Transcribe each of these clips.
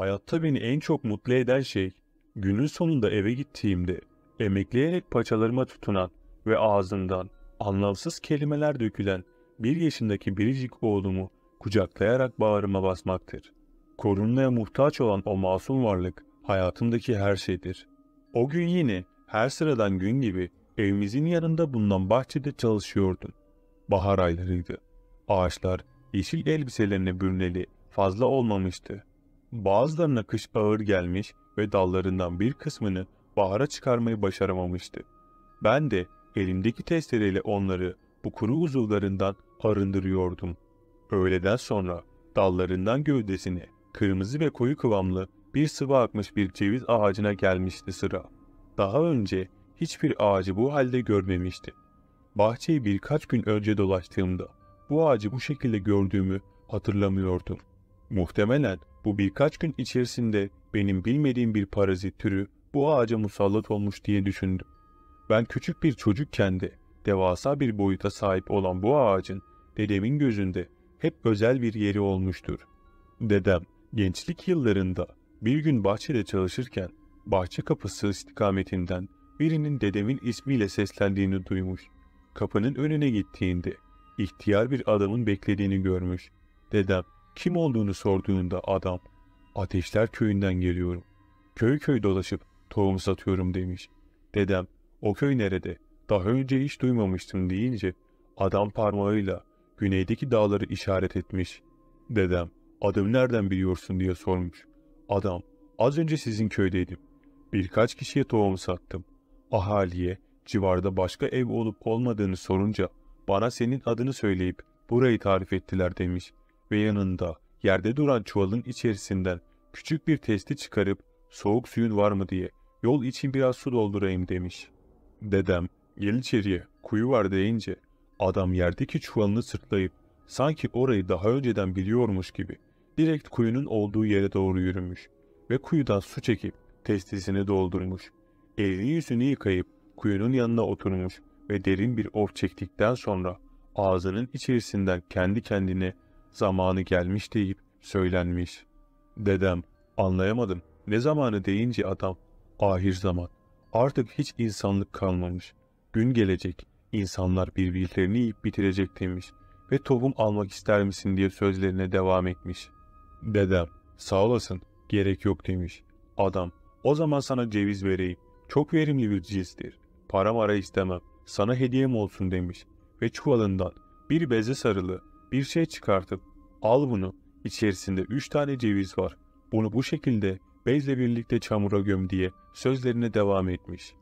Hayatta beni en çok mutlu eden şey, günün sonunda eve gittiğimde emekleyerek paçalarıma tutunan ve ağzından anlamsız kelimeler dökülen 1 yaşındaki biricik oğlumu kucaklayarak bağrıma basmaktır. Korunmaya muhtaç olan o masum varlık hayatımdaki her şeydir. O gün yine her sıradan gün gibi evimizin yanında bulunan bahçede çalışıyordum. Bahar aylarıydı. Ağaçlar yeşil elbiselerine bürüneli fazla olmamıştı. Bazılarına kış ağır gelmiş ve dallarından bir kısmını bahara çıkarmayı başaramamıştı. Ben de elimdeki testereyle onları bu kuru uzuvlarından arındırıyordum. Öğleden sonra dallarından gövdesine kırmızı ve koyu kıvamlı bir sıvı akmış bir ceviz ağacına gelmişti sıra. Daha önce hiçbir ağacı bu halde görmemişti. Bahçeyi birkaç gün önce dolaştığımda bu ağacı bu şekilde gördüğümü hatırlamıyordum. Muhtemelen bu birkaç gün içerisinde benim bilmediğim bir parazit türü bu ağaca musallat olmuş diye düşündüm. Ben küçük bir çocukken de devasa bir boyuta sahip olan bu ağacın dedemin gözünde hep özel bir yeri olmuştur. Dedem gençlik yıllarında bir gün bahçede çalışırken bahçe kapısı istikametinden birinin dedemin ismiyle seslendiğini duymuş. Kapının önüne gittiğinde ihtiyar bir adamın beklediğini görmüş. Dedem kim olduğunu sorduğunda adam, "Ateşler köyünden geliyorum. Köy köy dolaşıp tohum satıyorum" demiş. Dedem, "O köy nerede? Daha önce hiç duymamıştım" deyince adam parmağıyla güneydeki dağları işaret etmiş. Dedem, "Adımı nereden biliyorsun?" diye sormuş. Adam, "Az önce sizin köydeydim. Birkaç kişiye tohum sattım. Ahaliye civarda başka ev olup olmadığını sorunca bana senin adını söyleyip burayı tarif ettiler" demiş ve yanında yerde duran çuvalın içerisinden küçük bir testi çıkarıp "Soğuk suyun var mı diye yol için biraz su doldurayım" demiş. Dedem "Gel içeriye, kuyu var" deyince adam yerdeki çuvalını sırtlayıp sanki orayı daha önceden biliyormuş gibi direkt kuyunun olduğu yere doğru yürümüş ve kuyudan su çekip testisini doldurmuş. Elini yüzünü yıkayıp kuyunun yanına oturmuş ve derin bir of çektikten sonra ağzının içerisinden kendi kendine "Zamanı gelmiş" deyip söylenmiş. Dedem "Anlayamadım, ne zamanı?" deyince adam "Ahir zaman, artık hiç insanlık kalmamış. Gün gelecek, insanlar birbirlerini yiyip bitirecek" demiş ve "Tohum almak ister misin?" diye sözlerine devam etmiş. Dedem "Sağ olasın, gerek yok" demiş. Adam "O zaman sana ceviz vereyim, çok verimli bir cinstir. Para mara istemem, sana hediyem olsun" demiş ve çuvalından bir beze sarılı bir şey çıkartıp "Al bunu, içerisinde 3 tane ceviz var. Bunu bu şekilde bezle birlikte çamura göm" diye sözlerine devam etmiş.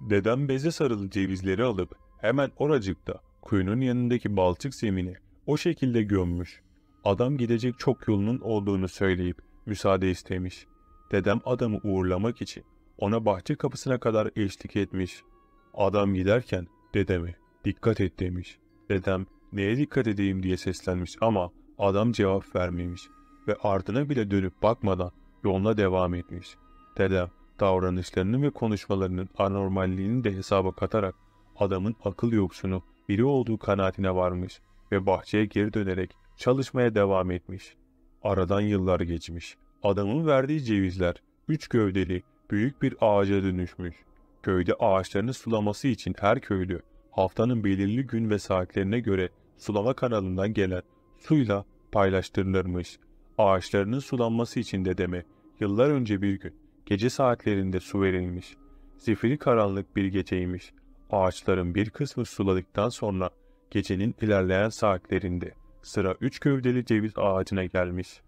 Dedem beze sarılı cevizleri alıp hemen oracıkta kuyunun yanındaki balçık zemine o şekilde gömmüş. Adam gidecek çok yolunun olduğunu söyleyip müsaade istemiş. Dedem adamı uğurlamak için ona bahçe kapısına kadar eşlik etmiş. Adam giderken dedeme "Dikkat et" demiş. Dedem "Neye dikkat edeyim?" diye seslenmiş ama adam cevap vermemiş ve ardına bile dönüp bakmadan yoluna devam etmiş. Dedem davranışlarının ve konuşmalarının anormalliğini de hesaba katarak adamın akıl yoksunu biri olduğu kanaatine varmış ve bahçeye geri dönerek çalışmaya devam etmiş. Aradan yıllar geçmiş. Adamın verdiği cevizler 3 gövdeli büyük bir ağaca dönüşmüş. Köyde ağaçlarını sulaması için her köylü haftanın belirli gün ve saatlerine göre sulama kanalından gelen suyla paylaştırılırmış. Ağaçlarının sulanması için dedeme yıllar önce bir gün gece saatlerinde su verilmiş. Zifiri karanlık bir geceymiş. Ağaçların bir kısmı suladıktan sonra gecenin ilerleyen saatlerinde sıra 3 gövdeli ceviz ağacına gelmiş.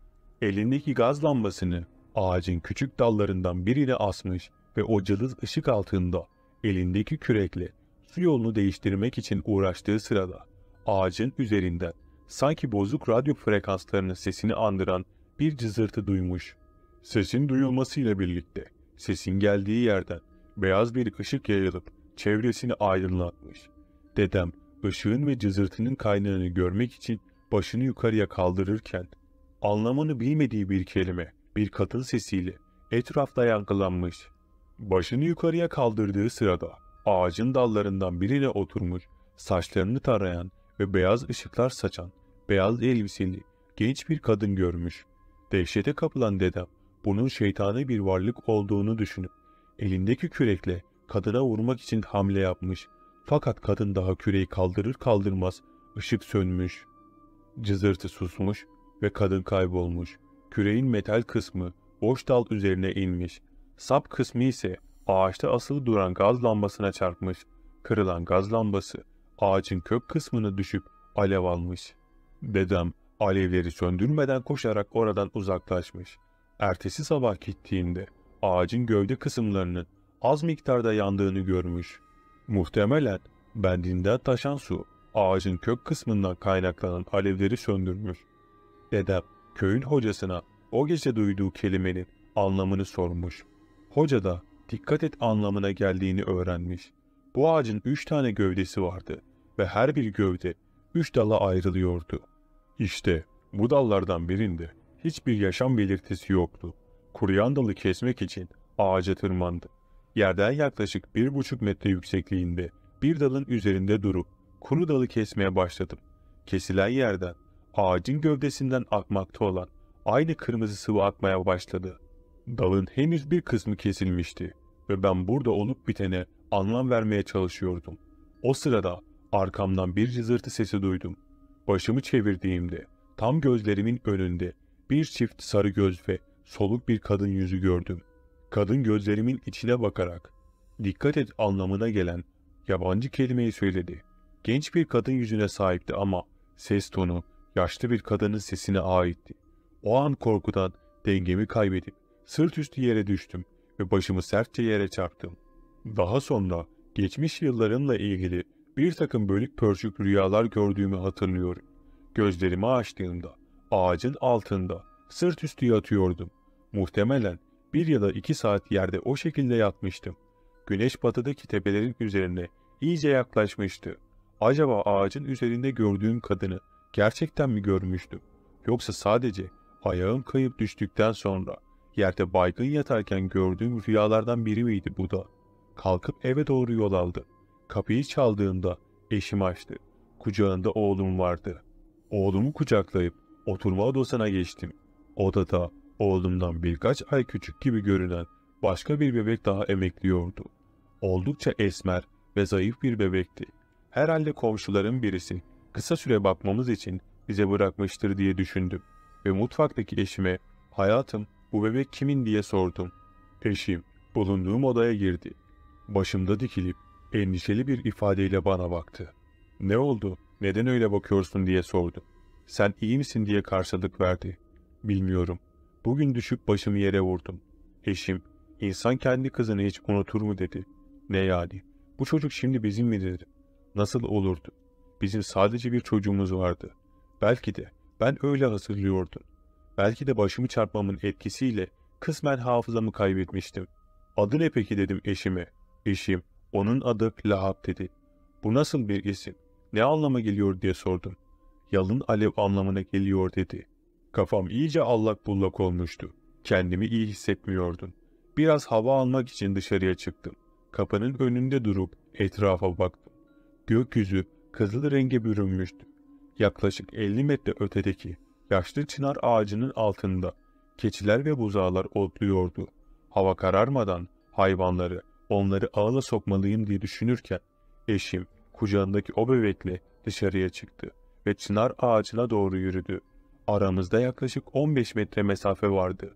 Elindeki gaz lambasını ağacın küçük dallarından birine asmış ve o cılız ışık altında elindeki kürekle su yolunu değiştirmek için uğraştığı sırada ağacın üzerinden sanki bozuk radyo frekanslarının sesini andıran bir cızırtı duymuş. Sesin duyulmasıyla birlikte sesin geldiği yerden beyaz bir ışık yayılıp çevresini aydınlatmış. Dedem ışığın ve cızırtının kaynağını görmek için başını yukarıya kaldırırken anlamını bilmediği bir kelime bir kadın sesiyle etrafta yankılanmış. Başını yukarıya kaldırdığı sırada ağacın dallarından birine oturmuş, saçlarını tarayan ve beyaz ışıklar saçan beyaz elbiseli genç bir kadın görmüş. Dehşete kapılan dedem bunun şeytani bir varlık olduğunu düşünüp elindeki kürekle kadına vurmak için hamle yapmış. Fakat kadın daha küreği kaldırır kaldırmaz ışık sönmüş. Cızırtı susmuş ve kadın kaybolmuş. Küreğin metal kısmı boş dal üzerine inmiş. Sap kısmı ise ağaçta asılı duran gaz lambasına çarpmış. Kırılan gaz lambası ağacın kök kısmını düşüp alev almış. Dedem alevleri söndürmeden koşarak oradan uzaklaşmış. Ertesi sabah gittiğinde ağacın gövde kısımlarının az miktarda yandığını görmüş. Muhtemelen bendinden taşan su ağacın kök kısmından kaynaklanan alevleri söndürmüş. Dedem köyün hocasına o gece duyduğu kelimenin anlamını sormuş. Hoca da dikkat et anlamına geldiğini öğrenmiş. Bu ağacın 3 tane gövdesi vardı ve her bir gövde 3 dala ayrılıyordu. İşte bu dallardan birinde hiçbir yaşam belirtisi yoktu. Kuruyan dalı kesmek için ağaca tırmandı. Yerden yaklaşık 1,5 metre yüksekliğinde bir dalın üzerinde durup kuru dalı kesmeye başladım. Kesilen yerden ağacın gövdesinden akmakta olan aynı kırmızı sıvı akmaya başladı. Dalın henüz bir kısmı kesilmişti ve ben burada olup bitene anlam vermeye çalışıyordum. O sırada arkamdan bir cızırtı sesi duydum. Başımı çevirdiğimde tam gözlerimin önünde bir çift sarı göz ve soluk bir kadın yüzü gördüm. Kadın gözlerimin içine bakarak dikkat et anlamına gelen yabancı kelimeyi söyledi. Genç bir kadın yüzüne sahipti ama ses tonu yaşlı bir kadının sesine aitti. O an korkudan dengemi kaybedip sırt üstü yere düştüm ve başımı sertçe yere çarptım. Daha sonra geçmiş yıllarımla ilgili bir takım bölük pörçük rüyalar gördüğümü hatırlıyorum. Gözlerimi açtığımda ağacın altında sırt üstü yatıyordum. Muhtemelen 1 ya da 2 saat yerde o şekilde yatmıştım. Güneş batıdaki tepelerin üzerine iyice yaklaşmıştı. Acaba ağacın üzerinde gördüğüm kadını gerçekten mi görmüştüm? Yoksa sadece ayağım kayıp düştükten sonra yerde baygın yatarken gördüğüm rüyalardan biri miydi bu da? Kalkıp eve doğru yol aldı. Kapıyı çaldığımda eşim açtı. Kucağında oğlum vardı. Oğlumu kucaklayıp oturma odasına geçtim. Odada oğlumdan birkaç ay küçük gibi görünen başka bir bebek daha emekliyordu. Oldukça esmer ve zayıf bir bebekti. Herhalde komşuların birisi kısa süre bakmamız için bize bırakmıştır diye düşündüm ve mutfaktaki eşime "Hayatım, bu bebek kimin?" diye sordum. Eşim bulunduğum odaya girdi. Başımda dikilip endişeli bir ifadeyle bana baktı. "Ne oldu? Neden öyle bakıyorsun?" diye sordu. "Sen iyi misin?" diye karşılık verdi. "Bilmiyorum. Bugün düşüp başımı yere vurdum." Eşim, "İnsan kendi kızını hiç unutur mu?" dedi. "Ne yani? Bu çocuk şimdi bizim mi?" dedi. "Nasıl olurdu? Bizim sadece bir çocuğumuz vardı. Belki de ben öyle hatırlıyordum. Belki de başımı çarpmamın etkisiyle kısmen hafızamı kaybetmiştim." "Adı ne peki?" dedim eşime. Eşim, "Onun adı Lahap" dedi. "Bu nasıl bir isim? Ne anlama geliyor?" diye sordum. "Yalın alev anlamına geliyor" dedi. Kafam iyice allak bullak olmuştu. Kendimi iyi hissetmiyordum. Biraz hava almak için dışarıya çıktım. Kapının önünde durup etrafa baktım. Gökyüzü kızıl renge bürünmüştü. Yaklaşık 50 metre ötedeki yaşlı çınar ağacının altında keçiler ve buzağlar otluyordu. Hava kararmadan hayvanları, onları ağla sokmalıyım diye düşünürken eşim kucağındaki o bebekle dışarıya çıktı ve çınar ağacına doğru yürüdü. Aramızda yaklaşık 15 metre mesafe vardı.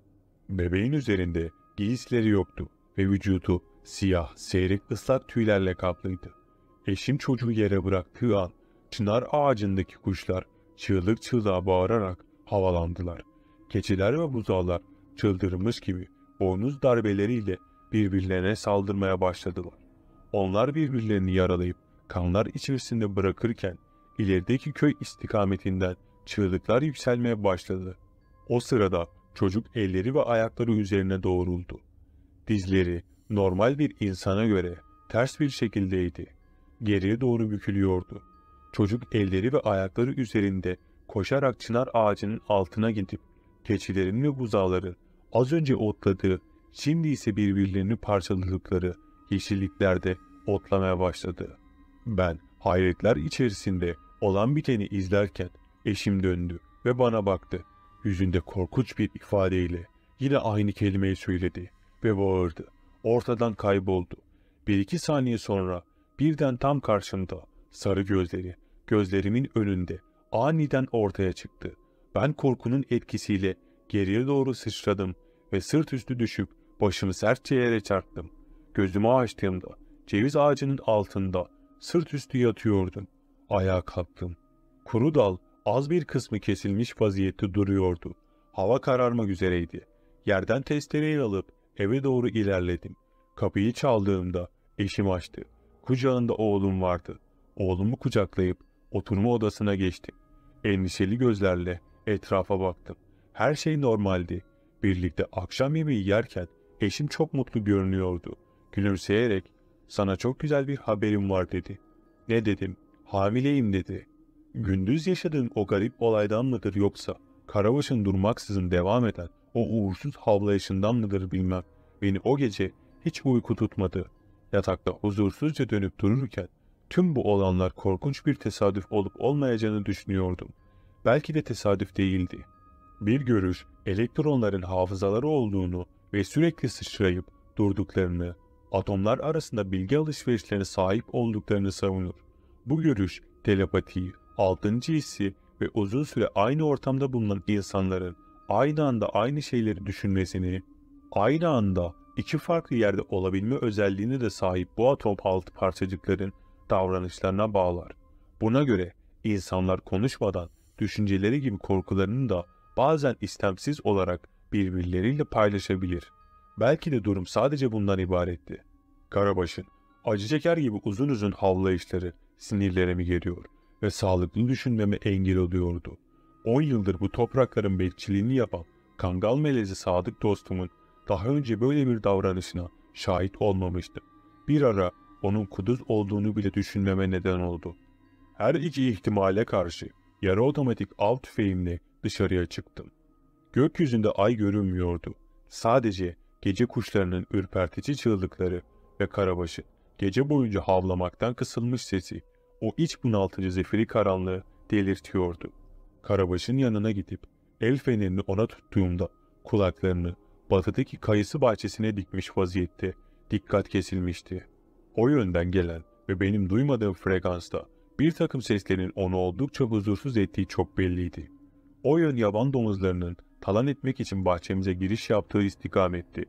Bebeğin üzerinde giysileri yoktu ve vücudu siyah, seyrek, ıslak tüylerle kaplıydı. Eşim çocuğu yere bıraktığı an çınar ağacındaki kuşlar çığlık çığlığa bağırarak havalandılar. Keçiler ve buzağlar çıldırmış gibi boynuz darbeleriyle birbirlerine saldırmaya başladılar. Onlar birbirlerini yaralayıp kanlar içerisinde bırakırken ilerideki köy istikametinden çığlıklar yükselmeye başladı. O sırada çocuk elleri ve ayakları üzerine doğruldu. Dizleri normal bir insana göre ters bir şekildeydi. Geriye doğru bükülüyordu. Çocuk elleri ve ayakları üzerinde koşarak çınar ağacının altına gidip keçilerin ve buzağların az önce otladığı, şimdi ise birbirlerini parçaladıkları yeşilliklerde otlamaya başladı. Ben hayretler içerisinde olan biteni izlerken eşim döndü ve bana baktı. Yüzünde korkunç bir ifadeyle Yine aynı kelimeyi söyledi ve bağırdı. Ortadan kayboldu. Bir iki saniye sonra birden tam karşımda sarı gözleri, gözlerimin önünde aniden ortaya çıktı. Ben korkunun etkisiyle geriye doğru sıçradım ve sırt üstü düşüp başımı sertçe yere çarptım. Gözümü açtığımda ceviz ağacının altında sırt üstü yatıyordum. Ayağa kalktım. Kuru dal az bir kısmı kesilmiş vaziyette duruyordu. Hava kararmak üzereydi. Yerden testereyi alıp eve doğru ilerledim. Kapıyı çaldığımda eşim açtı. Kucağında oğlum vardı. Oğlumu kucaklayıp oturma odasına geçtim. Endişeli gözlerle etrafa baktım. Her şey normaldi. Birlikte akşam yemeği yerken eşim çok mutlu görünüyordu. Gülümseyerek "Sana çok güzel bir haberim var" dedi. "Ne?" dedim. "Hamileyim" dedi. Gündüz yaşadığım o garip olaydan mıdır yoksa Karabaş'ın durmaksızın devam eden o uğursuz havlayışından mıdır bilmem. Beni o gece hiç uyku tutmadı. Yatakta huzursuzca dönüp dururken tüm bu olanlar korkunç bir tesadüf olup olmayacağını düşünüyordum. Belki de tesadüf değildi. Bir görüş elektronların hafızaları olduğunu ve sürekli sıçrayıp durduklarını, atomlar arasında bilgi alışverişlerine sahip olduklarını savunur. Bu görüş telepatiyi, 6. hissi ve uzun süre aynı ortamda bulunan insanların aynı anda aynı şeyleri düşünmesini, aynı anda iki farklı yerde olabilme özelliğine de sahip bu atom altı parçacıkların davranışlarına bağlar. Buna göre insanlar konuşmadan düşünceleri gibi korkularını da bazen istemsiz olarak birbirleriyle paylaşabilir. Belki de durum sadece bundan ibaretti. Karabaş'ın acı çeker gibi uzun uzun havlayışları sinirlerimi geriyor ve sağlıklı düşünmeme engel oluyordu. 10 yıldır bu toprakların bekçiliğini yapan Kangal Melezi Sadık dostumun daha önce böyle bir davranışına şahit olmamıştım. Bir ara onun kuduz olduğunu bile düşünmeme neden oldu. Her iki ihtimale karşı yarı otomatik av tüfeğimle dışarıya çıktım. Gökyüzünde ay görünmüyordu. Sadece gece kuşlarının ürpertici çığlıkları ve Karabaş'ın gece boyunca havlamaktan kısılmış sesi o iç bunaltıcı zifiri karanlığı delirtiyordu. Karabaş'ın yanına gidip el fenerini ona tuttuğumda kulaklarını batıdaki kayısı bahçesine dikmiş vaziyette dikkat kesilmişti. O yönden gelen ve benim duymadığım frekansta bir takım seslerin onu oldukça huzursuz ettiği çok belliydi. O yön yaban domuzlarının talan etmek için bahçemize giriş yaptığı istikametti.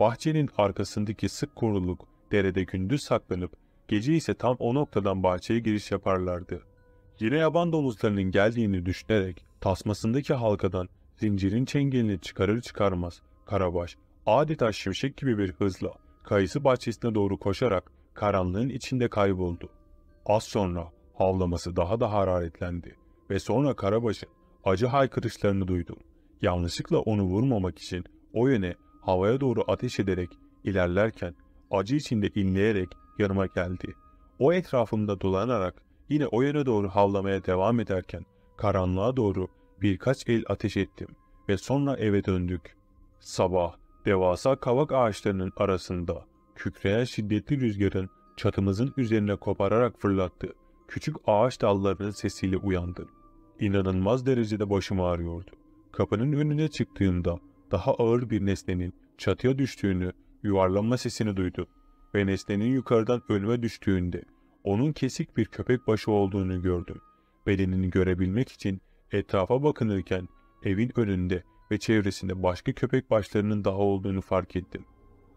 Bahçenin arkasındaki sık koruluk derede gündüz saklanıp gece ise tam o noktadan bahçeye giriş yaparlardı. Yine yaban domuzlarının geldiğini düşünerek tasmasındaki halkadan zincirin çengelini çıkarır çıkarmaz Karabaş adeta şimşek gibi bir hızla kayısı bahçesine doğru koşarak karanlığın içinde kayboldu. Az sonra havlaması daha da hararetlendi ve sonra Karabaş'ın acı haykırışlarını duydum. Yanlışlıkla onu vurmamak için o yöne havaya doğru ateş ederek ilerlerken acı içinde inleyerek yanıma geldi. O etrafımda dolanarak yine o yöne doğru havlamaya devam ederken karanlığa doğru birkaç el ateş ettim ve sonra eve döndük. Sabah devasa kavak ağaçlarının arasında kükreyen şiddetli rüzgarın çatımızın üzerine kopararak fırlattı. Küçük ağaç dallarının sesiyle uyandım. İnanılmaz derecede başım ağrıyordu. Kapının önüne çıktığımda daha ağır bir nesnenin çatıya düştüğünü, yuvarlanma sesini duydum ve nesnenin yukarıdan önüme düştüğünde onun kesik bir köpek başı olduğunu gördüm. Bedenini görebilmek için etrafa bakınırken evin önünde ve çevresinde başka köpek başlarının daha olduğunu fark ettim.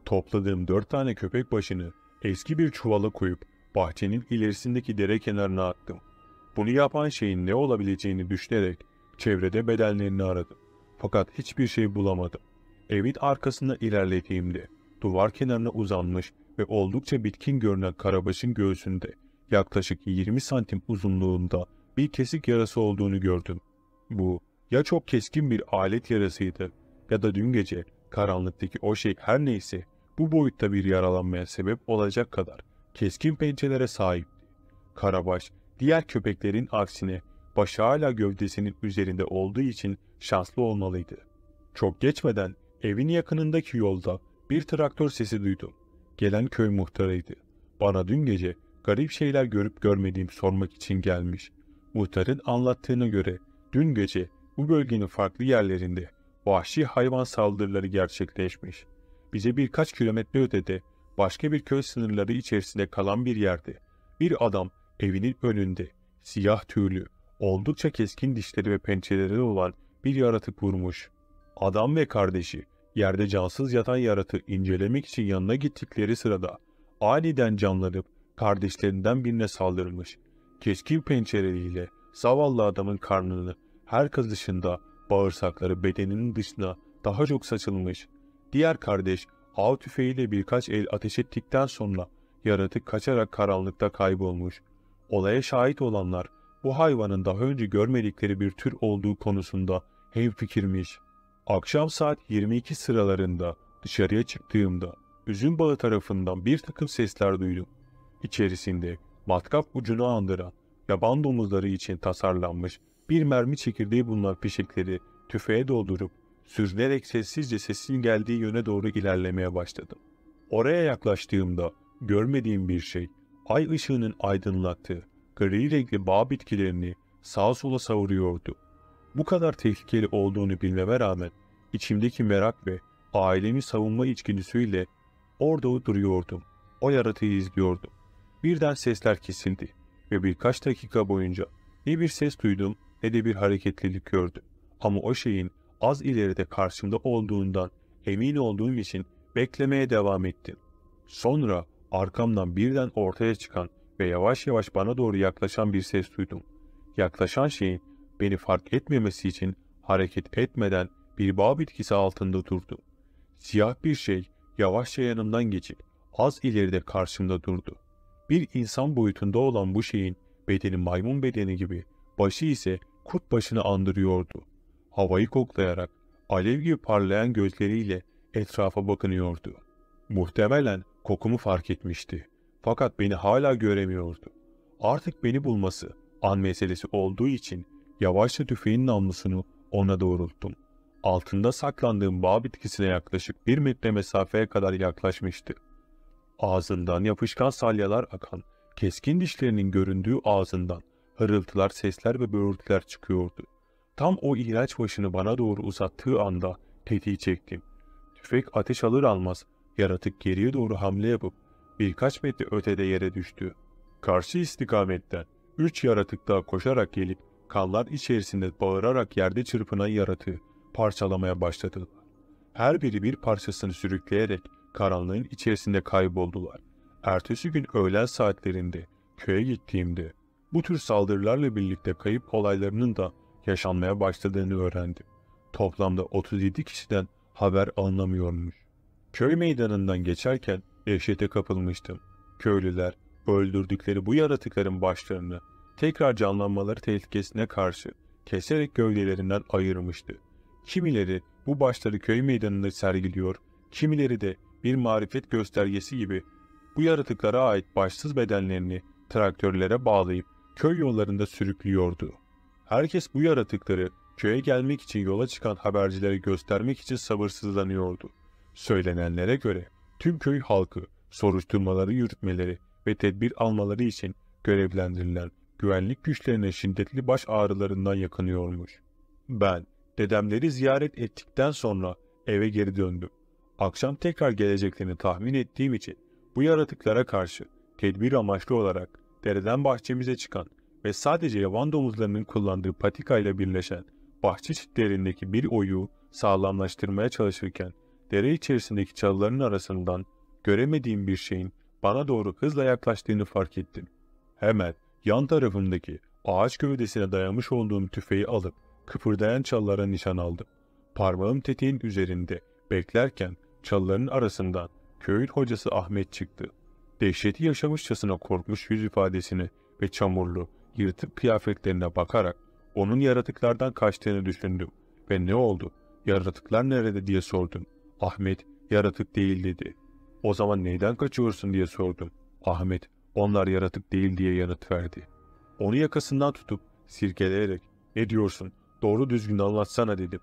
Topladığım 4 tane köpek başını eski bir çuvala koyup bahçenin ilerisindeki dere kenarına attım. Bunu yapan şeyin ne olabileceğini düşünerek çevrede bedenlerini aradım. Fakat hiçbir şey bulamadım. Evin arkasına ilerlediğimde duvar kenarına uzanmış ve oldukça bitkin görünen Karabaş'ın göğsünde yaklaşık 20 santim uzunluğunda bir kesik yarası olduğunu gördüm. Bu ya çok keskin bir alet yarasıydı ya da dün gece karanlıktaki o şey her neyse bu boyutta bir yaralanmaya sebep olacak kadar keskin pençelere sahipti. Karabaş diğer köpeklerin aksine başı hala gövdesinin üzerinde olduğu için şanslı olmalıydı. Çok geçmeden evin yakınındaki yolda bir traktör sesi duydum. Gelen köy muhtarıydı. Bana dün gece garip şeyler görüp görmediğimi sormak için gelmiş. Muhtarın anlattığına göre dün gece bu bölgenin farklı yerlerinde vahşi hayvan saldırıları gerçekleşmiş. Bize birkaç kilometre ötede, başka bir köy sınırları içerisinde kalan bir yerde, bir adam evinin önünde, siyah tüylü, oldukça keskin dişleri ve pençeleri olan bir yaratık vurmuş. Adam ve kardeşi, yerde cansız yatan yaratığı incelemek için yanına gittikleri sırada, aniden canlanıp kardeşlerinden birine saldırılmış. Keskin pençeleriyle zavallı adamın karnını, her kazışında bağırsakları bedeninin dışına daha çok saçılmış. Diğer kardeş av tüfeğiyle birkaç el ateş ettikten sonra yaratık kaçarak karanlıkta kaybolmuş. Olaya şahit olanlar bu hayvanın daha önce görmedikleri bir tür olduğu konusunda hemfikirmiş. Akşam saat 22 sıralarında dışarıya çıktığımda üzüm bağı tarafından bir takım sesler duydum. İçerisinde matkap ucunu andıran yaban domuzları için tasarlanmış bir mermi çekirdeği bulunan fişekleri tüfeğe doldurup sürünerek sessizce sesin geldiği yöne doğru ilerlemeye başladım. Oraya yaklaştığımda görmediğim bir şey, ay ışığının aydınlattığı gri renkli bağ bitkilerini sağa sola savuruyordu. Bu kadar tehlikeli olduğunu bilmeme rağmen içimdeki merak ve ailemi savunma içgüdüsüyle orada duruyordum. O yaratığı izliyordum. Birden sesler kesildi ve birkaç dakika boyunca ne bir ses duydum ne de bir hareketlilik gördüm. Ama o şeyin az ileride karşımda olduğundan emin olduğum için beklemeye devam ettim. Sonra arkamdan birden ortaya çıkan ve yavaş yavaş bana doğru yaklaşan bir ses duydum. Yaklaşan şeyin beni fark etmemesi için hareket etmeden bir bağ bitkisi altında durdu. Siyah bir şey yavaşça yanımdan geçip az ileride karşımda durdu. Bir insan boyutunda olan bu şeyin bedeni maymun bedeni gibi, başı ise kurt başını andırıyordu. Havayı koklayarak alev gibi parlayan gözleriyle etrafa bakınıyordu. Muhtemelen kokumu fark etmişti. Fakat beni hala göremiyordu. Artık beni bulması an meselesi olduğu için yavaşça tüfeğin namlusunu ona doğrulttum. Altında saklandığım bağ bitkisine yaklaşık 1 metre mesafeye kadar yaklaşmıştı. Ağzından yapışkan salyalar akan, keskin dişlerinin göründüğü ağzından hırıltılar, sesler ve böğürtüler çıkıyordu. Tam o iğrenç başını bana doğru uzattığı anda tetiği çektim. Tüfek ateş alır almaz yaratık geriye doğru hamle yapıp birkaç metre ötede yere düştü. Karşı istikametten 3 yaratık daha koşarak gelip kanlar içerisinde bağırarak yerde çırpınan yaratığı parçalamaya başladılar. Her biri bir parçasını sürükleyerek karanlığın içerisinde kayboldular. Ertesi gün öğlen saatlerinde köye gittiğimde bu tür saldırılarla birlikte kayıp olaylarının da yaşanmaya başladığını öğrendim. Toplamda 37 kişiden haber alınamıyormuş. Köy meydanından geçerken dehşete kapılmıştım. Köylüler öldürdükleri bu yaratıkların başlarını tekrar canlanmaları tehlikesine karşı keserek gövdelerinden ayırmıştı. Kimileri bu başları köy meydanında sergiliyor, kimileri de bir marifet göstergesi gibi bu yaratıklara ait başsız bedenlerini traktörlere bağlayıp köy yollarında sürüklüyordu. Herkes bu yaratıkları köye gelmek için yola çıkan habercilere göstermek için sabırsızlanıyordu. Söylenenlere göre tüm köy halkı soruşturmaları yürütmeleri ve tedbir almaları için görevlendirilen güvenlik güçlerine şiddetli baş ağrılarından yakınıyormuş. Ben dedemleri ziyaret ettikten sonra eve geri döndüm. Akşam tekrar geleceklerini tahmin ettiğim için bu yaratıklara karşı tedbir amaçlı olarak dereden bahçemize çıkan ve sadece yaban domuzlarının kullandığı patikayla birleşen bahçe çitlerindeki bir oyuğu sağlamlaştırmaya çalışırken dere içerisindeki çalıların arasından göremediğim bir şeyin bana doğru hızla yaklaştığını fark ettim. Hemen yan tarafımdaki ağaç gövdesine dayamış olduğum tüfeği alıp kıpırdayan çalılara nişan aldım. Parmağım tetiğin üzerinde beklerken çalıların arasından köyün hocası Ahmet çıktı. Dehşeti yaşamışçasına korkmuş yüz ifadesini ve çamurlu, yırtık kıyafetlerine bakarak onun yaratıklardan kaçtığını düşündüm ve ne oldu, yaratıklar nerede diye sordum. Ahmet yaratık değil dedi. O zaman neyden kaçıyorsun diye sordum. Ahmet onlar yaratık değil diye yanıt verdi. Onu yakasından tutup sirkeleyerek ne diyorsun doğru düzgün anlatsana dedim.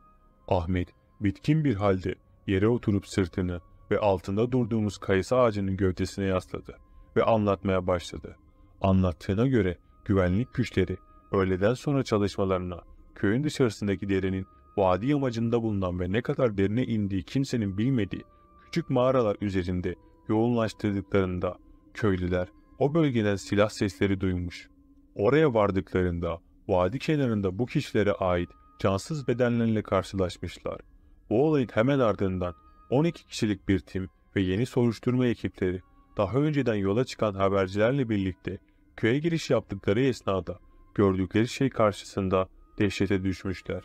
Ahmet bitkin bir halde yere oturup sırtını ve altında durduğumuz kayısı ağacının gövdesine yasladı ve anlatmaya başladı. Anlattığına göre güvenlik güçleri öğleden sonra çalışmalarına köyün dışarısındaki derenin vadi yamacında bulunan ve ne kadar derine indiği kimsenin bilmediği küçük mağaralar üzerinde yoğunlaştırdıklarında köylüler o bölgeden silah sesleri duymuş. Oraya vardıklarında vadi kenarında bu kişilere ait cansız bedenlerle karşılaşmışlar. Bu olayın hemen ardından 12 kişilik bir tim ve yeni soruşturma ekipleri daha önceden yola çıkan habercilerle birlikte köye giriş yaptıkları esnada gördükleri şey karşısında dehşete düşmüşler.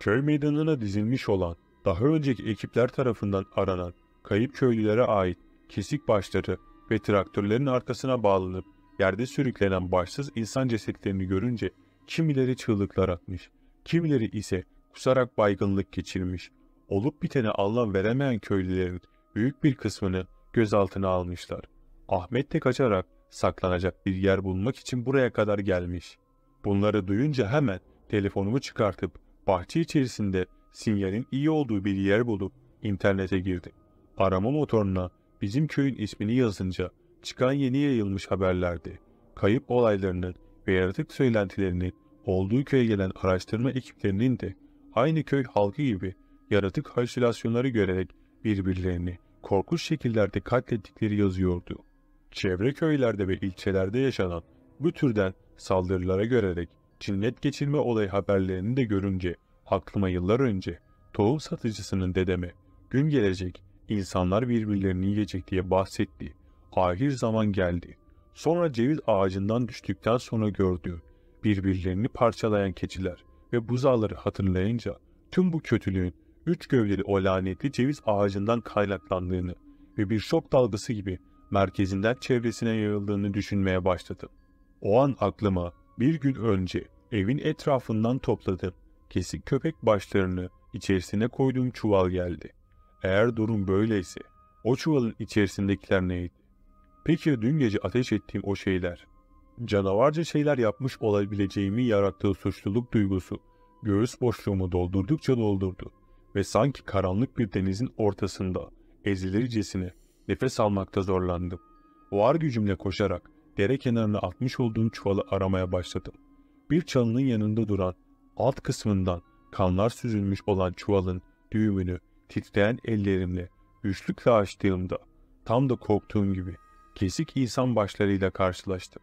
Köy meydanına dizilmiş olan, daha önceki ekipler tarafından aranan kayıp köylülere ait kesik başları ve traktörlerin arkasına bağlanıp yerde sürüklenen başsız insan cesetlerini görünce kimileri çığlıklar atmış, kimileri ise kusarak baygınlık geçirmiş. Olup bitene anlam veremeyen köylülerin büyük bir kısmını gözaltına almışlar. Ahmet de kaçarak saklanacak bir yer bulmak için buraya kadar gelmiş. Bunları duyunca hemen telefonumu çıkartıp bahçe içerisinde sinyalin iyi olduğu bir yer bulup internete girdim. Arama motoruna bizim köyün ismini yazınca çıkan yeni yayılmış haberlerde kayıp olaylarının ve yaratık söylentilerinin olduğu köye gelen araştırma ekiplerinin de aynı köy halkı gibi yaratık halüsinasyonları görerek birbirlerini korkunç şekillerde katlettikleri yazıyordu. Çevre köylerde ve ilçelerde yaşanan bu türden saldırılara görerek cinnet geçirme olayı haberlerini de görünce aklıma yıllar önce tohum satıcısının dedeme gün gelecek insanlar birbirlerini yiyecek diye bahsettiği ahir zaman geldi. Sonra ceviz ağacından düştükten sonra gördüğü birbirlerini parçalayan keçiler ve buzağları hatırlayınca tüm bu kötülüğün üç gövdeli o lanetli ceviz ağacından kaynaklandığını ve bir şok dalgası gibi merkezinden çevresine yayıldığını düşünmeye başladım. O an aklıma bir gün önce evin etrafından topladığım kesik köpek başlarını içerisine koyduğum çuval geldi. Eğer durum böyleyse o çuvalın içerisindekiler neydi? Peki dün gece ateş ettiğim o şeyler? Canavarca şeyler yapmış olabileceğimi yarattığı suçluluk duygusu göğüs boşluğumu doldurdukça doldurdu ve sanki karanlık bir denizin ortasında ezilircesine nefes almakta zorlandım. Var gücümle koşarak dere kenarına atmış olduğum çuvalı aramaya başladım. Bir çalının yanında duran, alt kısmından kanlar süzülmüş olan çuvalın düğümünü titreyen ellerimle güçlükle açtığımda tam da korktuğum gibi kesik insan başlarıyla karşılaştım.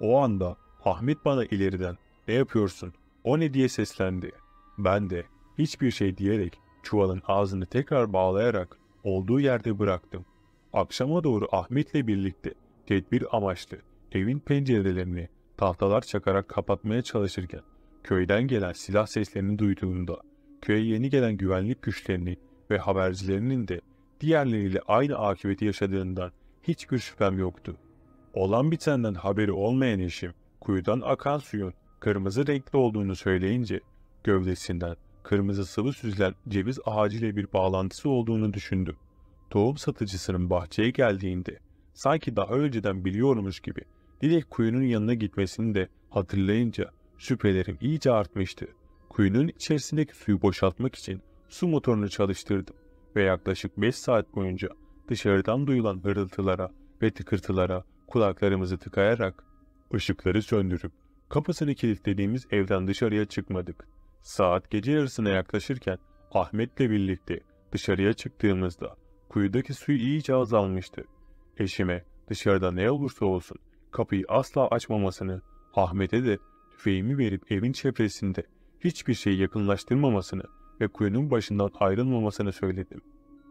O anda Ahmet bana ileriden "Ne yapıyorsun? O ne?" diye seslendi. Ben de hiçbir şey diyerek çuvalın ağzını tekrar bağlayarak olduğu yerde bıraktım. Akşama doğru Ahmet'le birlikte tedbir amaçlı evin pencerelerini tahtalar çakarak kapatmaya çalışırken köyden gelen silah seslerini duyduğumda köye yeni gelen güvenlik güçlerinin ve habercilerinin de diğerleriyle aynı akıbeti yaşadığından hiçbir şüphem yoktu. Olan bitenden haberi olmayan eşim kuyudan akan suyun kırmızı renkli olduğunu söyleyince gövdesinden kırmızı sıvı süzülen ceviz ağacıyla bir bağlantısı olduğunu düşündüm. Tohum satıcısının bahçeye geldiğinde sanki daha önceden biliyormuş gibi direkt kuyunun yanına gitmesini de hatırlayınca şüphelerim iyice artmıştı. Kuyunun içerisindeki suyu boşaltmak için su motorunu çalıştırdım ve yaklaşık 5 saat boyunca dışarıdan duyulan hırıltılara ve tıkırtılara kulaklarımızı tıkayarak ışıkları söndürüp kapısını kilitlediğimiz evden dışarıya çıkmadık. Saat gece yarısına yaklaşırken Ahmet'le birlikte dışarıya çıktığımızda kuyudaki suyu iyice azalmıştı. Eşime dışarıda ne olursa olsun kapıyı asla açmamasını, Ahmet'e de tüfeğimi verip evin çevresinde hiçbir şeyi yakınlaştırmamasını ve kuyunun başından ayrılmamasını söyledim.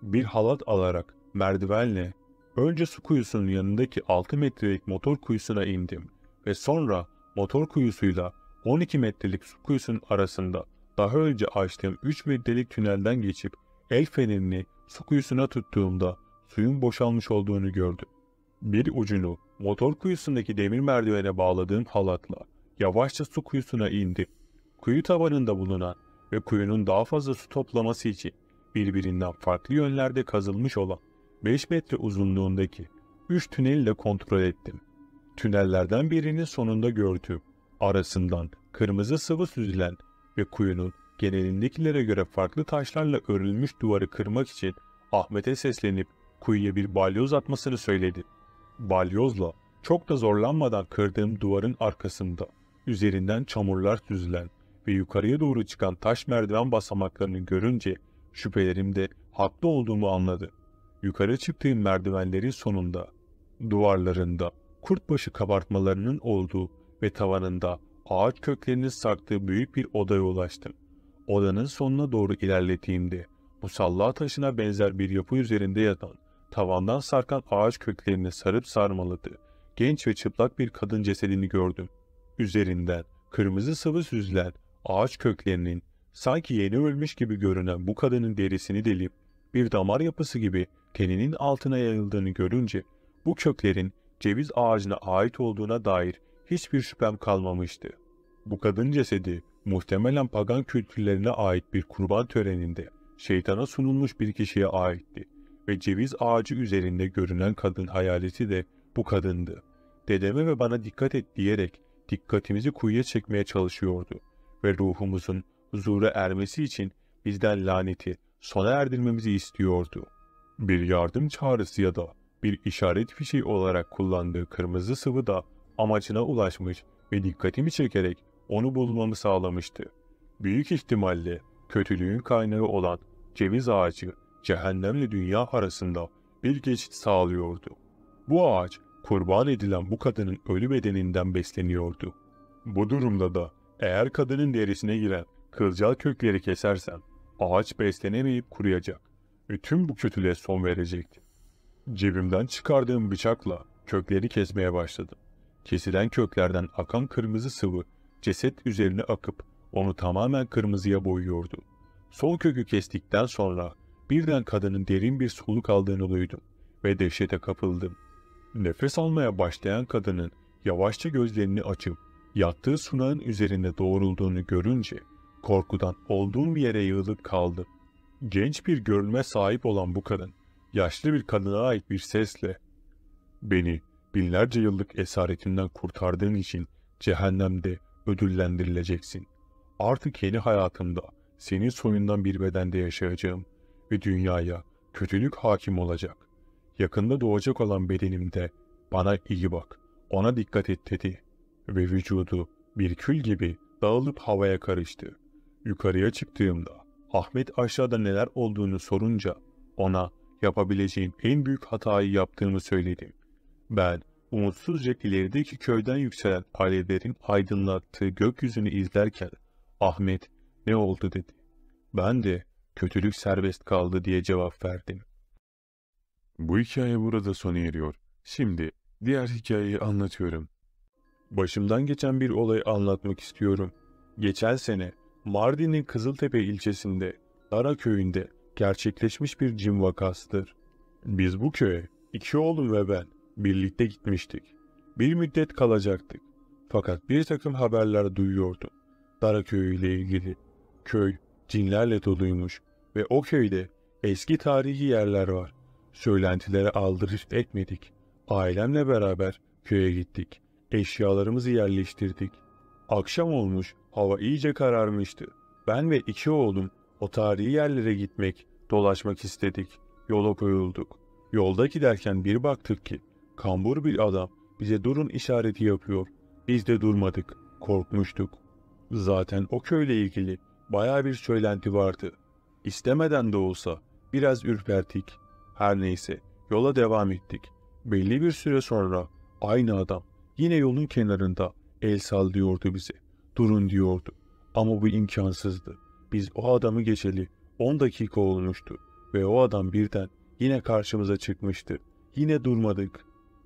Bir halat alarak merdivenle önce su kuyusunun yanındaki 6 metrelik motor kuyusuna indim ve sonra motor kuyusuyla 12 metrelik su kuyusunun arasında daha önce açtığım 3 metrelik tünelden geçip el fenerini su kuyusuna tuttuğumda suyun boşalmış olduğunu gördüm. Bir ucunu motor kuyusundaki demir merdivene bağladığım halatla yavaşça su kuyusuna indim. Kuyu tabanında bulunan ve kuyunun daha fazla su toplaması için birbirinden farklı yönlerde kazılmış olan 5 metre uzunluğundaki 3 tüneli de kontrol ettim. Tünellerden birinin sonunda gördüğüm, arasından kırmızı sıvı süzülen ve kuyunun genelindekilere göre farklı taşlarla örülmüş duvarı kırmak için Ahmet'e seslenip kuyuya bir balyoz atmasını söyledi. Balyozla çok da zorlanmadan kırdığım duvarın arkasında üzerinden çamurlar süzülen ve yukarıya doğru çıkan taş merdiven basamaklarını görünce şüphelerimde haklı olduğumu anladı. Yukarı çıktığım merdivenlerin sonunda, duvarlarında kurtbaşı kabartmalarının olduğu ve tavanında ağaç köklerinin sarktığı büyük bir odaya ulaştım. Odanın sonuna doğru ilerlediğimde musalla taşına benzer bir yapı üzerinde yatan, tavandan sarkan ağaç köklerini sarıp sarmaladı. Genç ve çıplak bir kadın cesedini gördüm. Üzerinden kırmızı sıvı süzülen ağaç köklerinin sanki yeni ölmüş gibi görünen bu kadının derisini delip bir damar yapısı gibi teninin altına yayıldığını görünce bu köklerin ceviz ağacına ait olduğuna dair hiçbir şüphem kalmamıştı. Bu kadın cesedi muhtemelen pagan kültürlerine ait bir kurban töreninde şeytana sunulmuş bir kişiye aitti ve ceviz ağacı üzerinde görünen kadın hayaleti de bu kadındı. Dedeme ve bana dikkat et diyerek dikkatimizi kuyuya çekmeye çalışıyordu ve ruhumuzun huzura ermesi için bizden laneti sona erdirmemizi istiyordu. Bir yardım çağrısı ya da bir işaret fişeği olarak kullandığı kırmızı sıvı da amacına ulaşmış ve dikkatimi çekerek onu bulmamı sağlamıştı. Büyük ihtimalle kötülüğün kaynağı olan ceviz ağacı cehennemle dünya arasında bir geçit sağlıyordu. Bu ağaç kurban edilen bu kadının ölü bedeninden besleniyordu. Bu durumda da eğer kadının derisine giren kılcal kökleri kesersem ağaç beslenemeyip kuruyacak ve tüm bu kötülüğe son verecekti. Cebimden çıkardığım bıçakla kökleri kesmeye başladım. Kesilen köklerden akan kırmızı sıvı ceset üzerine akıp onu tamamen kırmızıya boyuyordu. Sol kökü kestikten sonra birden kadının derin bir soluk aldığını duydum ve dehşete kapıldım. Nefes almaya başlayan kadının yavaşça gözlerini açıp yattığı sunağın üzerinde doğrulduğunu görünce korkudan olduğum bir yere yığılıp kaldım. Genç bir görünüme sahip olan bu kadın, yaşlı bir kadına ait bir sesle "Beni binlerce yıllık esaretimden kurtardığın için cehennemde ödüllendirileceksin. Artık yeni hayatımda senin soyundan bir bedende yaşayacağım ve dünyaya kötülük hakim olacak. Yakında doğacak olan bedenimde bana iyi bak, ona dikkat et" dedi ve vücudu bir kül gibi dağılıp havaya karıştı. Yukarıya çıktığımda Ahmet aşağıda neler olduğunu sorunca ona yapabileceğim en büyük hatayı yaptığımı söyledim. Ben umutsuzca ilerideki köyden yükselen alevlerin aydınlattığı gökyüzünü izlerken Ahmet "Ne oldu?" dedi. Ben de "Kötülük serbest kaldı" diye cevap verdim. Bu hikaye burada sona eriyor. Şimdi diğer hikayeyi anlatıyorum. Başımdan geçen bir olayı anlatmak istiyorum. Geçen sene Mardin'in Kızıltepe ilçesinde Dara köyünde gerçekleşmiş bir cin vakasıdır. Biz bu köye iki oğlum ve ben birlikte gitmiştik. Bir müddet kalacaktık. Fakat bir takım haberler duyuyordum. Dara köyü ile ilgili. Köy cinlerle doluymuş ve o köyde eski tarihi yerler var. Söylentilere aldırış etmedik. Ailemle beraber köye gittik. Eşyalarımızı yerleştirdik. Akşam olmuş, hava iyice kararmıştı. Ben ve iki oğlum o tarihi yerlere gitmek, dolaşmak istedik. Yola koyulduk. Yolda giderken bir baktık ki kambur bir adam bize durun işareti yapıyor. Biz de durmadık, korkmuştuk. Zaten o köyle ilgili bayağı bir söylenti vardı. İstemeden de olsa biraz ürperdik. Her neyse, yola devam ettik. Belli bir süre sonra aynı adam yine yolun kenarında el sallıyordu bize. Durun diyordu. Ama bu imkansızdı. Biz o adamı geçeli 10 dakika olmuştu ve o adam birden yine karşımıza çıkmıştı. Yine durmadık.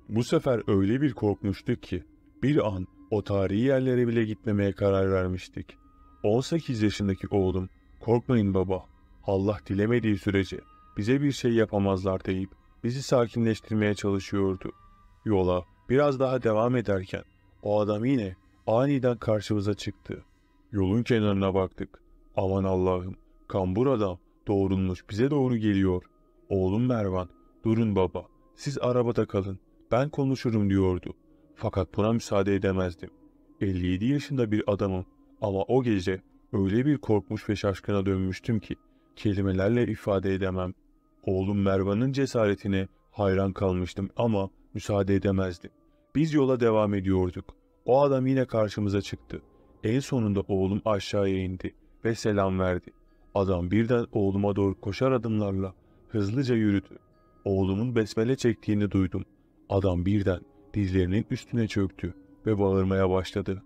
Bu sefer öyle bir korkmuştuk ki bir an o tarihi yerlere bile gitmemeye karar vermiştik. 18 yaşındaki oğlum "Korkmayın baba, Allah dilemediği sürece bize bir şey yapamazlar" deyip bizi sakinleştirmeye çalışıyordu. Yola biraz daha devam ederken o adam yine aniden karşımıza çıktı. Yolun kenarına baktık. Aman Allah'ım, kambur adam doğrulmuş bize doğru geliyor. Oğlum Mervan "Durun baba, siz arabada kalın, ben konuşurum" diyordu. Fakat buna müsaade edemezdim. 57 yaşında bir adamım ama o gece öyle bir korkmuş ve şaşkına dönmüştüm ki kelimelerle ifade edemem. Oğlum Mervan'ın cesaretine hayran kalmıştım ama müsaade edemezdim. Biz yola devam ediyorduk. O adam yine karşımıza çıktı. En sonunda oğlum aşağıya indi ve selam verdi. Adam birden oğluma doğru koşar adımlarla hızlıca yürüdü. Oğlumun besmele çektiğini duydum. Adam birden dizlerinin üstüne çöktü ve bağırmaya başladı.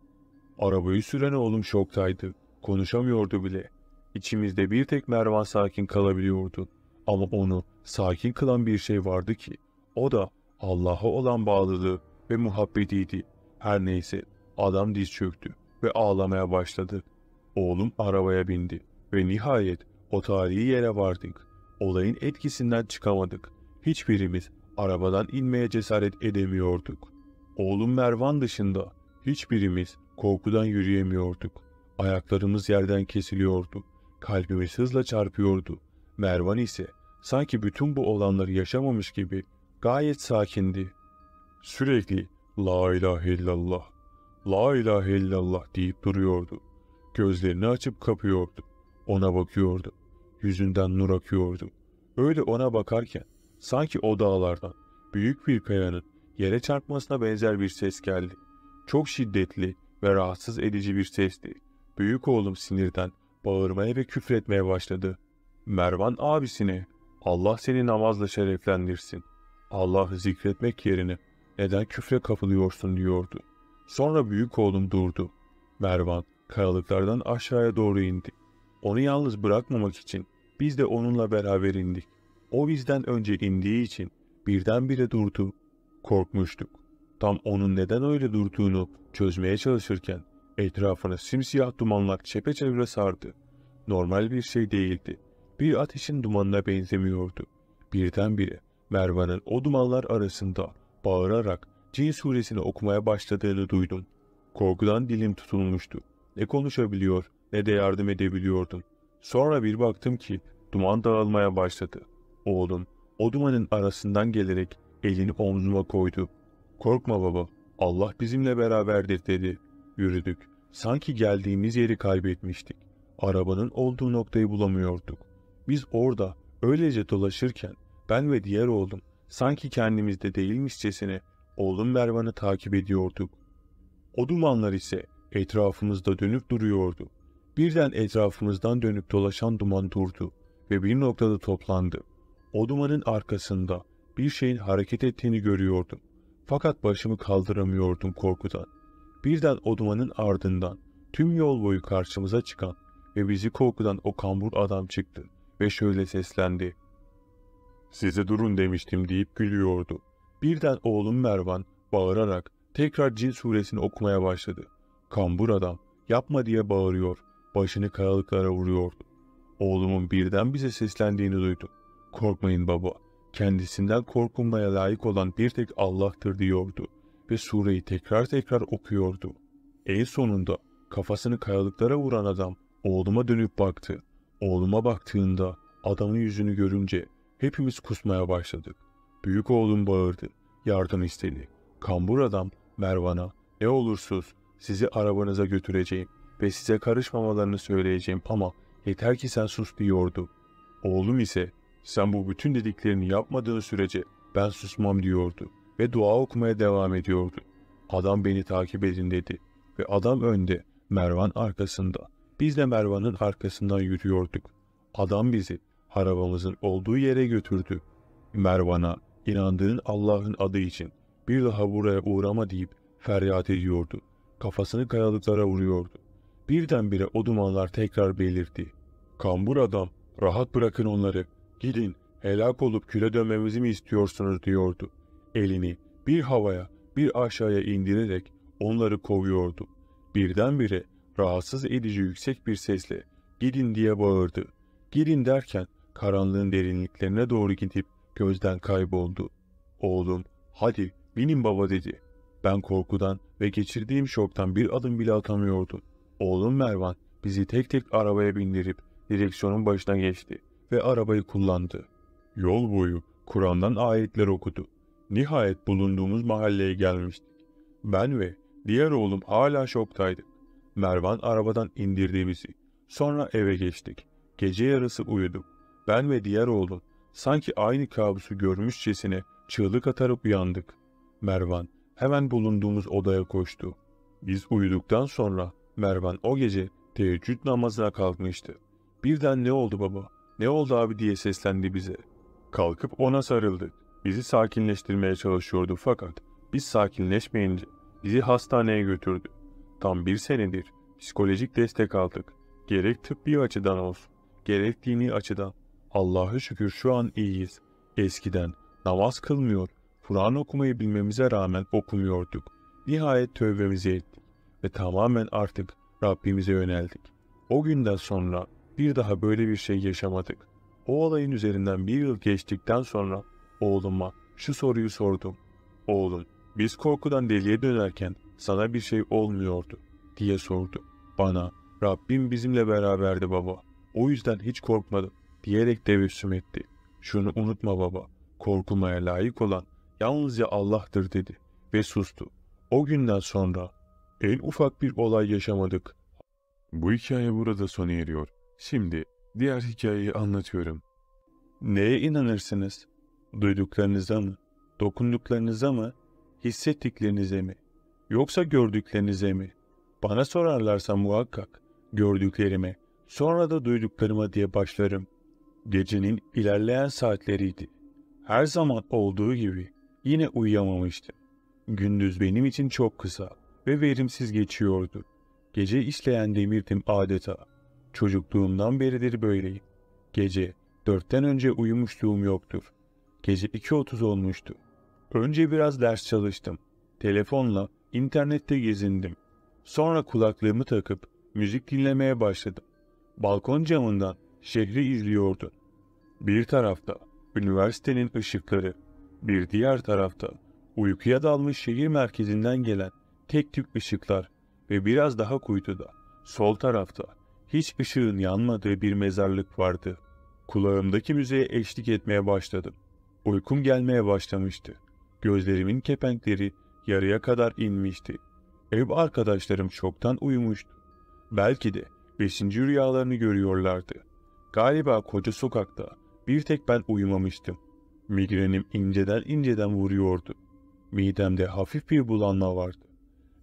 Arabayı süren oğlum şoktaydı. Konuşamıyordu bile. İçimizde bir tek Mervan sakin kalabiliyordu. Ama onu sakin kılan bir şey vardı ki o da Allah'a olan bağlılığı ve muhabbetiydi. Her neyse adam diz çöktü ve ağlamaya başladı. Oğlum arabaya bindi ve nihayet o tarihi yere vardık. Olayın etkisinden çıkamadık. Hiçbirimiz arabadan inmeye cesaret edemiyorduk. Oğlum Mervan dışında hiçbirimiz korkudan yürüyemiyorduk. Ayaklarımız yerden kesiliyordu. Kalbimiz hızla çarpıyordu. Mervan ise sanki bütün bu olanları yaşamamış gibi gayet sakindi. Sürekli "La ilahe illallah, la ilahe illallah" deyip duruyordu. Gözlerini açıp kapıyordu. Ona bakıyordu. Yüzünden nur akıyordu. Öyle ona bakarken sanki o dağlardan büyük bir kayanın yere çarpmasına benzer bir ses geldi. Çok şiddetli ve rahatsız edici bir sesti. Büyük oğlum sinirden bağırmaya ve küfretmeye başladı. Mervan abisine "Allah seni namazla şereflendirsin. Allah'ı zikretmek yerine neden küfre kapılıyorsun?" diyordu. Sonra büyük oğlum durdu. Mervan kayalıklardan aşağıya doğru indi. Onu yalnız bırakmamak için biz de onunla beraber indik. O bizden önce indiği için birdenbire durdu. Korkmuştuk. Tam onun neden öyle durduğunu çözmeye çalışırken etrafını simsiyah dumanlar çepeçevre sardı. Normal bir şey değildi. Bir ateşin dumanına benzemiyordu. Birdenbire Mervan'ın o dumanlar arasında bağırarak Cin suresini okumaya başladığını duydum. Korkudan dilim tutulmuştu. Ne konuşabiliyor ne de yardım edebiliyordum. Sonra bir baktım ki duman dağılmaya başladı. Oğlum o dumanın arasından gelerek elini omzuma koydu. "Korkma baba, Allah bizimle beraberdir" dedi. Yürüdük. Sanki geldiğimiz yeri kaybetmiştik. Arabanın olduğu noktayı bulamıyorduk. Biz orada öylece dolaşırken ben ve diğer oğlum sanki kendimizde değilmişçesine oğlum Mervan'ı takip ediyorduk. O dumanlar ise etrafımızda dönüp duruyordu. Birden etrafımızdan dönüp dolaşan duman durdu ve bir noktada toplandı. O dumanın arkasında bir şeyin hareket ettiğini görüyordum. Fakat başımı kaldıramıyordum korkudan. Birden o dumanın ardından tüm yol boyu karşımıza çıkan ve bizi korkudan o kambur adam çıktı ve şöyle seslendi. "Size durun demiştim" deyip gülüyordu. Birden oğlum Mervan bağırarak tekrar Cin suresini okumaya başladı. Kambur adam "yapma" diye bağırıyor, başını kayalıklara vuruyordu. Oğlumun birden bize seslendiğini duydum. "Korkmayın baba, kendisinden korkulmaya layık olan bir tek Allah'tır" diyordu ve sureyi tekrar tekrar okuyordu. En sonunda kafasını kayalıklara vuran adam oğluma dönüp baktı. Oğluma baktığında adamın yüzünü görünce hepimiz kusmaya başladık. Büyük oğlum bağırdı, yardım istedi. Kambur adam Mervan'a "ne olursunuz sizi arabanıza götüreceğim ve size karışmamalarını söyleyeceğim ama yeter ki sen sus" diyordu. Oğlum ise "sen bu bütün dediklerini yapmadığın sürece ben susmam" diyordu ve dua okumaya devam ediyordu. "Adam beni takip edin" dedi ve adam önde, Mervan arkasında. Biz de Mervan'ın arkasından yürüyorduk. Adam bizi arabamızın olduğu yere götürdü. Mervan'a inandığın Allah'ın adı için bir daha buraya uğrama" deyip feryat ediyordu. Kafasını kayalıklara vuruyordu. Birdenbire o dumanlar tekrar belirdi. Kambur adam "rahat bırakın onları, gidin, helak olup küle dönmemizi mi istiyorsunuz?" diyordu. Elini bir havaya bir aşağıya indirerek onları kovuyordu. Birdenbire rahatsız edici yüksek bir sesle "gidin" diye bağırdı. Gidin derken karanlığın derinliklerine doğru gidip gözden kayboldu. Oğlum "hadi binin baba" dedi. Ben korkudan ve geçirdiğim şoktan bir adım bile atamıyordum. Oğlum Mervan bizi tek tek arabaya bindirip direksiyonun başına geçti ve arabayı kullandı. Yol boyu Kur'an'dan ayetler okudu. Nihayet bulunduğumuz mahalleye gelmiştik. Ben ve diğer oğlum hala şoktaydık. Mervan arabadan indirdiğimizi, sonra eve geçtik. Gece yarısı uyuduk. Ben ve diğer oğlum sanki aynı kabusu görmüşçesine çığlık atarak uyandık. Mervan hemen bulunduğumuz odaya koştu. Biz uyuduktan sonra Mervan o gece teheccüd namazına kalkmıştı. Birden "Ne oldu baba, ne oldu abi?" diye seslendi bize. Kalkıp ona sarıldık. Bizi sakinleştirmeye çalışıyordu fakat biz sakinleşmeyince bizi hastaneye götürdü. Tam bir senedir psikolojik destek aldık. Gerek tıbbi açıdan olsun, gerek dini açıdan. Allah'a şükür şu an iyiyiz. Eskiden namaz kılmıyor, Kur'an okumayı bilmemize rağmen okumuyorduk. Nihayet tövbemizi ettik ve tamamen artık Rabbimize yöneldik. O günden sonra bir daha böyle bir şey yaşamadık. O olayın üzerinden bir yıl geçtikten sonra oğluma şu soruyu sordum. "Oğlum, biz korkudan deliye dönerken sana bir şey olmuyordu" diye sordu. Bana "Rabbim bizimle beraberdi baba. O yüzden hiç korkmadım" diyerek tebessüm etti. "Şunu unutma baba, korkulmaya layık olan yalnızca Allah'tır" dedi ve sustu. O günden sonra en ufak bir olay yaşamadık. Bu hikaye burada sona eriyor. Şimdi diğer hikayeyi anlatıyorum. Neye inanırsınız? Duyduklarınıza mı? Dokunduklarınıza mı? Hissettiklerinize mi? Yoksa gördüklerinize mi? Bana sorarlarsa muhakkak gördüklerime, sonra da duyduklarıma diye başlarım. Gecenin ilerleyen saatleriydi. Her zaman olduğu gibi yine uyuyamamıştım. Gündüz benim için çok kısa ve verimsiz geçiyordu. Gece işleyen demirdim adeta. Çocukluğumdan beridir böyleyim. Gece 4'ten önce uyumuşluğum yoktur. Gece 2:30 olmuştu. Önce biraz ders çalıştım. Telefonla internette gezindim. Sonra kulaklığımı takıp müzik dinlemeye başladım. Balkon camından şehri izliyordu. Bir tarafta üniversitenin ışıkları, bir diğer tarafta uykuya dalmış şehir merkezinden gelen tek tük ışıklar ve biraz daha kuytuda, sol tarafta hiç ışığın yanmadığı bir mezarlık vardı. Kulağımdaki müziğe eşlik etmeye başladım. Uykum gelmeye başlamıştı. Gözlerimin kepenkleri yarıya kadar inmişti. Ev arkadaşlarım çoktan uyumuştu. Belki de 5. rüyalarını görüyorlardı. Galiba koca sokakta bir tek ben uyumamıştım. Migrenim inceden vuruyordu. Midemde hafif bir bulanma vardı.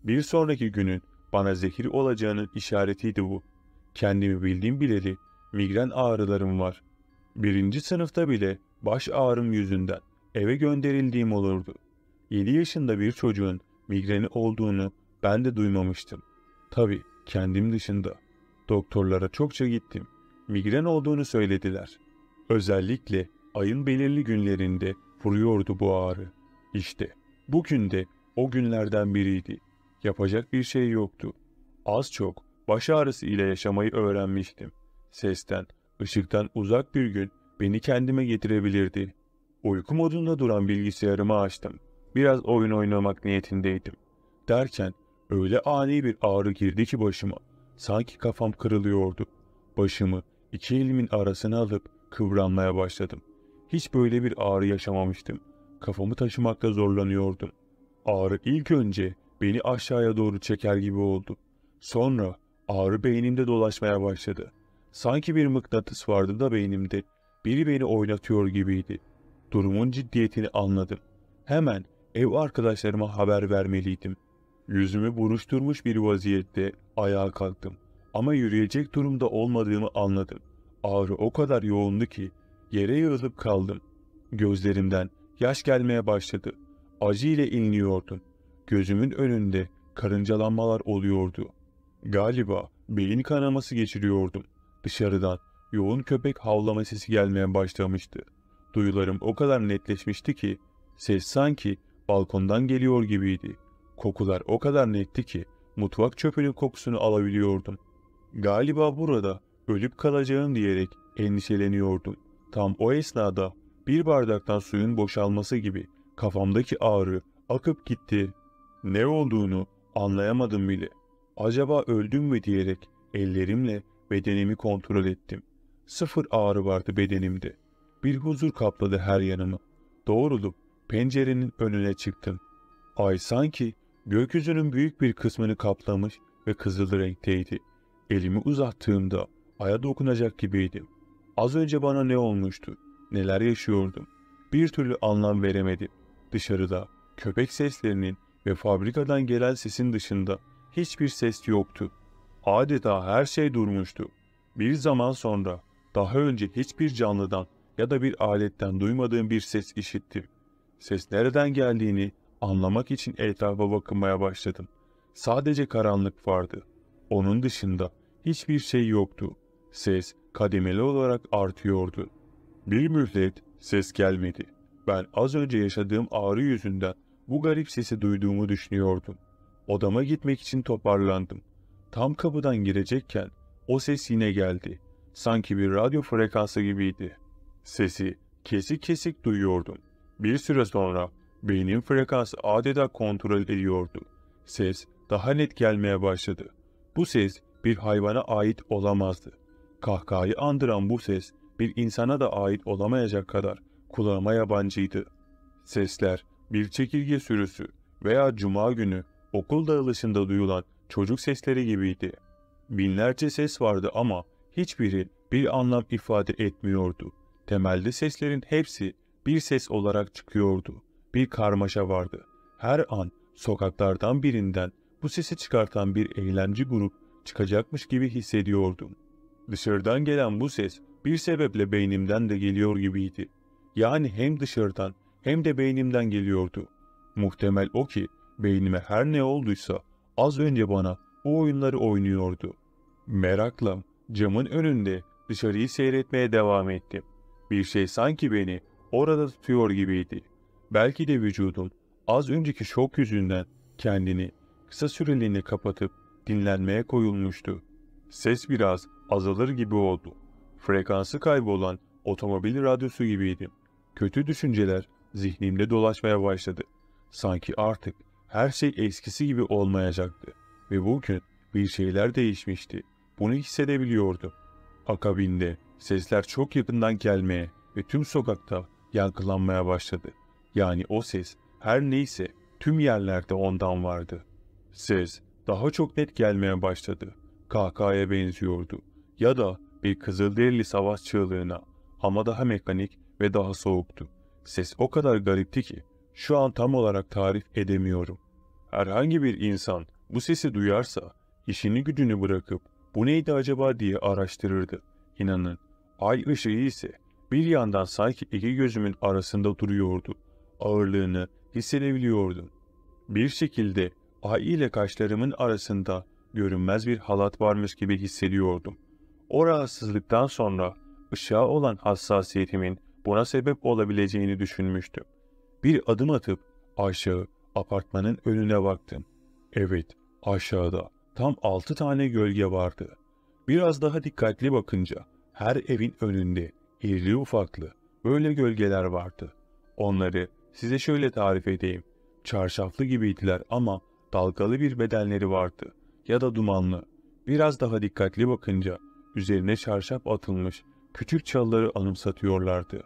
Bir sonraki günün bana zehir olacağının işaretiydi bu. Kendimi bildiğim bileli migren ağrılarım var. 1. sınıfta bile baş ağrım yüzünden eve gönderildiğim olurdu. 7 yaşında bir çocuğun migreni olduğunu ben de duymamıştım. Tabii kendim dışında. Doktorlara çokça gittim. Migren olduğunu söylediler. Özellikle ayın belirli günlerinde vuruyordu bu ağrı. İşte bugün de o günlerden biriydi. Yapacak bir şey yoktu. Az çok baş ağrısı ile yaşamayı öğrenmiştim. Sesten, ışıktan uzak bir gün beni kendime getirebilirdi. Uyku modunda duran bilgisayarımı açtım. Biraz oyun oynamak niyetindeydim. Derken öyle ani bir ağrı girdi ki başıma. Sanki kafam kırılıyordu. Başımı iki elimin arasına alıp kıvranmaya başladım. Hiç böyle bir ağrı yaşamamıştım. Kafamı taşımakta zorlanıyordum. Ağrı ilk önce beni aşağıya doğru çeker gibi oldu. Sonra ağrı beynimde dolaşmaya başladı. Sanki bir mıknatıs vardı da beynimde. Biri beni oynatıyor gibiydi. Durumun ciddiyetini anladım. Hemen ev arkadaşlarıma haber vermeliydim. Yüzümü buruşturmuş bir vaziyette ayağa kalktım. Ama yürüyecek durumda olmadığımı anladım. Ağrı o kadar yoğundu ki yere yığılıp kaldım. Gözlerimden yaş gelmeye başladı. Acı ile inliyordum. Gözümün önünde karıncalanmalar oluyordu. Galiba beyin kanaması geçiriyordum. Dışarıdan yoğun köpek havlama sesi gelmeye başlamıştı. Duyularım o kadar netleşmişti ki ses sanki balkondan geliyor gibiydi. Kokular o kadar netti ki mutfak çöpünün kokusunu alabiliyordum. Galiba burada ölüp kalacağım diyerek endişeleniyordum. Tam o esnada bir bardaktan suyun boşalması gibi kafamdaki ağrı akıp gitti. Ne olduğunu anlayamadım bile. Acaba öldüm mü diyerek ellerimle bedenimi kontrol ettim. Sıfır ağrı vardı bedenimde. Bir huzur kapladı her yanımı. Doğrulup pencerenin önüne çıktım. Ay sanki gökyüzünün büyük bir kısmını kaplamış ve kızıl renkteydi. Elimi uzattığımda aya dokunacak gibiydim. Az önce bana ne olmuştu? Neler yaşıyordum? Bir türlü anlam veremedim. Dışarıda köpek seslerinin ve fabrikadan gelen sesin dışında hiçbir ses yoktu. Adeta her şey durmuştu. Bir zaman sonra daha önce hiçbir canlıdan ya da bir aletten duymadığım bir ses işittim. Ses nereden geldiğini anlamak için etrafa bakınmaya başladım. Sadece karanlık vardı. Onun dışında hiçbir şey yoktu. Ses kademeli olarak artıyordu. Bir müddet ses gelmedi. Ben az önce yaşadığım ağrı yüzünden bu garip sesi duyduğumu düşünüyordum. Odama gitmek için toparlandım. Tam kapıdan girecekken o ses yine geldi. Sanki bir radyo frekansı gibiydi. Sesi kesik kesik duyuyordum. Bir süre sonra beynin frekansı adeta kontrol ediyordu. Ses daha net gelmeye başladı. Bu ses bir hayvana ait olamazdı. Kahkahayı andıran bu ses bir insana da ait olamayacak kadar kulağıma yabancıydı. Sesler bir çekirge sürüsü veya cuma günü okul dağılışında duyulan çocuk sesleri gibiydi. Binlerce ses vardı ama hiçbiri bir anlam ifade etmiyordu. Temelde seslerin hepsi bir ses olarak çıkıyordu. Bir karmaşa vardı. Her an sokaklardan birinden bu sesi çıkartan bir eğlence grup çıkacakmış gibi hissediyordum. Dışarıdan gelen bu ses bir sebeple beynimden de geliyor gibiydi. Yani hem dışarıdan hem de beynimden geliyordu. Muhtemel o ki beynime her ne olduysa az önce bana o oyunları oynuyordu. Merakla camın önünde dışarıyı seyretmeye devam ettim. Bir şey sanki beni orada tutuyor gibiydi. Belki de vücudum az önceki şok yüzünden kendini kısa süreliğine kapatıp dinlenmeye koyulmuştu. Ses biraz azalır gibi oldu. Frekansı kaybolan otomobil radyosu gibiydim. Kötü düşünceler zihnimde dolaşmaya başladı. Sanki artık her şey eskisi gibi olmayacaktı ve bugün bir şeyler değişmişti. Bunu hissedebiliyordum. Akabinde sesler çok yakından gelmeye ve tüm sokakta yankılanmaya başladı. Yani o ses her neyse tüm yerlerde ondan vardı. Ses daha çok net gelmeye başladı. Kahkahaya benziyordu. Ya da bir kızılderili savaş çığlığına, ama daha mekanik ve daha soğuktu. Ses o kadar garipti ki şu an tam olarak tarif edemiyorum. Herhangi bir insan bu sesi duyarsa işini gücünü bırakıp bu neydi acaba diye araştırırdı. İnanın, ay ışığı ise bir yandan sanki iki gözümün arasında duruyordu. Ağırlığını hissedebiliyordum. Bir şekilde ay ile kaşlarımın arasında görünmez bir halat varmış gibi hissediyordum. O rahatsızlıktan sonra ışığa olan hassasiyetimin buna sebep olabileceğini düşünmüştüm. Bir adım atıp aşağı apartmanın önüne baktım. Evet, aşağıda tam 6 tane gölge vardı. Biraz daha dikkatli bakınca her evin önünde irili ufaklı böyle gölgeler vardı. Onları size şöyle tarif edeyim. Çarşaflı gibiydiler ama dalgalı bir bedenleri vardı ya da dumanlı. Biraz daha dikkatli bakınca üzerine çarşaf atılmış küçük çalıları anımsatıyorlardı.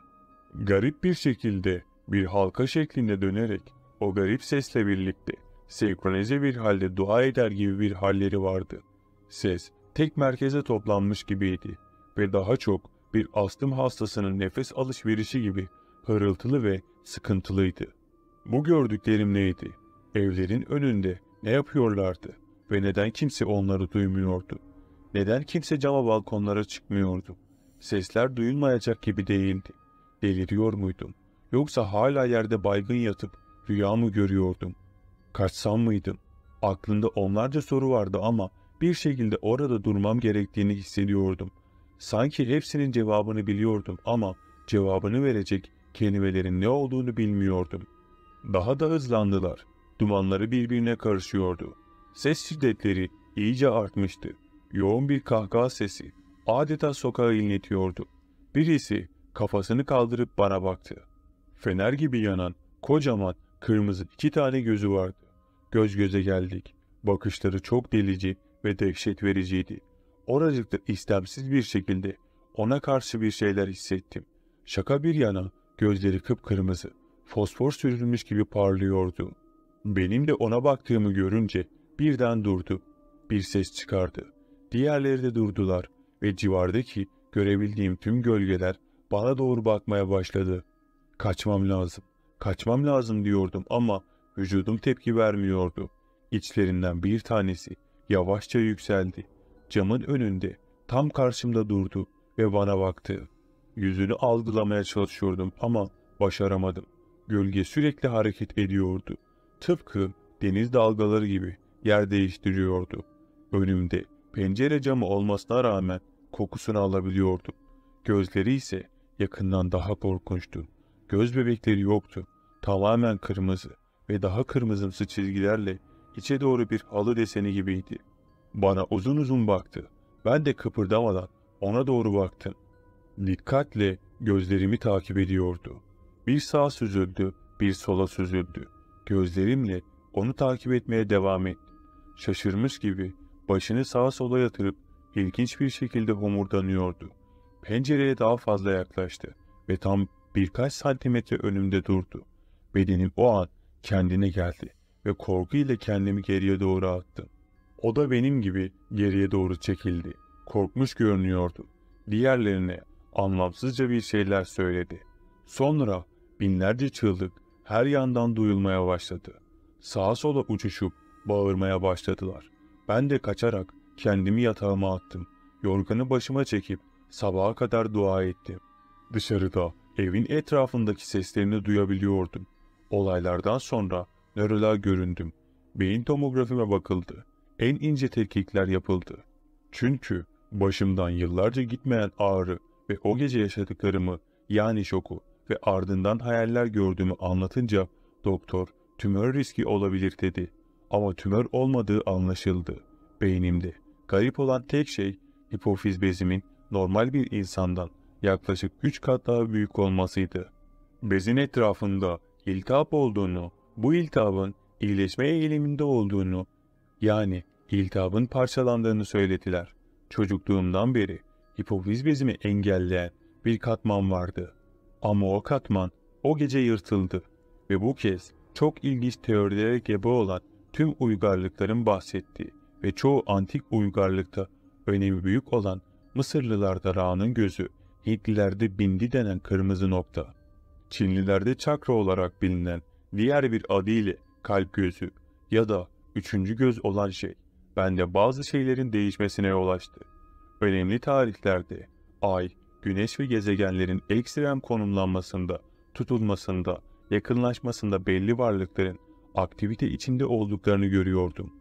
Garip bir şekilde bir halka şeklinde dönerek o garip sesle birlikte senkronize bir halde dua eder gibi bir halleri vardı. Ses tek merkeze toplanmış gibiydi ve daha çok bir astım hastasının nefes alışverişi gibi hırıltılı ve sıkıntılıydı. Bu gördüklerim neydi? Evlerin önünde ne yapıyorlardı ve neden kimse onları duymuyordu? Neden kimse cama balkonlara çıkmıyordu? Sesler duyulmayacak gibi değildi. Deliriyor muydum? Yoksa hala yerde baygın yatıp rüya mı görüyordum? Kaçsam mıydım? Aklımda onlarca soru vardı ama bir şekilde orada durmam gerektiğini hissediyordum. Sanki hepsinin cevabını biliyordum ama cevabını verecek kelimelerin ne olduğunu bilmiyordum. Daha da hızlandılar. Dumanları birbirine karışıyordu. Ses şiddetleri iyice artmıştı. Yoğun bir kahkaha sesi adeta sokağı inletiyordu. Birisi kafasını kaldırıp bana baktı. Fener gibi yanan kocaman kırmızı 2 tane gözü vardı. Göz göze geldik. Bakışları çok delici ve dehşet vericiydi. Oracıkta istemsiz bir şekilde ona karşı bir şeyler hissettim. Şaka bir yana gözleri kıpkırmızı, fosfor sürülmüş gibi parlıyordu. Benim de ona baktığımı görünce birden durdu. Bir ses çıkardı. Diğerleri de durdular ve civardaki görebildiğim tüm gölgeler bana doğru bakmaya başladı. Kaçmam lazım, kaçmam lazım diyordum ama vücudum tepki vermiyordu. İçlerinden bir tanesi yavaşça yükseldi. Camın önünde, tam karşımda durdu ve bana baktı. Yüzünü algılamaya çalışıyordum ama başaramadım. Gölge sürekli hareket ediyordu. Tıpkı deniz dalgaları gibi yer değiştiriyordu. Önümde, pencere camı olmasına rağmen kokusunu alabiliyordum. Gözleri ise yakından daha korkunçtu. Göz bebekleri yoktu. Tamamen kırmızı ve daha kırmızımsı çizgilerle içe doğru bir halı deseni gibiydi. Bana uzun uzun baktı. Ben de kıpırdamadan ona doğru baktım. Dikkatle gözlerimi takip ediyordu. Bir sağa süzüldü, bir sola süzüldü. Gözlerimle onu takip etmeye devam ettim. Şaşırmış gibi başını sağa sola yatırıp ilginç bir şekilde homurdanıyordu. Pencereye daha fazla yaklaştı ve tam birkaç santimetre önümde durdu. Bedenim o an kendine geldi ve korkuyla kendimi geriye doğru attım. O da benim gibi geriye doğru çekildi. Korkmuş görünüyordu. Diğerlerine anlamsızca bir şeyler söyledi. Sonra binlerce çığlık her yandan duyulmaya başladı. Sağa sola uçuşup bağırmaya başladılar. Ben de kaçarak kendimi yatağıma attım. Yorganı başıma çekip sabaha kadar dua ettim. Dışarıda evin etrafındaki seslerini duyabiliyordum. Olaylardan sonra nöroloğa göründüm. Beyin tomografime bakıldı. En ince tetkikler yapıldı. Çünkü başımdan yıllarca gitmeyen ağrı ve o gece yaşadıklarımı, yani şoku ve ardından hayaller gördüğümü anlatınca doktor tümör riski olabilir dedi. Ama tümör olmadığı anlaşıldı. Beynimde garip olan tek şey hipofiz bezimin normal bir insandan yaklaşık 3 kat daha büyük olmasıydı. Bezin etrafında iltihap olduğunu, bu iltihabın iyileşme eğiliminde olduğunu, yani iltihabın parçalandığını söylediler. Çocukluğumdan beri hipofiz bezimi engelleyen bir katman vardı. Ama o katman o gece yırtıldı ve bu kez çok ilginç teorilere gebe olan tüm uygarlıkların bahsettiği ve çoğu antik uygarlıkta önemi büyük olan Mısırlılarda Ra'nın gözü, Hintlilerde bindi denen kırmızı nokta, Çinlilerde çakra olarak bilinen diğer bir adıyla kalp gözü ya da üçüncü göz olan şey, bende bazı şeylerin değişmesine yol açtı. Önemli tarihlerde ay, güneş ve gezegenlerin ekstrem konumlanmasında, tutulmasında, yakınlaşmasında belli varlıkların aktivite içinde olduklarını görüyordum.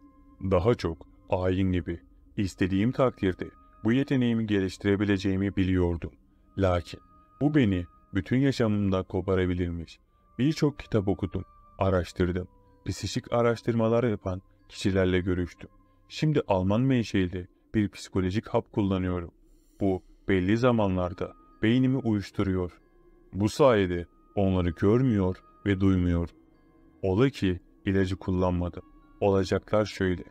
Daha çok ayin gibi. İstediğim takdirde bu yeteneğimi geliştirebileceğimi biliyordum. Lakin bu beni bütün yaşamımda koparabilirmiş. Birçok kitap okudum, araştırdım. Psikik araştırmalar yapan kişilerle görüştüm. Şimdi Alman menşeli bir psikolojik hap kullanıyorum. Bu belli zamanlarda beynimi uyuşturuyor. Bu sayede onları görmüyor ve duymuyor. Ola ki ilacı kullanmadım. Olacaklar şöyle.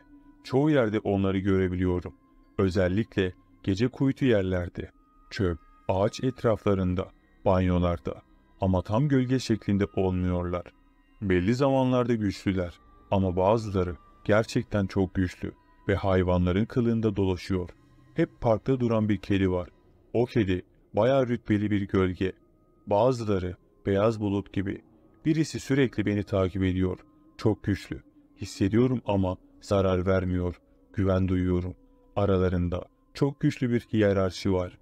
Çoğu yerde onları görebiliyorum. Özellikle gece kuytu yerlerde, çöp, ağaç etraflarında, banyolarda. Ama tam gölge şeklinde olmuyorlar. Belli zamanlarda güçlüler ama bazıları gerçekten çok güçlü ve hayvanların kılığında dolaşıyor. Hep parkta duran bir kedi var. O kedi bayağı rütbeli bir gölge. Bazıları beyaz bulut gibi. Birisi sürekli beni takip ediyor. Çok güçlü. Hissediyorum ama zarar vermiyor. Güven duyuyorum. Aralarında çok güçlü bir hiyerarşi var.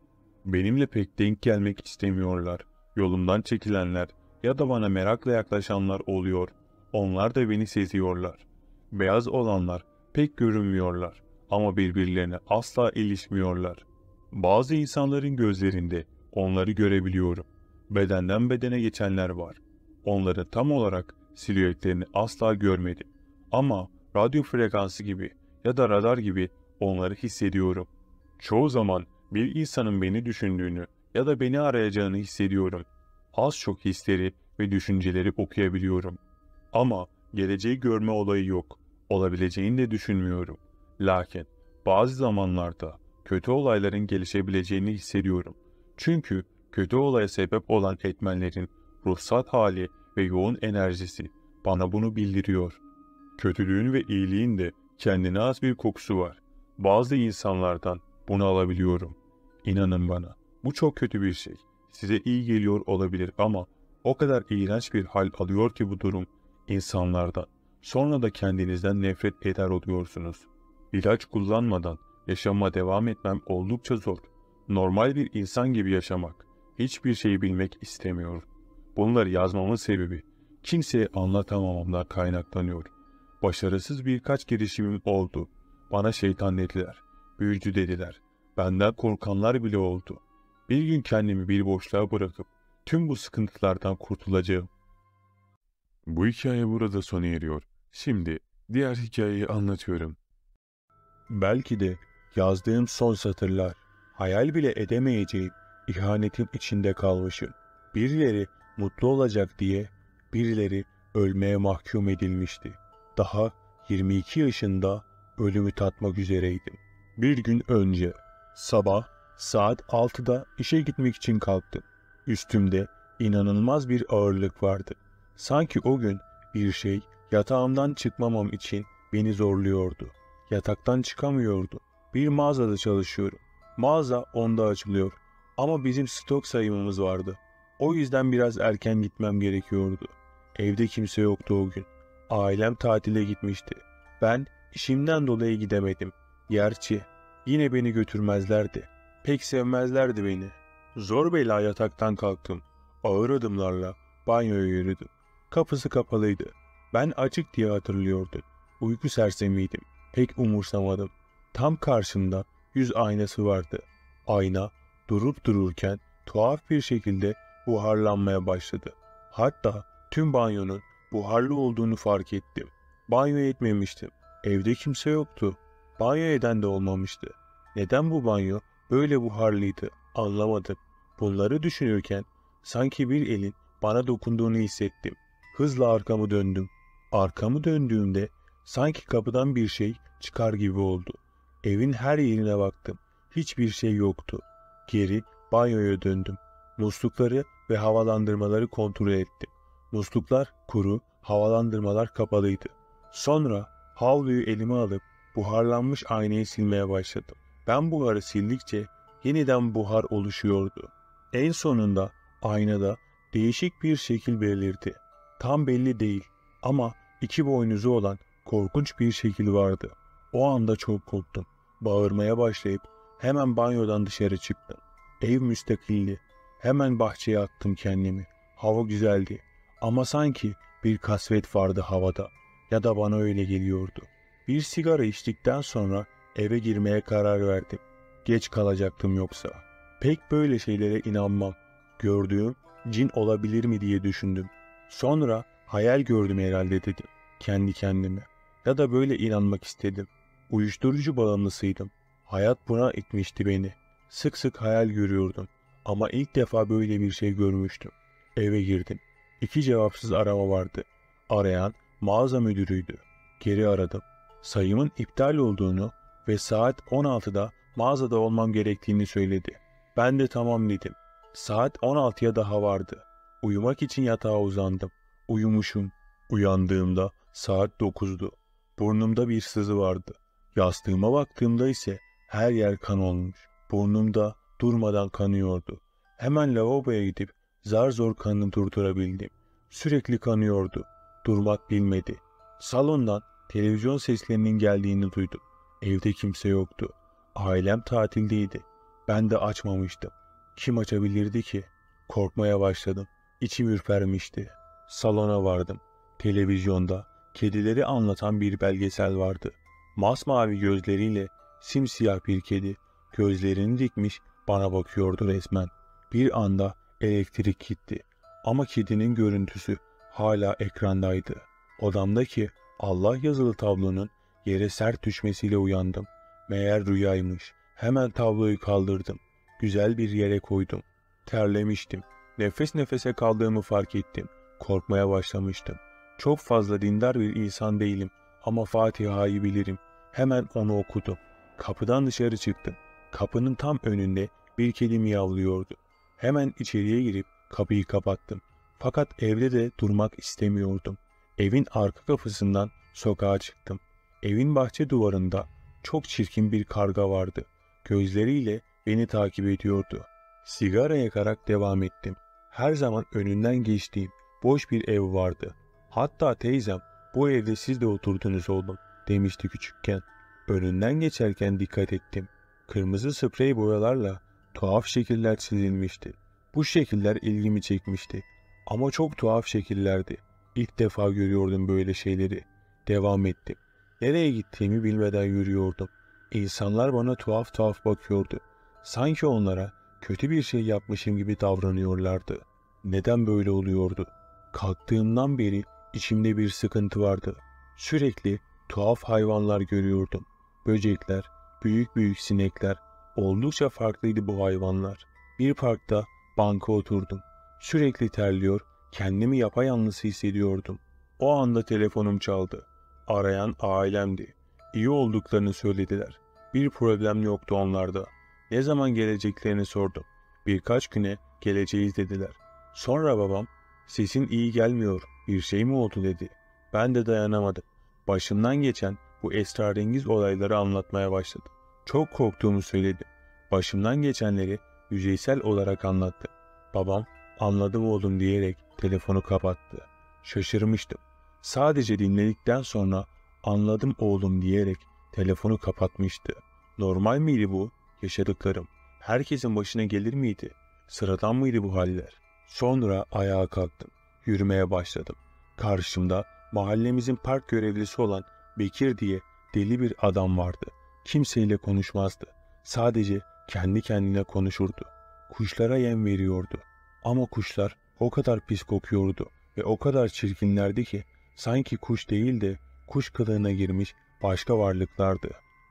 Benimle pek denk gelmek istemiyorlar. Yolumdan çekilenler ya da bana merakla yaklaşanlar oluyor. Onlar da beni seziyorlar. Beyaz olanlar pek görünmüyorlar ama birbirlerine asla ilişmiyorlar. Bazı insanların gözlerinde onları görebiliyorum. Bedenden bedene geçenler var. Onları tam olarak silüetlerini asla görmedim. Ama radyo frekansı gibi ya da radar gibi onları hissediyorum. Çoğu zaman bir insanın beni düşündüğünü ya da beni arayacağını hissediyorum. Az çok hisleri ve düşünceleri okuyabiliyorum. Ama geleceği görme olayı yok. Olabileceğini de düşünmüyorum. Lakin bazı zamanlarda kötü olayların gelişebileceğini hissediyorum. Çünkü kötü olaya sebep olan etmenlerin ruhsal hali ve yoğun enerjisi bana bunu bildiriyor. Kötülüğün ve iyiliğin de kendine has bir kokusu var. Bazı insanlardan bunu alabiliyorum. İnanın bana, bu çok kötü bir şey. Size iyi geliyor olabilir ama o kadar iğrenç bir hal alıyor ki bu durum insanlardan. Sonra da kendinizden nefret eder oluyorsunuz. İlaç kullanmadan Yaşama devam etmem oldukça zor. Normal bir insan gibi yaşamak, hiçbir şeyi bilmek istemiyorum. Bunları yazmamın sebebi kimseye anlatamamamdan kaynaklanıyor. Başarısız birkaç girişimim oldu. Bana şeytan dediler, büyücü dediler, benden korkanlar bile oldu. Bir gün kendimi bir boşluğa bırakıp tüm bu sıkıntılardan kurtulacağım. Bu hikaye burada sona eriyor. Şimdi diğer hikayeyi anlatıyorum. Belki de yazdığım son satırlar, hayal bile edemeyeceğim ihanetin içinde kalmışım. Birileri mutlu olacak diye birileri ölmeye mahkum edilmişti. Daha 22 yaşında ölümü tatmak üzereydim. Bir gün önce sabah saat 6'da işe gitmek için kalktım. Üstümde inanılmaz bir ağırlık vardı. Sanki o gün bir şey yatağımdan çıkmamam için beni zorluyordu. Yataktan çıkamıyordu. Bir mağazada çalışıyorum. Mağaza 10'da açılıyor. Ama bizim stok sayımımız vardı. O yüzden biraz erken gitmem gerekiyordu. Evde kimse yoktu o gün. Ailem tatile gitmişti. Ben işimden dolayı gidemedim. Gerçi yine beni götürmezlerdi. Pek sevmezlerdi beni. Zor bela yataktan kalktım. Ağır adımlarla banyoya yürüdüm. Kapısı kapalıydı. Ben açık diye hatırlıyordum. Uyku sersemiydim. Pek umursamadım. Tam karşımda yüz aynası vardı. Ayna durup dururken tuhaf bir şekilde buharlanmaya başladı. Hatta tüm banyonun buharlı olduğunu fark ettim. Banyo etmemiştim. Evde kimse yoktu. Banyo eden de olmamıştı. Neden bu banyo böyle buharlıydı anlamadım. Bunları düşünürken sanki bir elin bana dokunduğunu hissettim. Hızla arkamı döndüm. Arkamı döndüğümde sanki kapıdan bir şey çıkar gibi oldu. Evin her yerine baktım. Hiçbir şey yoktu. Geri banyoya döndüm. Muslukları ve havalandırmaları kontrol ettim. Musluklar kuru, havalandırmalar kapalıydı. Sonra havluyu elime alıp buharlanmış aynayı silmeye başladım. Ben buharı sildikçe yeniden buhar oluşuyordu. En sonunda aynada değişik bir şekil belirdi. Tam belli değil ama iki boynuzu olan korkunç bir şekil vardı. O anda çok korktum. Bağırmaya başlayıp hemen banyodan dışarı çıktım. Ev müstakildi. Hemen bahçeye attım kendimi. Hava güzeldi. Ama sanki bir kasvet vardı havada. Ya da bana öyle geliyordu. Bir sigara içtikten sonra eve girmeye karar verdim. Geç kalacaktım yoksa. Pek böyle şeylere inanmam. Gördüğüm cin olabilir mi diye düşündüm. Sonra hayal gördüm herhalde dedim. Kendi kendime. Ya da böyle inanmak istedim. Uyuşturucu bağımlısıydım. Hayat buna itmişti beni. Sık sık hayal görüyordum. Ama ilk defa böyle bir şey görmüştüm. Eve girdim. 2 cevapsız arama vardı. Arayan mağaza müdürüydü. Geri aradım. Sayımın iptal olduğunu ve saat 16'da mağazada olmam gerektiğini söyledi. Ben de tamam dedim. Saat 16'ya daha vardı. Uyumak için yatağa uzandım. Uyumuşum. Uyandığımda saat 9'du. Burnumda bir sızı vardı. Yastığıma baktığımda ise her yer kan olmuş. Burnumda durmadan kanıyordu. Hemen lavaboya gidip zar zor kanını durdurabildim. Sürekli kanıyordu. Durmak bilmedi. Salondan televizyon seslerinin geldiğini duydum. Evde kimse yoktu. Ailem tatildeydi. Ben de açmamıştım. Kim açabilirdi ki? Korkmaya başladım. İçim ürpermişti. Salona vardım. Televizyonda kedileri anlatan bir belgesel vardı. Masmavi gözleriyle simsiyah bir kedi gözlerini dikmiş bana bakıyordu resmen. Bir anda elektrik gitti. Ama kedinin görüntüsü hala ekrandaydı. Odamdaki Allah yazılı tablonun yere sert düşmesiyle uyandım. Meğer rüyaymış. Hemen tabloyu kaldırdım. Güzel bir yere koydum. Terlemiştim. Nefes nefese kaldığımı fark ettim. Korkmaya başlamıştım. Çok fazla dindar bir insan değilim ama Fatiha'yı bilirim. Hemen onu okudum. Kapıdan dışarı çıktım. Kapının tam önünde bir kedi miyavlıyordu. Hemen içeriye girip kapıyı kapattım. Fakat evde de durmak istemiyordum. Evin arka kapısından sokağa çıktım. Evin bahçe duvarında çok çirkin bir karga vardı. Gözleriyle beni takip ediyordu. Sigara yakarak devam ettim. Her zaman önünden geçtiğim boş bir ev vardı. Hatta teyzem bu evde siz de oturdunuz oğlum demişti küçükken. Önünden geçerken dikkat ettim. Kırmızı sprey boyalarla tuhaf şekiller çizilmişti. Bu şekiller ilgimi çekmişti. Ama çok tuhaf şekillerdi. İlk defa görüyordum böyle şeyleri. Devam ettim. Nereye gittiğimi bilmeden yürüyordum. İnsanlar bana tuhaf tuhaf bakıyordu. Sanki onlara kötü bir şey yapmışım gibi davranıyorlardı. Neden böyle oluyordu? Kalktığımdan beri içimde bir sıkıntı vardı. Sürekli tuhaf hayvanlar görüyordum. Böcekler, büyük büyük sinekler. Oldukça farklıydı bu hayvanlar. Bir parkta banka oturdum. Sürekli terliyor, kendimi yapayalnız hissediyordum. O anda telefonum çaldı. Arayan ailemdi. İyi olduklarını söylediler. Bir problem yoktu onlarda. Ne zaman geleceklerini sordum. Birkaç güne geleceğiz dediler. Sonra babam, "Sesin iyi gelmiyor, bir şey mi oldu?" dedi. Ben de dayanamadım. Başımdan geçen bu esrarengiz olayları anlatmaya başladım. Çok korktuğumu söyledim. Başımdan geçenleri yüzeysel olarak anlattım. Babam, "Anladım oğlum," diyerek telefonu kapattı. Şaşırmıştım. Sadece dinledikten sonra "Anladım oğlum," diyerek telefonu kapatmıştı. Normal miydi bu yaşadıklarım? Herkesin başına gelir miydi? Sıradan mıydı bu haller? Sonra ayağa kalktım. Yürümeye başladım. Karşımda mahallemizin park görevlisi olan Bekir diye deli bir adam vardı. Kimseyle konuşmazdı. Sadece kendi kendine konuşurdu. Kuşlara yem veriyordu. Ama kuşlar o kadar pis kokuyordu ve o kadar çirkinlerdi ki sanki kuş değil de kuş kılığına girmiş başka varlıklardı.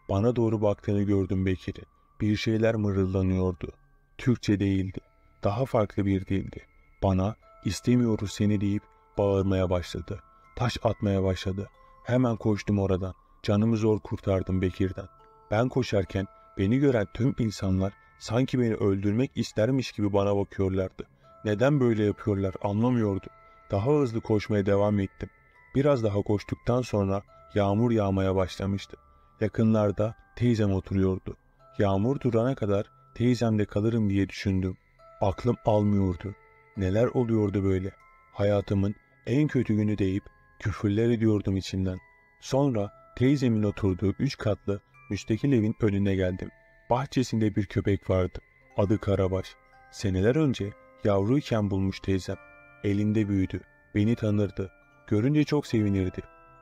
Bana doğru baktığını gördüm Bekir'i. Bir şeyler mırıldanıyordu. Türkçe değildi. Daha farklı bir dildi. Bana "istemiyoruz seni" deyip bağırmaya başladı. Taş atmaya başladı. Hemen koştum oradan. Canımı zor kurtardım Bekir'den. Ben koşarken beni gören tüm insanlar sanki beni öldürmek istermiş gibi bana bakıyorlardı. Neden böyle yapıyorlar anlamıyordum. Daha hızlı koşmaya devam ettim. Biraz daha koştuktan sonra yağmur yağmaya başlamıştı. Yakınlarda teyzem oturuyordu. Yağmur durana kadar teyzemde kalırım diye düşündüm. Aklım almıyordu. Neler oluyordu böyle? Hayatımın en kötü günü deyip küfürler ediyordum içimden. Sonra teyzemin oturduğu 3 katlı müstakil evin önüne geldim. Bahçesinde bir köpek vardı. Adı Karabaş. Seneler önce yavruyken bulmuş teyzem. Elinde büyüdü. Beni tanırdı. Görünce çok sevinirdi.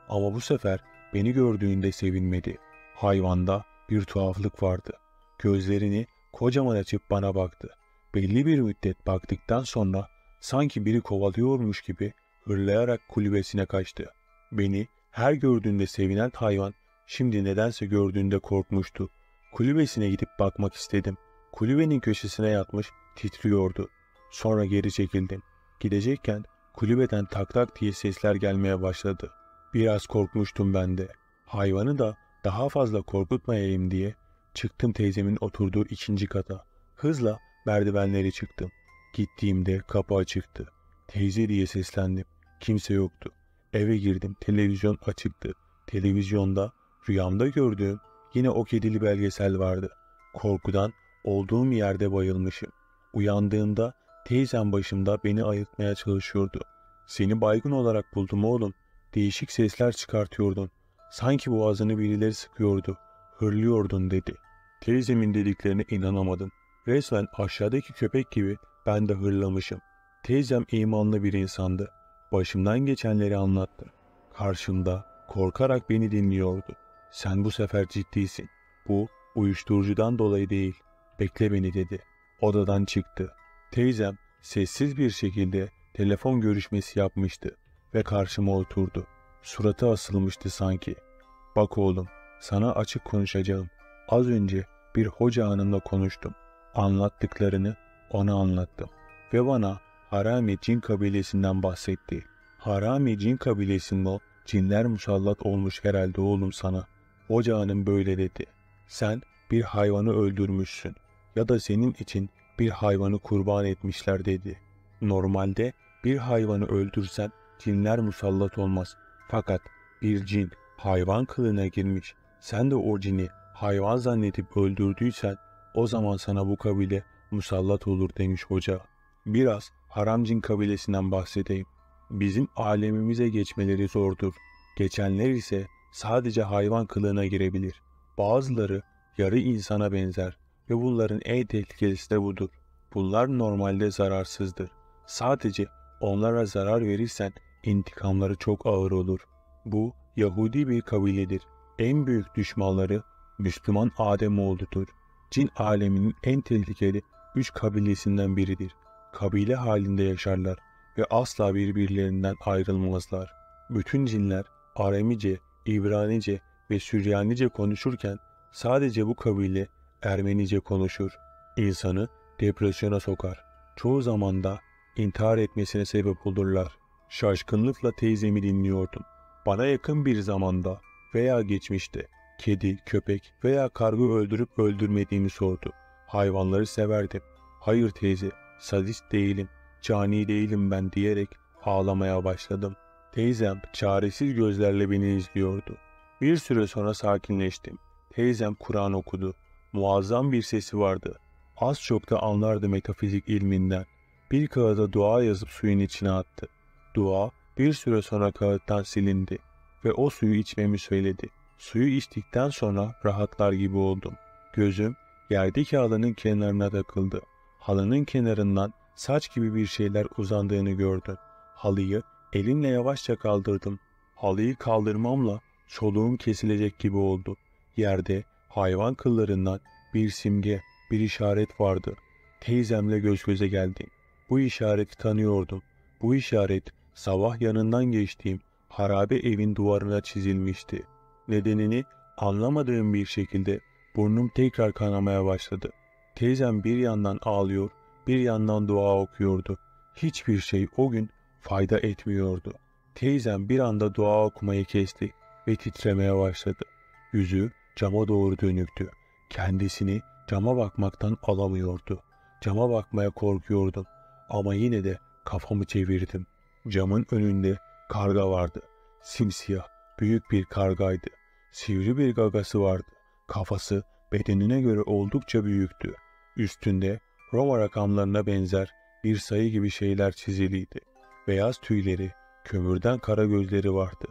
Ama bu sefer beni gördüğünde sevinmedi. Hayvanda bir tuhaflık vardı. Gözlerini kocaman açıp bana baktı. Belli bir müddet baktıktan sonra sanki biri kovalıyormuş gibi hırlayarak kulübesine kaçtı. Beni her gördüğünde sevinen hayvan şimdi nedense gördüğünde korkmuştu. Kulübesine gidip bakmak istedim. Kulübenin köşesine yatmış titriyordu. Sonra geri çekildim. Gidecekken kulübeden tak tak diye sesler gelmeye başladı. Biraz korkmuştum ben de. Hayvanı da daha fazla korkutmayayım diye çıktım teyzemin oturduğu 2. kata. Hızla merdivenleri çıktım. Gittiğimde kapı açıktı. "Teyze" diye seslendim. Kimse yoktu. Eve girdim. Televizyon açıktı. Televizyonda rüyamda gördüğüm yine o kedili belgesel vardı. Korkudan olduğum yerde bayılmışım. Uyandığımda teyzem başımda beni ayıltmaya çalışıyordu. "Seni baygın olarak buldum oğlum. Değişik sesler çıkartıyordun. Sanki boğazını birileri sıkıyordu. Hırlıyordun" dedi. Teyzemin dediklerine inanamadım. Resmen aşağıdaki köpek gibi ben de hırlamışım. Teyzem imanlı bir insandı. Başımdan geçenleri anlattı. Karşımda korkarak beni dinliyordu. "Sen bu sefer ciddisin. Bu uyuşturucudan dolayı değil. Bekle beni" dedi. Odadan çıktı. Teyzem sessiz bir şekilde telefon görüşmesi yapmıştı ve karşıma oturdu. Suratı asılmıştı sanki. "Bak oğlum, sana açık konuşacağım. Az önce bir hoca hanımla konuştum. Anlattıklarını ona anlattım ve bana Harami Cin kabilesinden bahsetti. Harami Cin kabilesinin o cinler musallat olmuş herhalde oğlum sana. Hoca hanım böyle dedi. Sen bir hayvanı öldürmüşsün ya da senin için bir hayvanı kurban etmişler dedi. Normalde bir hayvanı öldürsen cinler musallat olmaz. Fakat bir cin hayvan kılığına girmiş. Sen de o cini hayvan zannedip öldürdüysen o zaman sana bu kabile musallat olur" demiş hoca. "Biraz Haram Cin kabilesinden bahsedeyim. Bizim alemimize geçmeleri zordur. Geçenler ise sadece hayvan kılığına girebilir. Bazıları yarı insana benzer ve bunların en tehlikelisi de budur. Bunlar normalde zararsızdır. Sadece onlara zarar verirsen intikamları çok ağır olur. Bu Yahudi bir kabiledir. En büyük düşmanları Müslüman Ademoğlu'dur. Cin aleminin en tehlikeli 3 kabilesinden biridir. Kabile halinde yaşarlar ve asla birbirlerinden ayrılmazlar. Bütün cinler Aramice, İbranice ve Süryanice konuşurken sadece bu kabile Ermenice konuşur. İnsanı depresyona sokar. Çoğu zaman da intihar etmesine sebep olurlar. Şaşkınlıkla teyzemi dinliyordum. Bana yakın bir zamanda veya geçmişte kedi, köpek veya karga öldürüp öldürmediğimi sordu. Hayvanları severdim. Hayır teyze, sadist değilim, cani değilim ben diyerek ağlamaya başladım. Teyzem çaresiz gözlerle beni izliyordu. Bir süre sonra sakinleştim. Teyzem Kur'an okudu. Muazzam bir sesi vardı. Az çok da anlardı metafizik ilminden. Bir kağıda dua yazıp suyun içine attı. Dua bir süre sonra kağıttan silindi ve o suyu içmemi söyledi. Suyu içtikten sonra rahatlar gibi oldum. Gözüm yerdeki halının kenarına takıldı. Halının kenarından saç gibi bir şeyler uzandığını gördüm. Halıyı elimle yavaşça kaldırdım. Halıyı kaldırmamla çoluğum kesilecek gibi oldu. Yerde hayvan kıllarından bir simge, bir işaret vardı. Teyzemle göz göze geldim. Bu işareti tanıyordum. Bu işaret sabah yanından geçtiğim harabe evin duvarına çizilmişti. Nedenini anlamadığım bir şekilde burnum tekrar kanamaya başladı. Teyzem bir yandan ağlıyor, bir yandan dua okuyordu. Hiçbir şey o gün fayda etmiyordu. Teyzem bir anda dua okumayı kesti ve titremeye başladı. Yüzü cama doğru dönüktü. Kendisini cama bakmaktan alamıyordu. Cama bakmaya korkuyordum ama yine de kafamı çevirdim. Camın önünde karga vardı. Simsiyah, büyük bir kargaydı. Sivri bir gagası vardı. Kafası bedenine göre oldukça büyüktü. Üstünde Roma rakamlarına benzer bir sayı gibi şeyler çiziliydi. Beyaz tüyleri, kömürden kara gözleri vardı.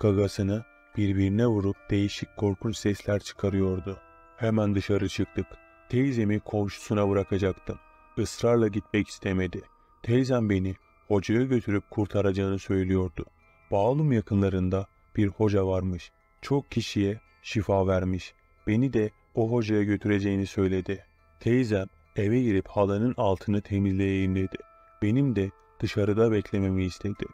Gagasını birbirine vurup değişik korkunç sesler çıkarıyordu. Hemen dışarı çıktık. Teyzemi komşusuna bırakacaktım. Israrla gitmek istemedi. Teyzem beni hocaya götürüp kurtaracağını söylüyordu. Bağlum yakınlarında bir hoca varmış. Çok kişiye şifa vermiş. Beni de o hocaya götüreceğini söyledi. Teyzem eve girip halanın altını temizleyeyim dedi. Benim de dışarıda beklememi istedi.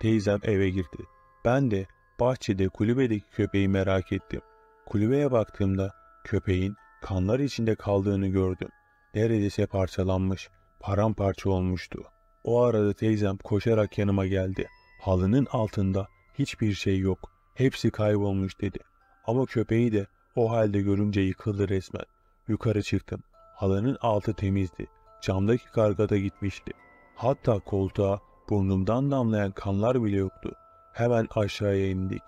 Teyzem eve girdi. Ben de bahçede kulübedeki köpeği merak ettim. Kulübeye baktığımda köpeğin kanlar içinde kaldığını gördüm. Neredeyse parçalanmış, paramparça olmuştu. O arada teyzem koşarak yanıma geldi. Halının altında hiçbir şey yok. Hepsi kaybolmuş dedi. Ama köpeği de o halde görünce yıkıldı resmen. Yukarı çıktım. Halanın altı temizdi. Camdaki karga da gitmişti. Hatta koltuğa burnumdan damlayan kanlar bile yoktu. Hemen aşağıya indik.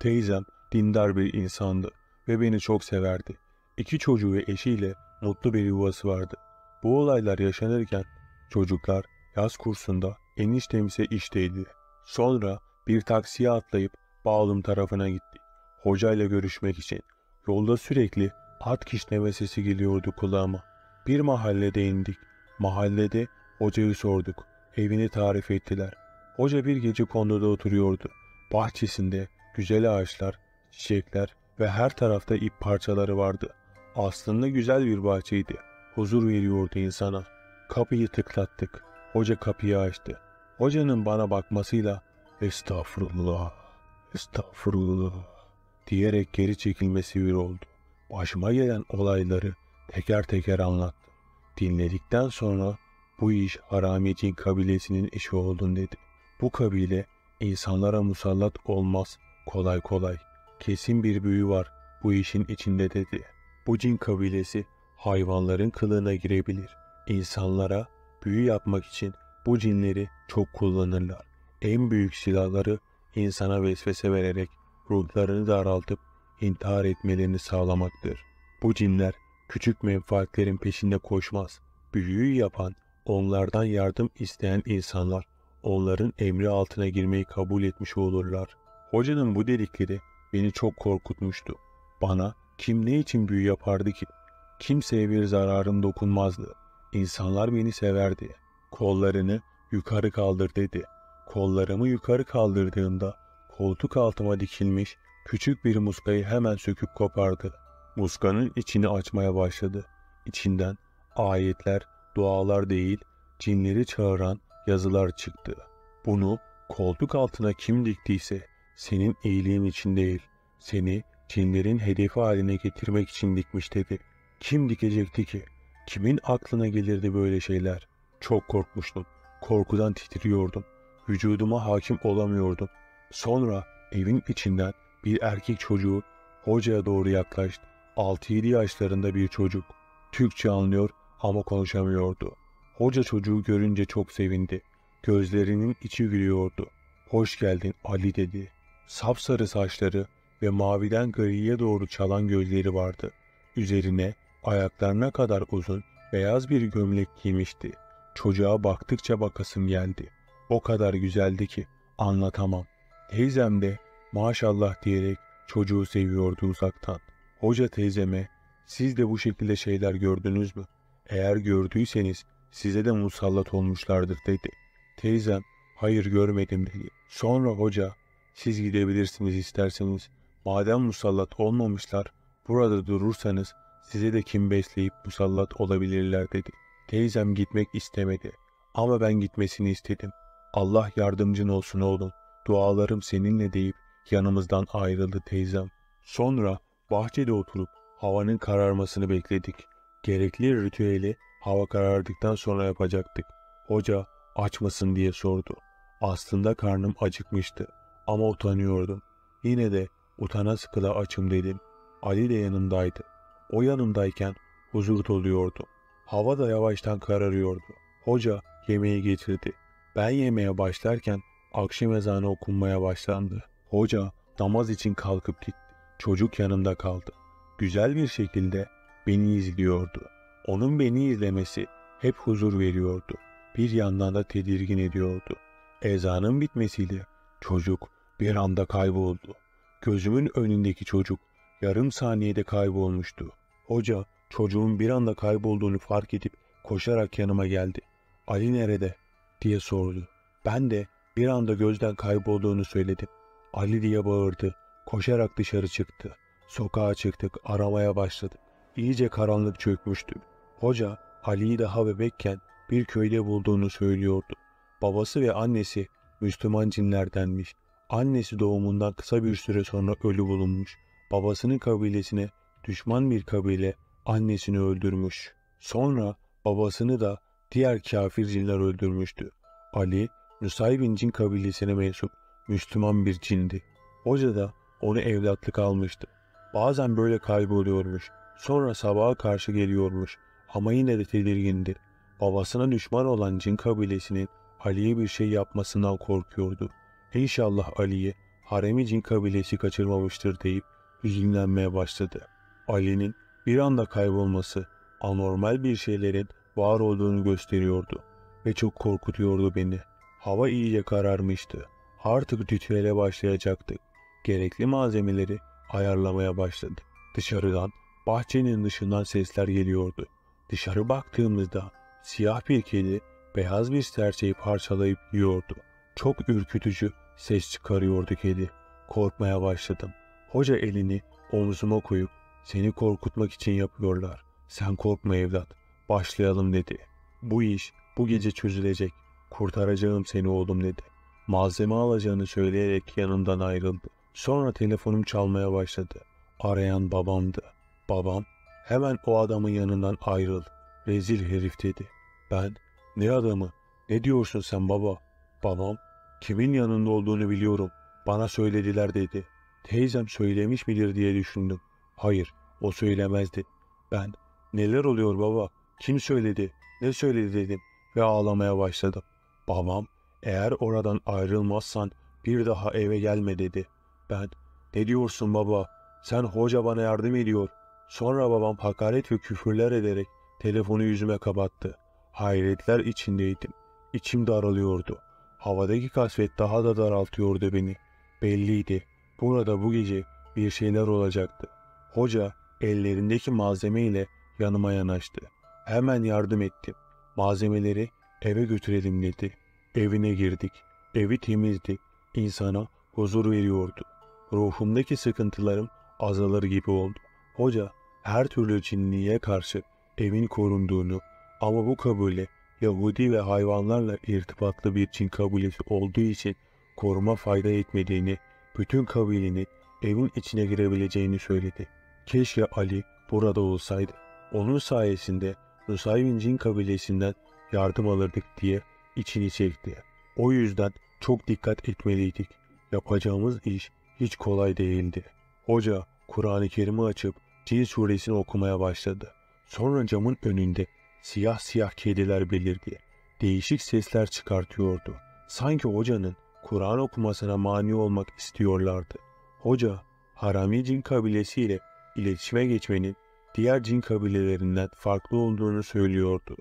Teyzem dindar bir insandı ve beni çok severdi. 2 çocuğu ve eşiyle mutlu bir yuvası vardı. Bu olaylar yaşanırken çocuklar yaz kursunda, eniştem ise işteydi. Sonra bir taksiye atlayıp Bağlum tarafına gittik. Hocayla görüşmek için. Yolda sürekli at kişneme sesi geliyordu kulağıma. Bir mahallede indik. Mahallede hocayı sorduk. Evini tarif ettiler. Hoca bir gece kondoda oturuyordu. Bahçesinde güzel ağaçlar, çiçekler ve her tarafta ip parçaları vardı. Aslında güzel bir bahçeydi. Huzur veriyordu insana. Kapıyı tıklattık. Hoca kapıyı açtı. Hocanın bana bakmasıyla "Estağfurullah, estağfurullah" diyerek geri çekilmesi bir oldu. Başıma gelen olayları teker teker anlattı. Dinledikten sonra bu iş Haramicin kabilesinin işi olduğunu dedi. Bu kabile insanlara musallat olmaz kolay kolay. Kesin bir büyü var bu işin içinde dedi. Bu cin kabilesi hayvanların kılığına girebilir. İnsanlara büyü yapmak için bu cinleri çok kullanırlar. En büyük silahları insana vesvese vererek ruhlarını daraltıp intihar etmelerini sağlamaktır. Bu cinler küçük menfaatlerin peşinde koşmaz. Büyüyü yapan, onlardan yardım isteyen insanlar onların emri altına girmeyi kabul etmiş olurlar. Hocanın bu dedikleri beni çok korkutmuştu. Bana Kim ne için büyü yapardı ki? Kimseye bir zararım dokunmazdı. İnsanlar beni severdi. Kollarını yukarı kaldır dedi. Kollarımı yukarı kaldırdığımda koltuk altıma dikilmiş küçük bir muskayı hemen söküp kopardı. Muskanın içini açmaya başladı. İçinden ayetler, dualar değil, cinleri çağıran yazılar çıktı. Bunu koltuk altına kim diktiyse senin iyiliğin için değil, seni cinlerin hedefi haline getirmek için dikmiş dedi. Kim dikecekti ki? Kimin aklına gelirdi böyle şeyler? Çok korkmuştum. Korkudan titriyordum. Vücuduma hakim olamıyordum. Sonra evin içinden bir erkek çocuğu hocaya doğru yaklaştı. 6-7 yaşlarında bir çocuk. Türkçe anlıyor ama konuşamıyordu. Hoca çocuğu görünce çok sevindi. Gözlerinin içi gülüyordu. "Hoş geldin Ali" dedi. Sapsarı saçları ve maviden griye doğru çalan gözleri vardı. Üzerine ayaklarına kadar uzun beyaz bir gömlek giymişti. Çocuğa baktıkça bakasım geldi. O kadar güzeldi ki anlatamam. Teyzem de maşallah diyerek çocuğu seviyordu uzaktan. Hoca teyzeme, "Siz de bu şekilde şeyler gördünüz mü? Eğer gördüyseniz size de musallat olmuşlardır" dedi. Teyzem, "Hayır, görmedim" dedi. Sonra hoca, "Siz gidebilirsiniz isterseniz. Madem musallat olmamışlar, burada durursanız size de kim besleyip musallat olabilirler" dedi. Teyzem gitmek istemedi ama ben gitmesini istedim. "Allah yardımcın olsun oğlum. Dualarım seninle" deyip yanımızdan ayrıldı teyzem. Sonra bahçede oturup havanın kararmasını bekledik. Gerekli ritüeli hava karardıktan sonra yapacaktık. Hoca "aç mısın?" diye sordu. Aslında karnım acıkmıştı ama utanıyordum. Yine de utana sıkıla açım dedim. Ali de yanımdaydı. O yanımdayken huzur doluyordu. Hava da yavaştan kararıyordu. Hoca yemeği getirdi. Ben yemeğe başlarken akşam ezanı okunmaya başlandı. Hoca namaz için kalkıp gitti. Çocuk yanımda kaldı. Güzel bir şekilde beni izliyordu. Onun beni izlemesi hep huzur veriyordu. Bir yandan da tedirgin ediyordu. Ezanın bitmesiyle çocuk bir anda kayboldu. Gözümün önündeki çocuk yarım saniyede kaybolmuştu. Hoca çocuğun bir anda kaybolduğunu fark edip koşarak yanıma geldi. "Ali nerede?" diye sordu. Ben de bir anda gözden kaybolduğunu söyledim. "Ali" diye bağırdı. Koşarak dışarı çıktı. Sokağa çıktık, aramaya başladık. İyice karanlık çökmüştü. Hoca Ali'yi daha bebekken bir köyde bulduğunu söylüyordu. Babası ve annesi Müslüman cinlerdenmiş. Annesi doğumundan kısa bir süre sonra ölü bulunmuş. Babasının kabilesine düşman bir kabile annesini öldürmüş. Sonra babasını da diğer kafir cinler öldürmüştü. Ali, Nusaybin cin kabilesine mensup Müslüman bir cindi. Hoca da onu evlatlık almıştı. Bazen böyle kayboluyormuş. Sonra sabaha karşı geliyormuş. Ama yine de tedirgindi. Babasına düşman olan cin kabilesinin Ali'ye bir şey yapmasından korkuyordu. İnşallah Ali'yi haremi cin kabilesi kaçırmamıştır deyip hüzünlenmeye başladı. Ali'nin bir anda kaybolması anormal bir şeylerin var olduğunu gösteriyordu ve çok korkutuyordu beni. Hava iyice kararmıştı. Artık ritüele başlayacaktık. Gerekli malzemeleri ayarlamaya başladık. Dışarıdan, bahçenin dışından sesler geliyordu. Dışarı baktığımızda siyah bir kedi beyaz bir serçeyi parçalayıp yiyordu. Çok ürkütücü ses çıkarıyordu kedi. Korkmaya başladım. Hoca elini omzuma koyup "Seni korkutmak için yapıyorlar. Sen korkma evlat. Başlayalım" dedi. "Bu iş bu gece çözülecek. Kurtaracağım seni oğlum" dedi. Malzeme alacağını söyleyerek yanımdan ayrıldı. Sonra telefonum çalmaya başladı. Arayan babamdı. "Babam, hemen o adamın yanından ayrıl. Rezil herif" dedi. Ben "Ne adamı? Ne diyorsun sen baba?" Babam "Kimin yanında olduğunu biliyorum. Bana söylediler" dedi. Teyzem söylemiş midir diye düşündüm. "Hayır, o söylemezdi." Ben "Neler oluyor baba? Kim söyledi? Ne söyledi?" dedim ve ağlamaya başladım. Babam "Eğer oradan ayrılmazsan bir daha eve gelme" dedi. Ben "Ne diyorsun baba? Sen hoca bana yardım ediyor." Sonra babam hakaret ve küfürler ederek telefonu yüzüme kapattı. Hayretler içindeydim. İçim daralıyordu. Havadaki kasvet daha da daraltıyordu beni. Belliydi. Burada bu gece bir şeyler olacaktı. Hoca ellerindeki malzeme ile yanıma yanaştı. Hemen yardım ettim. Malzemeleri eve götürelim dedi. Evine girdik. Evi temizdi. İnsana huzur veriyordu. Ruhumdaki sıkıntılarım azalır gibi oldu. Hoca her türlü cinliğe karşı evin korunduğunu ama bu kabule Yahudi ve hayvanlarla irtibatlı bir cin kabilesi olduğu için koruma fayda etmediğini, bütün kabileni evin içine girebileceğini söyledi. Keşke Ali burada olsaydı. Onun sayesinde Nusaybin cin kabilesinden yardım alırdık diye içini çekti. O yüzden çok dikkat etmeliydik. Yapacağımız iş hiç kolay değildi. Hoca Kur'an-ı Kerim'i açıp Cin suresini okumaya başladı. Sonra camın önünde siyah siyah kediler belirdi. Değişik sesler çıkartıyordu. Sanki hocanın Kur'an okumasına mani olmak istiyorlardı. Hoca Harami cin kabilesiyle iletişime geçmenin diğer cin kabilelerinden farklı olduğunu söylüyordu.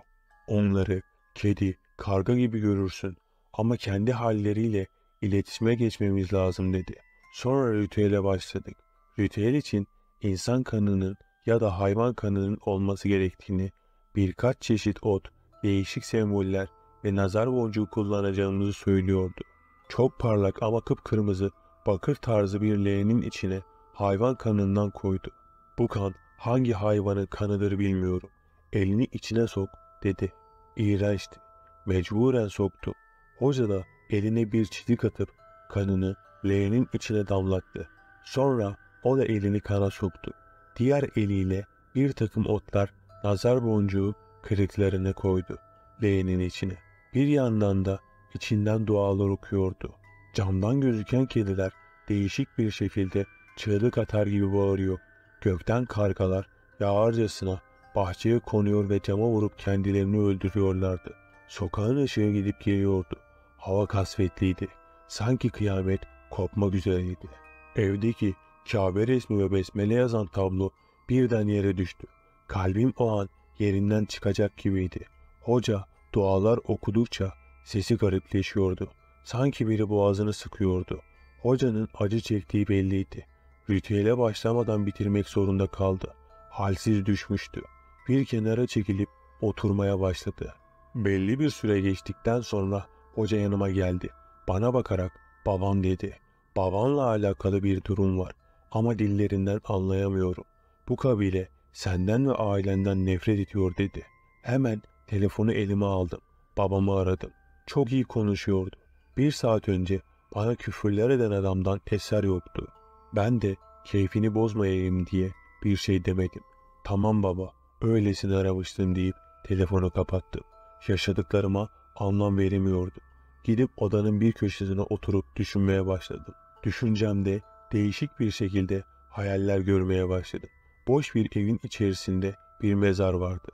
Onları kedi, karga gibi görürsün ama kendi halleriyle iletişime geçmemiz lazım dedi. Sonra ritüele başladık. Ritüel için insan kanının ya da hayvan kanının olması gerektiğini, birkaç çeşit ot, değişik semboller ve nazar boncuğu kullanacağımızı söylüyordu. Çok parlak ama kıpkırmızı bakır tarzı bir leğenin içine hayvan kanından koydu. Bu kan hangi hayvanın kanıdır bilmiyorum. Elini içine sok dedi. İğrençti. Mecburen soktu. Hoca da eline bir çizik atıp kanını leğenin içine damlattı. Sonra o da elini kana soktu. Diğer eliyle bir takım otlar, nazar boncuğu kırıklarını koydu leğenin içine. Bir yandan da içinden dualar okuyordu. Camdan gözüken kediler değişik bir şekilde çığlık atar gibi bağırıyor. Gökten kargalar yağarcasına bahçeye konuyor ve cama vurup kendilerini öldürüyorlardı. Sokağın ışığı gidip geliyordu. Hava kasvetliydi. Sanki kıyamet kopmak üzereydi. Evdeki Kabe resmi ve besmele yazan tablo birden yere düştü. Kalbim o an yerinden çıkacak gibiydi. Hoca dualar okudukça sesi garipleşiyordu. Sanki biri boğazını sıkıyordu. Hocanın acı çektiği belliydi. Ritüele başlamadan bitirmek zorunda kaldı. Halsiz düşmüştü. Bir kenara çekilip oturmaya başladı. Belli bir süre geçtikten sonra hoca yanıma geldi. Bana bakarak "Babam" dedi. "Babanla alakalı bir durum var ama dillerinden anlayamıyorum. Bu kabile senden ve ailenden nefret ediyor" dedi. Hemen telefonu elime aldım. Babamı aradım. Çok iyi konuşuyordu. Bir saat önce bana küfürler eden adamdan eser yoktu. Ben de keyfini bozmayayım diye bir şey demedim. "Tamam baba, öylesine aramıştım" deyip telefonu kapattım. Yaşadıklarıma anlam veremiyordum. Gidip odanın bir köşesine oturup düşünmeye başladım. Düşüncemde değişik bir şekilde hayaller görmeye başladım. Boş bir evin içerisinde bir mezar vardı.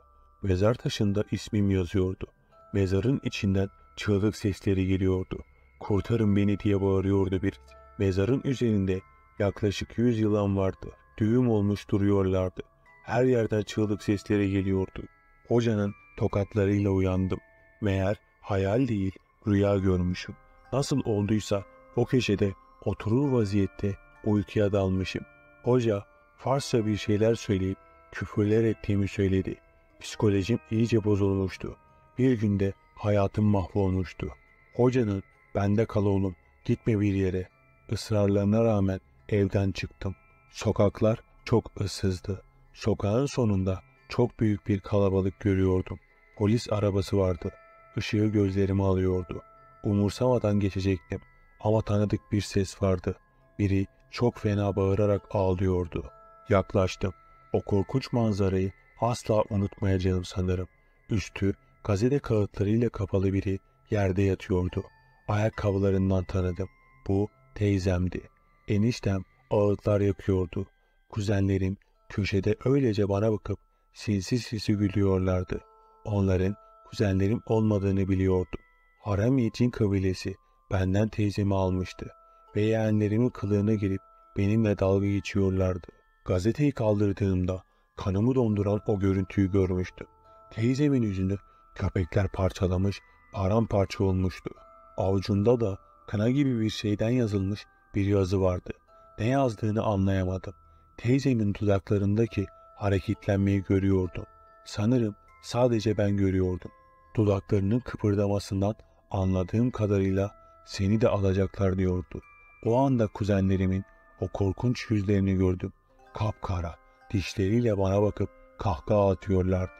Mezar taşında ismim yazıyordu. Mezarın içinden çığlık sesleri geliyordu. "Kurtarın beni" diye bağırıyordu birisi. Mezarın üzerinde yaklaşık 100 yılan vardı. Düğüm olmuş duruyorlardı. Her yerden çığlık sesleri geliyordu. Hocanın tokatlarıyla uyandım. Meğer hayal değil, rüya görmüşüm. Nasıl olduysa o köşede oturur vaziyette uykuya dalmışım. Hoca Farsça bir şeyler söyleyip küfürler ettiğimi söyledi. Psikolojim iyice bozulmuştu. Bir günde hayatım mahvolmuştu. Hocanın "Bende kal oğlum, gitme bir yere" ısrarlarına rağmen evden çıktım. Sokaklar çok ıssızdı. Sokağın sonunda çok büyük bir kalabalık görüyordum. Polis arabası vardı. Işığı gözlerimi alıyordu. Umursamadan geçecektim ama tanıdık bir ses vardı. Biri çok fena bağırarak ağlıyordu. Yaklaştım. O korkunç manzarayı asla unutmayacağım sanırım. Üstü gazete kağıtlarıyla kapalı biri yerde yatıyordu. Ayakkabılarından tanıdım. Bu teyzemdi. Eniştem ağıtlar yakıyordu. Kuzenlerim köşede öylece bana bakıp sinsi sinsi gülüyorlardı. Onların kuzenlerim olmadığını biliyordum. Harami cin kabilesi benden teyzemi almıştı ve yeğenlerimin kılığına girip benimle dalga geçiyorlardı. Gazeteyi kaldırdığımda kanımı donduran o görüntüyü görmüştüm. Teyzemin yüzünü köpekler parçalamış, paramparça olmuştu. Avucunda da kana gibi bir şeyden yazılmış bir yazı vardı. Ne yazdığını anlayamadım. Teyzemin dudaklarındaki hareketlenmeyi görüyordu. Sanırım sadece ben görüyordum. Dudaklarının kıpırdamasından anladığım kadarıyla seni de alacaklar diyordu. O anda kuzenlerimin o korkunç yüzlerini gördüm. Kapkara, dişleriyle bana bakıp kahkaha atıyorlardı.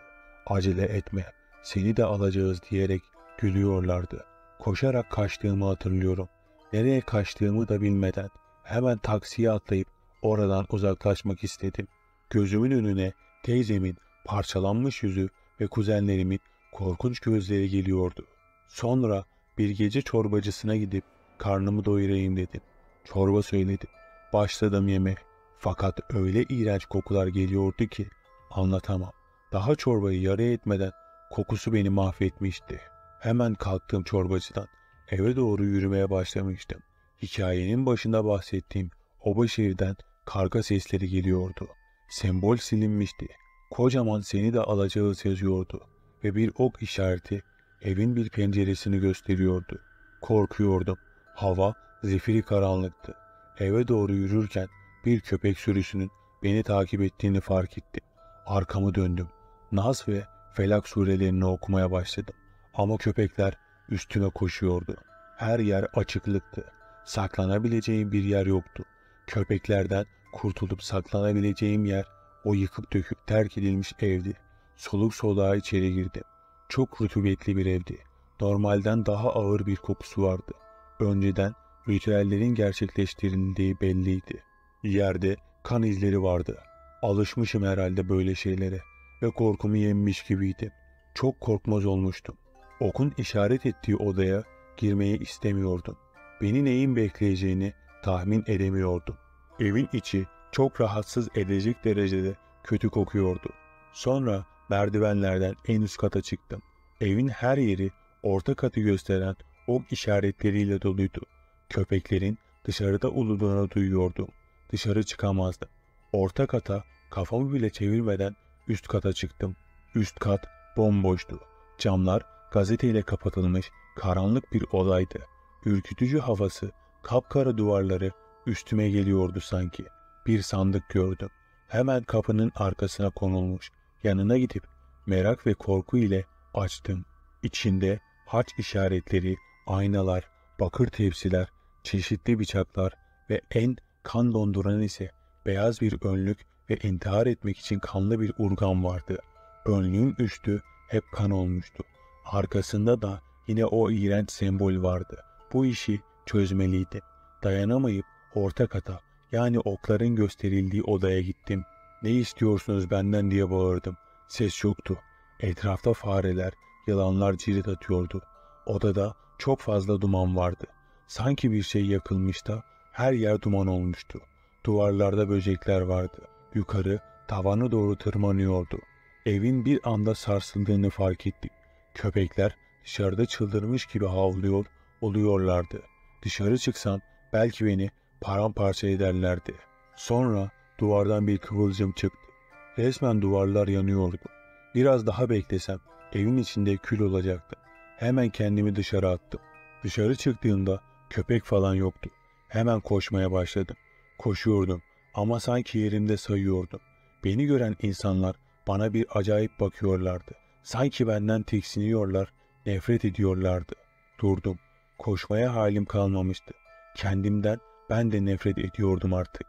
Acele etme, seni de alacağız diyerek gülüyorlardı. Koşarak kaçtığımı hatırlıyorum. Nereye kaçtığımı da bilmeden hemen taksiye atlayıp oradan uzaklaşmak istedim. Gözümün önüne teyzemin parçalanmış yüzü ve kuzenlerimin korkunç gözleri geliyordu. Sonra bir gece çorbacısına gidip karnımı doyurayım dedim. Çorba söyledim. Başladım yemeğe. Fakat öyle iğrenç kokular geliyordu ki anlatamam. Daha çorbayı yarı etmeden kokusu beni mahvetmişti. Hemen kalktım çorbacıdan. Eve doğru yürümeye başlamıştım. Hikayenin başında bahsettiğim oba şehirden karga sesleri geliyordu. Sembol silinmişti. Kocaman seni de alacağız yazıyordu. Ve bir ok işareti evin bir penceresini gösteriyordu. Korkuyordum. Hava zifiri karanlıktı. Eve doğru yürürken bir köpek sürüsünün beni takip ettiğini fark ettim. Arkamı döndüm. Nas ve Felak surelerini okumaya başladım. Ama köpekler üstüme koşuyordu. Her yer açıklıktı. Saklanabileceğim bir yer yoktu. Köpeklerden kurtulup saklanabileceğim yer o yıkıp döküp terk edilmiş evdi. Soluk soluğa içeri girdim. Çok rutubetli bir evdi. Normalden daha ağır bir kokusu vardı. Önceden ritüellerin gerçekleştirildiği belliydi. Yerde kan izleri vardı. Alışmışım herhalde böyle şeylere ve korkumu yenmiş gibiydim. Çok korkmaz olmuştum. Okun işaret ettiği odaya girmeyi istemiyordum. Beni neyin bekleyeceğini tahmin edemiyordum. Evin içi çok rahatsız edecek derecede kötü kokuyordu. Sonra merdivenlerden en üst kata çıktım. Evin her yeri orta katı gösteren ok işaretleriyle doluydu. Köpeklerin dışarıda uluduğunu duyuyordum. Dışarı çıkamazdım. Orta kata kafamı bile çevirmeden üst kata çıktım. Üst kat bomboştu. Camlar gazeteyle kapatılmış karanlık bir odaydı. Ürkütücü havası, kapkara duvarları üstüme geliyordu sanki. Bir sandık gördüm. Hemen kapının arkasına konulmuş. Yanına gidip merak ve korku ile açtım. İçinde haç işaretleri, aynalar, bakır tepsiler, çeşitli bıçaklar ve en kan donduran ise beyaz bir önlük ve intihar etmek için kanlı bir urgan vardı. Önlüğün üstü hep kan olmuştu. Arkasında da yine o iğrenç sembol vardı. Bu işi çözmeliydim. Dayanamayıp orta kata, yani okların gösterildiği odaya gittim. "Ne istiyorsunuz benden?" diye bağırdım. Ses yoktu. Etrafta fareler, yılanlar cirit atıyordu. Odada çok fazla duman vardı. Sanki bir şey yakılmış da her yer duman olmuştu. Duvarlarda böcekler vardı. Yukarı, tavana doğru tırmanıyordu. Evin bir anda sarsıldığını fark ettik. Köpekler dışarıda çıldırmış gibi havlıyor oluyorlardı. Dışarı çıksan belki beni paramparça ederlerdi. Sonra duvardan bir kıvılcım çıktı. Resmen duvarlar yanıyordu. Biraz daha beklesem evin içinde kül olacaktı. Hemen kendimi dışarı attım. Dışarı çıktığımda köpek falan yoktu. Hemen koşmaya başladım. Koşuyordum ama sanki yerimde sayıyordum. Beni gören insanlar bana bir acayip bakıyorlardı. Sanki benden tiksiniyorlar, nefret ediyorlardı. Durdum. Koşmaya halim kalmamıştı. Kendimden ben de nefret ediyordum artık.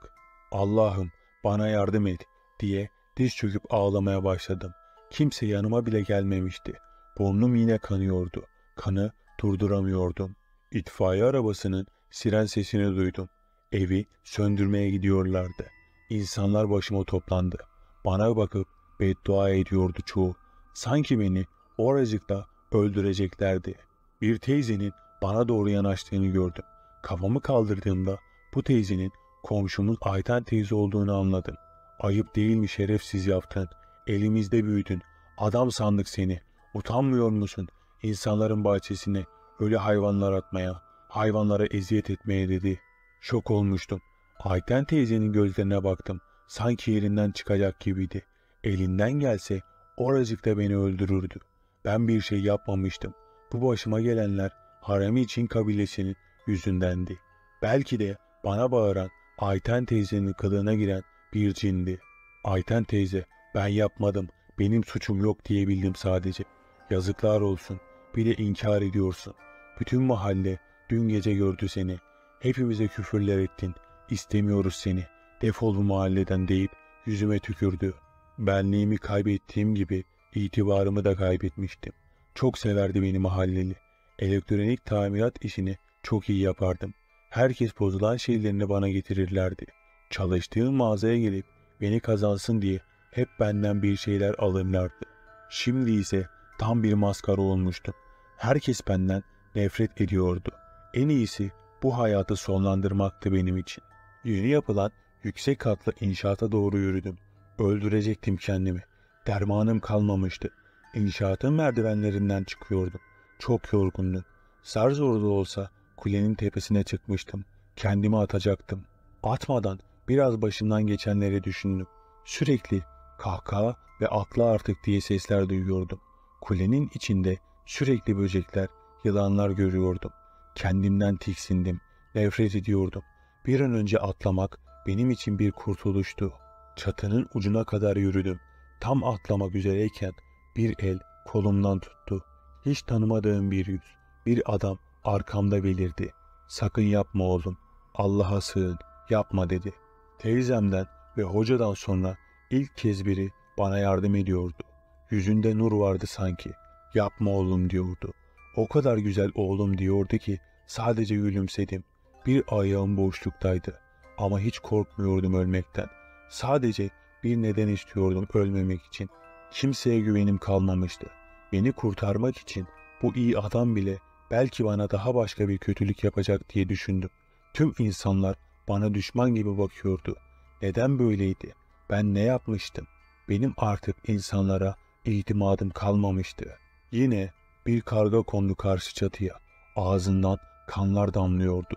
"Allah'ım bana yardım et" diye diz çöküp ağlamaya başladım. Kimse yanıma bile gelmemişti. Burnum yine kanıyordu. Kanı durduramıyordum. İtfaiye arabasının siren sesini duydum. Evi söndürmeye gidiyorlardı. İnsanlar başıma toplandı. Bana bakıp beddua ediyordu çoğu. Sanki beni oracıkta öldüreceklerdi. Bir teyzenin bana doğru yanaştığını gördüm. Kafamı kaldırdığımda bu teyzenin komşumuz Ayten teyze olduğunu anladım. "Ayıp değil mi şerefsiz yaptın? Elimizde büyüdün. Adam sandık seni. Utanmıyor musun? İnsanların bahçesine öyle hayvanlar atmaya, hayvanlara eziyet etmeye" dedi. Şok olmuştum. Ayten teyzenin gözlerine baktım. Sanki yerinden çıkacak gibiydi. Elinden gelse oracıkta beni öldürürdü. Ben bir şey yapmamıştım. Bu başıma gelenler Haramiçin kabilesinin yüzündendi. Belki de bana bağıran, Ayten teyzenin kılığına giren bir cindi. Ayten teyze, ben yapmadım, benim suçum yok diyebildim sadece. Yazıklar olsun, bir de inkar ediyorsun. Bütün mahalle dün gece gördü seni. Hepimize küfürler ettin, istemiyoruz seni, defol bu mahalleden deyip yüzüme tükürdü. Benliğimi kaybettiğim gibi itibarımı da kaybetmiştim. Çok severdi beni mahalleli. Elektronik tamirat işini çok iyi yapardım. Herkes bozulan şeylerini bana getirirlerdi. Çalıştığım mağazaya gelip beni kazansın diye hep benden bir şeyler alırlardı. Şimdi ise tam bir maskara olmuştum. Herkes benden nefret ediyordu. En iyisi bu hayatı sonlandırmaktı benim için. Yeni yapılan yüksek katlı inşaata doğru yürüdüm. Öldürecektim kendimi. Dermanım kalmamıştı. İnşaatın merdivenlerinden çıkıyordum. Çok yorgundum. Zar zor da olsa kulenin tepesine çıkmıştım. Kendimi atacaktım. Atmadan biraz başımdan geçenleri düşündüm. Sürekli kahkaha ve atla artık diye sesler duyuyordum. Kulenin içinde sürekli böcekler, yılanlar görüyordum. Kendimden tiksindim. Nefret ediyordum. Bir an önce atlamak benim için bir kurtuluştu. Çatının ucuna kadar yürüdüm. Tam atlamak üzereyken bir el kolumdan tuttu. Hiç tanımadığım bir yüz, bir adam arkamda belirdi. "Sakın yapma oğlum, Allah'a sığın, yapma" dedi. Teyzemden ve hocadan sonra ilk kez biri bana yardım ediyordu. Yüzünde nur vardı sanki. "Yapma oğlum" diyordu. O kadar güzel "oğlum" diyordu ki sadece gülümsedim. Bir ayağım boşluktaydı ama hiç korkmuyordum ölmekten. Sadece bir neden istiyordum ölmemek için. Kimseye güvenim kalmamıştı. Beni kurtarmak için bu iyi adam bile belki bana daha başka bir kötülük yapacak diye düşündüm. Tüm insanlar bana düşman gibi bakıyordu. Neden böyleydi? Ben ne yapmıştım? Benim artık insanlara itimadım kalmamıştı. Yine bir karga kondu karşı çatıya. Ağzından kanlar damlıyordu.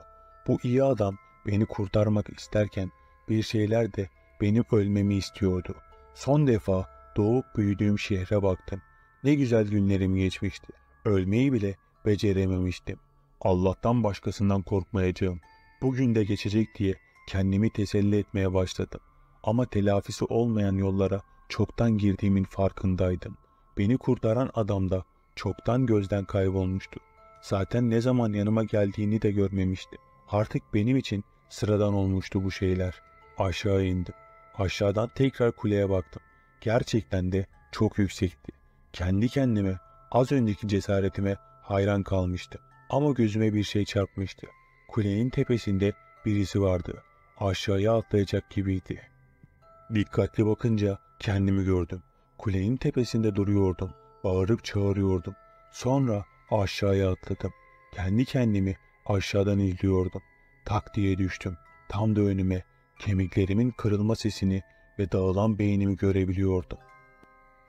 Bu iyi adam beni kurtarmak isterken bir şeyler de benim ölmemi istiyordu. Son defa doğup büyüdüğüm şehre baktım. Ne güzel günlerim geçmişti. Ölmeyi bile becerememiştim. Allah'tan başkasından korkmayacağım, bugün de geçecek diye kendimi teselli etmeye başladım. Ama telafisi olmayan yollara çoktan girdiğimin farkındaydım. Beni kurtaran adam da çoktan gözden kaybolmuştu. Zaten ne zaman yanıma geldiğini de görmemiştim. Artık benim için sıradan olmuştu bu şeyler. Aşağı indim. Aşağıdan tekrar kuleye baktım. Gerçekten de çok yüksekti. Kendi kendime az önceki cesaretime hayran kalmıştım. Ama gözüme bir şey çarpmıştı. Kulenin tepesinde birisi vardı. Aşağıya atlayacak gibiydi. Dikkatli bakınca kendimi gördüm. Kulenin tepesinde duruyordum. Bağırıp çağırıyordum. Sonra aşağıya atladım. Kendi kendimi aşağıdan izliyordum. Tak diye düştüm. Tam da önüme. Kemiklerimin kırılma sesini ve dağılan beynimi görebiliyordum.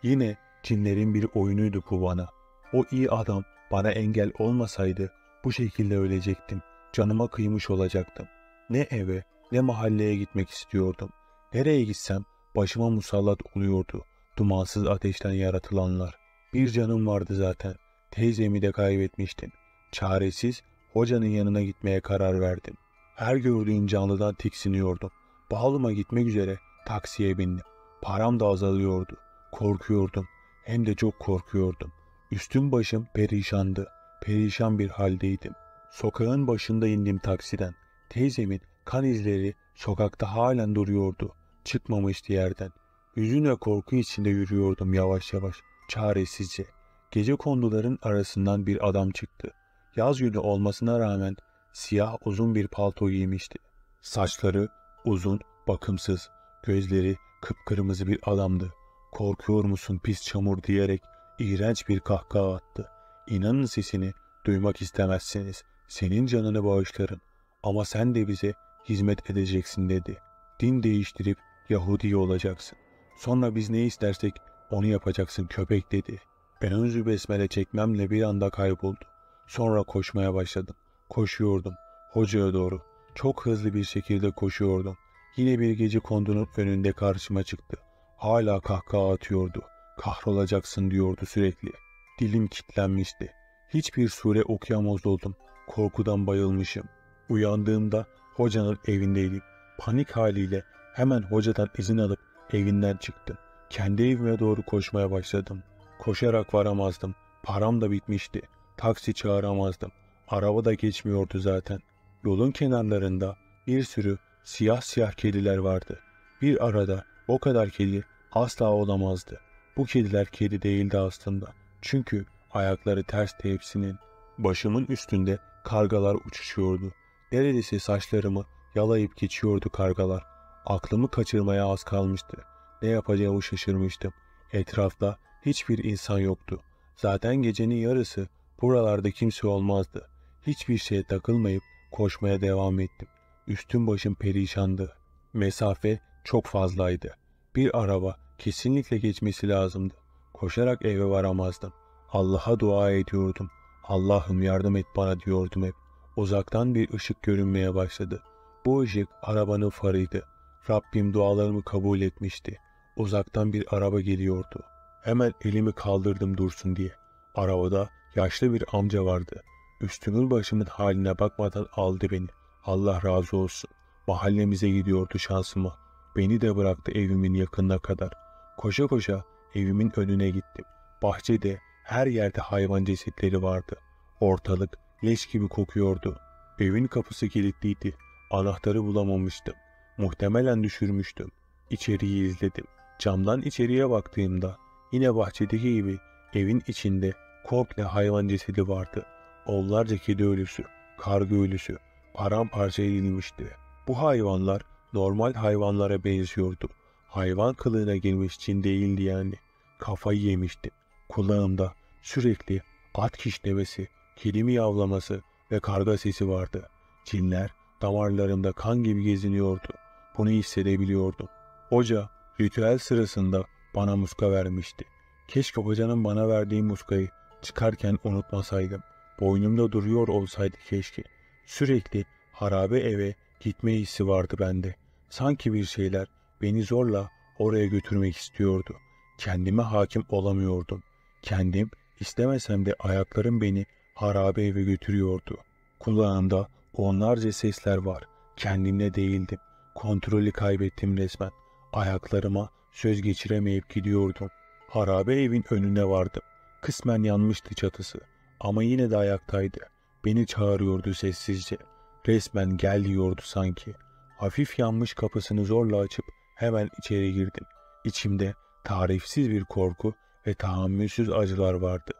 Yine cinlerin bir oyunuydu bu bana. O iyi adam bana engel olmasaydı bu şekilde ölecektim. Canıma kıymış olacaktım. Ne eve ne mahalleye gitmek istiyordum. Nereye gitsem başıma musallat oluyordu dumansız ateşten yaratılanlar. Bir canım vardı zaten. Teyzemi de kaybetmiştim. Çaresiz hocanın yanına gitmeye karar verdim. Her gördüğüm canlıdan tiksiniyordum. Bağlıma gitmek üzere taksiye bindim. Param da azalıyordu. Korkuyordum. Hem de çok korkuyordum. Üstüm başım perişandı. Perişan bir haldeydim. Sokağın başında indim taksiden. Teyzemin kan izleri sokakta halen duruyordu. Çıkmamıştı yerden. Hüzün ve korku içinde yürüyordum yavaş yavaş. Çaresizce. Gecekonduların arasından bir adam çıktı. Yaz günü olmasına rağmen siyah uzun bir palto giymişti. Saçları uzun, bakımsız, gözleri kıpkırmızı bir adamdı. "Korkuyor musun pis çamur?" diyerek iğrenç bir kahkaha attı. "İnanın sesini duymak istemezsiniz. Senin canını bağışlarım. Ama sen de bize hizmet edeceksin" dedi. "Din değiştirip Yahudi olacaksın. Sonra biz ne istersek onu yapacaksın köpek" dedi. Ben önce besmele çekmemle bir anda kayboldu. Sonra koşmaya başladım. Koşuyordum. Hocaya doğru. Çok hızlı bir şekilde koşuyordum. Yine bir gecekondunun önünde karşıma çıktı. Hala kahkaha atıyordu. "Kahrolacaksın" diyordu sürekli. Dilim kilitlenmişti. Hiçbir sure okuyamaz oldum. Korkudan bayılmışım. Uyandığımda hocanın evindeydim. Panik haliyle Hemen hocadan izin alıp evinden çıktım. Kendi evime doğru koşmaya başladım. Koşarak varamazdım. Param da bitmişti. Taksi çağıramazdım. Araba da geçmiyordu zaten. Yolun kenarlarında bir sürü siyah kediler vardı. Bir arada o kadar kedi asla olamazdı. Bu kediler kedi değildi aslında. Çünkü ayakları tersti hepsinin. Başımın üstünde kargalar uçuşuyordu. Neredeyse saçlarımı yalayıp geçiyordu kargalar. Aklımı kaçırmaya az kalmıştı. Ne yapacağımı şaşırmıştım. Etrafta hiçbir insan yoktu. Zaten gecenin yarısı buralarda kimse olmazdı. Hiçbir şeye takılmayıp koşmaya devam ettim. Üstüm başım perişandı. Mesafe çok fazlaydı. Bir araba kesinlikle geçmesi lazımdı. Koşarak eve varamazdım. Allah'a dua ediyordum. Allah'ım yardım et bana diyordum hep. Uzaktan bir ışık görünmeye başladı. Bu ışık arabanın farıydı. Rabbim dualarımı kabul etmişti. Uzaktan bir araba geliyordu. Hemen elimi kaldırdım dursun diye. Arabada yaşlı bir amca vardı. Üstümün başımın haline bakmadan aldı beni. Allah razı olsun. Mahallemize gidiyordu şansıma. Beni de bıraktı evimin yakınına kadar. Koşa koşa evimin önüne gittim. Bahçede her yerde hayvan cesetleri vardı. Ortalık leş gibi kokuyordu. Evin kapısı kilitliydi. Anahtarı bulamamıştım. Muhtemelen düşürmüştüm. İçeriği izledim. Camdan içeriye baktığımda yine bahçedeki gibi evin içinde komple hayvan cesedi vardı. Onlarca kedi ölüsü, karga ölüsü paramparça edilmişti. Bu hayvanlar normal hayvanlara benziyordu. Hayvan kılığına girmiş cin değildi yani. Kafayı yemişti. Kulağımda sürekli at kişnemesi, kedi miyavlaması ve karga sesi vardı. Cinler damarlarımda kan gibi geziniyordu. Bunu hissedebiliyordum. Hoca ritüel sırasında bana muska vermişti. Keşke hocanın bana verdiği muskayı çıkarken unutmasaydım. Boynumda duruyor olsaydı keşke. Sürekli harabe eve gitme hissi vardı bende. Sanki bir şeyler beni zorla oraya götürmek istiyordu. Kendime hakim olamıyordum. Kendim istemesem de ayaklarım beni harabe eve götürüyordu. Kulağımda onlarca sesler var. Kendimde değildim. Kontrolü kaybettim resmen. Ayaklarıma söz geçiremeyip gidiyordum. Harabe evin önüne vardım. Kısmen yanmıştı çatısı. Ama yine de ayaktaydı. Beni çağırıyordu sessizce. Resmen gel diyordu sanki. Hafif yanmış kapısını zorla açıp hemen içeri girdim. İçimde tarifsiz bir korku ve tahammülsüz acılar vardı.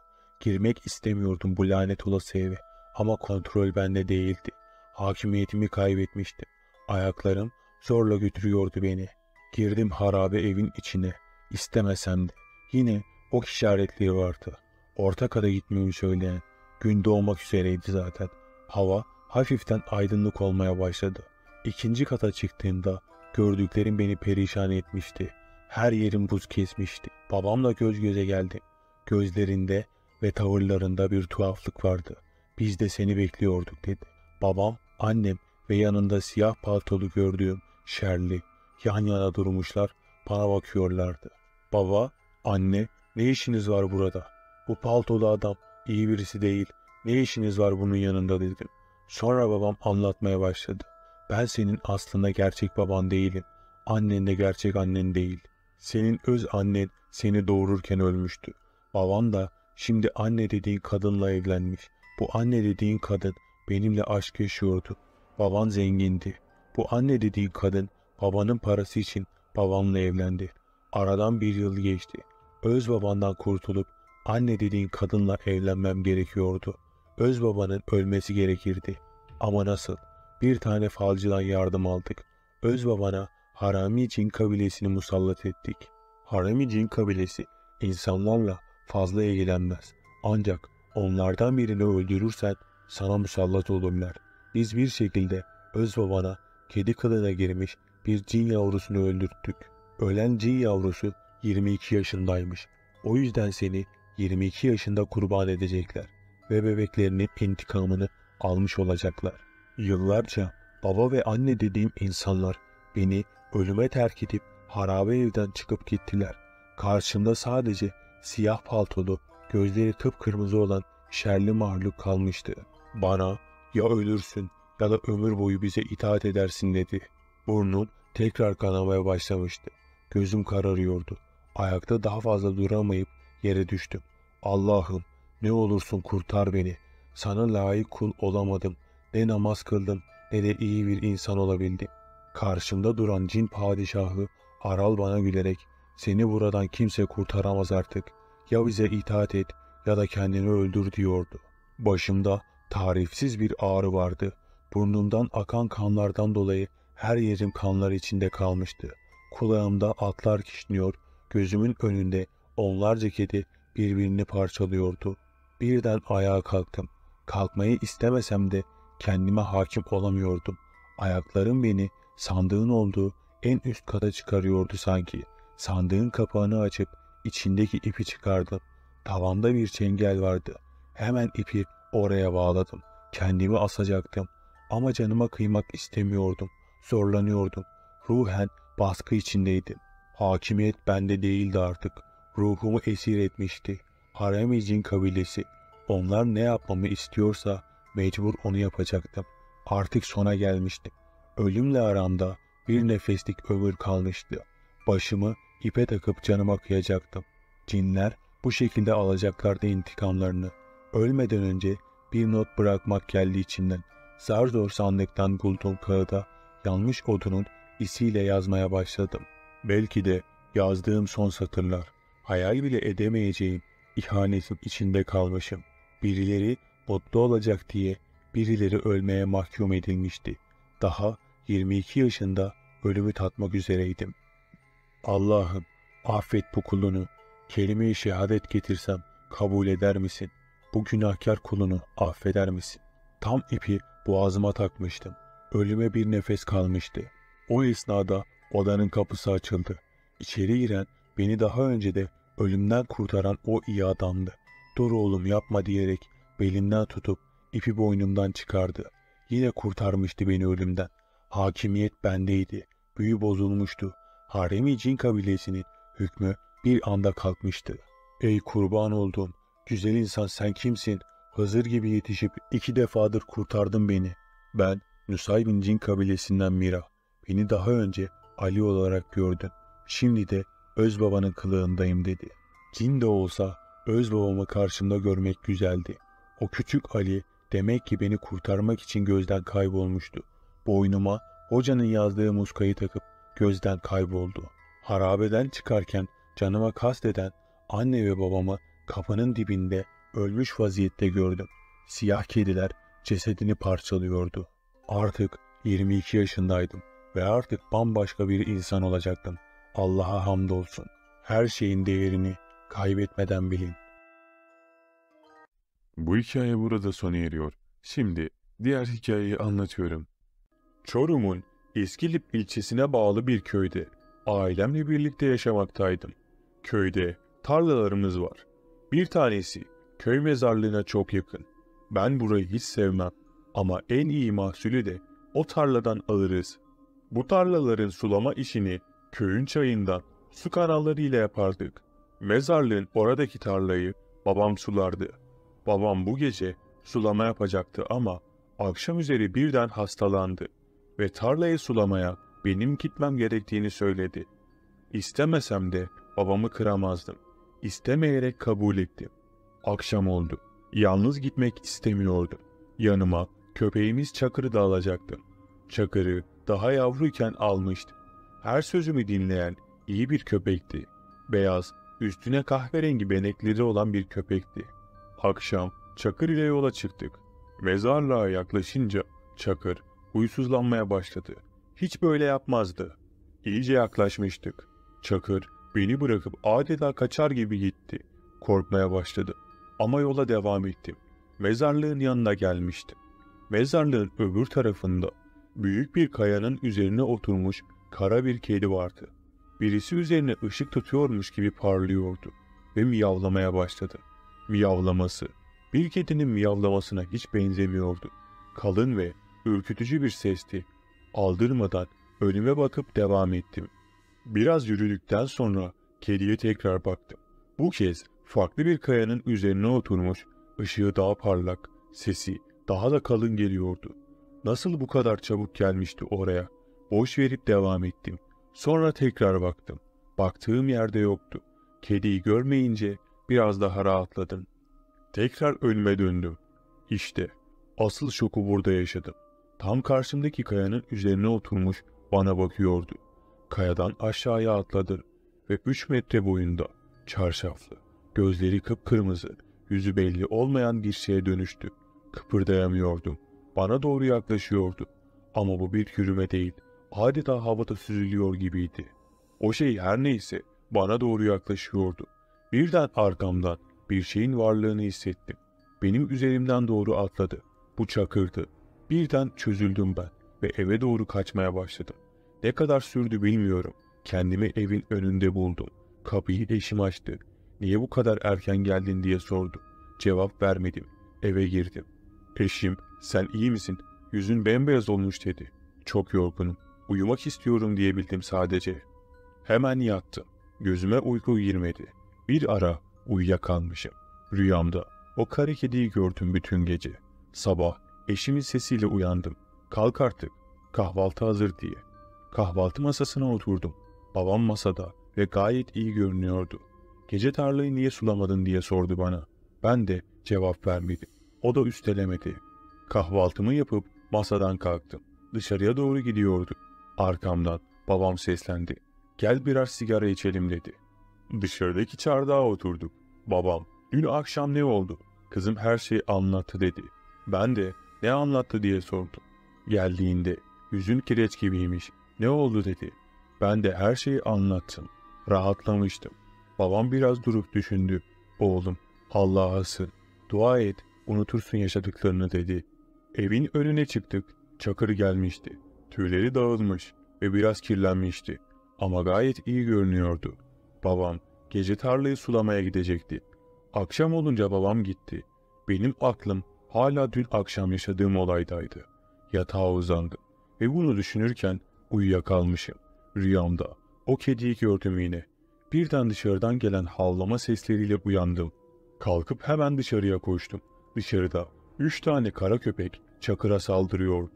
Girmek istemiyordum bu lanet olası eve. Ama kontrol bende değildi. Hakimiyetimi kaybetmiştim. Ayaklarım zorla götürüyordu beni. Girdim harabe evin içine. İstemesem de. Yine ok işaretleri vardı. Orta kata gitmemi söyleyen. Gün doğmak üzereydi zaten. Hava hafiften aydınlık olmaya başladı. İkinci kata çıktığımda gördüklerim beni perişan etmişti. Her yerim buz kesmişti. Babamla göz göze geldim. Gözlerinde ve tavırlarında bir tuhaflık vardı. Biz de seni bekliyorduk dedi. Babam, annem ve yanında siyah paltolu gördüğüm Şerli yan yana durmuşlar, bana bakıyorlardı. Baba, anne ne işiniz var burada? Bu paltolu adam iyi birisi değil. Ne işiniz var bunun yanında dedim. Sonra babam anlatmaya başladı. Ben senin aslında gerçek baban değilim. Annen de gerçek annen değil. Senin öz annen seni doğururken ölmüştü. Babam da şimdi anne dediğin kadınla evlenmiş. Bu anne dediğin kadın benimle aşk yaşıyordu. Baban zengindi. Bu anne dediğin kadın babanın parası için babamla evlendi. Aradan bir yıl geçti. Öz babandan kurtulup anne dediğin kadınla evlenmem gerekiyordu. Öz babanın ölmesi gerekirdi. Ama nasıl? Bir tane falcıdan yardım aldık. Öz babana Harami Cin kabilesini musallat ettik. Harami Cin kabilesi insanlarla fazla ilgilenmez. Ancak onlardan birini öldürürsen sana musallat olurlar. Biz bir şekilde öz babana kedi kılığına girmiş bir cin yavrusunu öldürttük. Ölen cin yavrusu 22 yaşındaymış. O yüzden seni 22 yaşında kurban edecekler ve bebeklerinin intikamını almış olacaklar. Yıllarca baba ve anne dediğim insanlar beni ölüme terk edip harabe evden çıkıp gittiler. Karşımda sadece siyah paltolu, gözleri kıpkırmızı olan şerli mahluk kalmıştı. Bana ya ölürsün ya da ömür boyu bize itaat edersin dedi. Burnun Tekrar kanamaya başlamıştı. Gözüm kararıyordu. Ayakta daha fazla duramayıp yere düştüm. Allah'ım ne olursun kurtar beni. Sana layık kul olamadım. Ne namaz kıldım ne de iyi bir insan olabildim. Karşımda duran cin padişahı Aral bana gülerek seni buradan kimse kurtaramaz artık. Ya bize itaat et ya da kendini öldür diyordu. Başımda tarifsiz bir ağrı vardı. Burnumdan akan kanlardan dolayı her yerim kanlar içinde kalmıştı. Kulağımda atlar kişniyor, gözümün önünde onlarca kedi birbirini parçalıyordu. Birden ayağa kalktım. Kalkmayı istemesem de kendime hakim olamıyordum. Ayaklarım beni sandığın olduğu en üst kata çıkarıyordu sanki. Sandığın kapağını açıp içindeki ipi çıkardım. Tavanda bir çengel vardı. Hemen ipi oraya bağladım. Kendimi asacaktım. Ama canıma kıymak istemiyordum. Zorlanıyordum. Ruhen baskı içindeydim. Hakimiyet bende değildi artık. Ruhumu esir etmişti. Harem-i Cin kabilesi. Onlar ne yapmamı istiyorsa mecbur onu yapacaktım. Artık sona gelmiştim. Ölümle aramda bir nefeslik ömür kalmıştı. Başımı ipe takıp canıma kıyacaktım. Cinler bu şekilde alacaklardı intikamlarını. Ölmeden önce bir not bırakmak geldi içimden. Zar zor sandıktan bulduğum kağıda yanmış odunun isiyle yazmaya başladım. Belki de yazdığım son satırlar. Hayal bile edemeyeceğim ihanetin içinde kalmışım. Birileri mutlu olacak diye birileri ölmeye mahkum edilmişti. Daha 22 yaşında ölümü tatmak üzereydim. Allah'ım affet bu kulunu. Kelime-i şehadet getirsem kabul eder misin? Bu günahkar kulunu affeder misin? Tam ipi boğazıma takmıştım. Ölüme bir nefes kalmıştı. O esnada odanın kapısı açıldı. İçeri giren beni daha önce de ölümden kurtaran o iyi adamdı. Dur oğlum yapma diyerek belimden tutup ipi boynumdan çıkardı. Yine kurtarmıştı beni ölümden. Hakimiyet bendeydi. Büyü bozulmuştu. Harem-i Cin kabilesinin hükmü bir anda kalkmıştı. Ey kurban olduğum güzel insan sen kimsin? Hızır gibi yetişip 2 defadır kurtardın beni. Ben Nusaybin Cin kabilesinden Mira. Beni daha önce Ali olarak gördün. Şimdi de öz babanın kılığındayım dedi. Cin de olsa öz babamı karşımda görmek güzeldi. O küçük Ali demek ki beni kurtarmak için gözden kaybolmuştu. Boynuma hocanın yazdığı muskayı takıp gözden kayboldu. Harabeden çıkarken canıma kasteden anne ve babamı kapının dibinde ölmüş vaziyette gördüm. Siyah kediler cesedini parçalıyordu. Artık 22 yaşındaydım ve artık bambaşka bir insan olacaktım. Allah'a hamdolsun. Her şeyin değerini kaybetmeden bilin. Bu hikaye burada sona eriyor. Şimdi diğer hikayeyi anlatıyorum. Çorum'un Eskilip ilçesine bağlı bir köyde ailemle birlikte yaşamaktaydım. Köyde tarlalarımız var. Bir tanesi köy mezarlığına çok yakın. Ben burayı hiç sevmem ama en iyi mahsulü de o tarladan alırız. Bu tarlaların sulama işini köyün çayından su kanallarıyla yapardık. Mezarlığın oradaki tarlayı babam sulardı. Babam bu gece sulama yapacaktı ama akşam üzeri birden hastalandı ve tarlayı sulamaya benim gitmem gerektiğini söyledi. İstemesem de babamı kıramazdım. İstemeyerek kabul ettim. Akşam oldu. Yalnız gitmek istemiyordum. Yanıma köpeğimiz Çakır'ı da alacaktım. Çakır'ı daha yavruyken almıştım. Her sözümü dinleyen iyi bir köpekti. Beyaz, üstüne kahverengi benekleri olan bir köpekti. Akşam Çakır ile yola çıktık. Mezarlığa yaklaşınca Çakır huysuzlanmaya başladı. Hiç böyle yapmazdı. İyice yaklaşmıştık. Çakır beni bırakıp adeta kaçar gibi gitti. Korkmaya başladı. Ama yola devam ettim. Mezarlığın yanına gelmiştim. Mezarlığın öbür tarafında büyük bir kayanın üzerine oturmuş kara bir kedi vardı. Birisi üzerine ışık tutuyormuş gibi parlıyordu ve miyavlamaya başladı. Miyavlaması bir kedinin miyavlamasına hiç benzemiyordu. Kalın ve ürkütücü bir sesti. Aldırmadan önüme bakıp devam ettim. Biraz yürüdükten sonra kediye tekrar baktım. Bu kez farklı bir kayanın üzerine oturmuş, ışığı daha parlak, sesi daha da kalın geliyordu. Nasıl bu kadar çabuk gelmişti oraya? Boş verip devam ettim. Sonra tekrar baktım. Baktığım yerde yoktu. Kediyi görmeyince biraz daha rahatladım. Tekrar önüme döndüm. İşte asıl şoku burada yaşadım. Tam karşımdaki kayanın üzerine oturmuş bana bakıyordu. Kayadan aşağıya atladı ve 3 metre boyunda, çarşaflı, gözleri kıpkırmızı, yüzü belli olmayan bir şeye dönüştü. Kıpırdayamıyordum. Bana doğru yaklaşıyordu. Ama bu bir yürüme değil. Adeta havada süzülüyor gibiydi. O şey her neyse bana doğru yaklaşıyordu. Birden arkamdan bir şeyin varlığını hissettim. Benim üzerimden doğru atladı. Bu Çakır'dı. Birden çözüldüm ben ve eve doğru kaçmaya başladım. Ne kadar sürdü bilmiyorum. Kendimi evin önünde buldum. Kapıyı eşim açtı. "Niye bu kadar erken geldin?" diye sordu. Cevap vermedim. Eve girdim. Eşim, "Sen iyi misin? Yüzün bembeyaz olmuş." dedi. "Çok yorgunum. Uyumak istiyorum" diyebildim sadece. Hemen yattım. Gözüme uyku girmedi. Bir ara uyuyakalmışım. Rüyamda o kara kediyi gördüm bütün gece. Sabah eşimin sesiyle uyandım. "Kalk artık. Kahvaltı hazır" diye. Kahvaltı masasına oturdum. Babam masada ve gayet iyi görünüyordu. "Gece tarlayı niye sulamadın?" diye sordu bana. Ben de cevap vermedim. O da üstelemedi. Kahvaltımı yapıp masadan kalktım. Dışarıya doğru gidiyordu. Arkamdan babam seslendi. "Gel biraz sigara içelim" dedi. Dışarıdaki çardağa oturduk. Babam, "Dün akşam ne oldu?" "Kızım her şeyi anlattı" dedi. Ben de "Ne anlattı?" diye sordum. "Geldiğinde yüzün kireç gibiymiş. Ne oldu?" dedi. Ben de her şeyi anlattım. Rahatlamıştım. Babam biraz durup düşündü. "Oğlum, Allah'a sığın. Dua et, unutursun yaşadıklarını" dedi. Evin önüne çıktık. Çakır gelmişti. Tüyleri dağılmış ve biraz kirlenmişti. Ama gayet iyi görünüyordu. Babam gece tarlayı sulamaya gidecekti. Akşam olunca babam gitti. Benim aklım hala dün akşam yaşadığım olaydaydı. Yatağa uzandım ve bunu düşünürken uyuyakalmışım. Rüyamda o kediyi gördüm yine. Birden dışarıdan gelen havlama sesleriyle uyandım. Kalkıp hemen dışarıya koştum. Dışarıda 3 tane kara köpek Çakır'a saldırıyordu.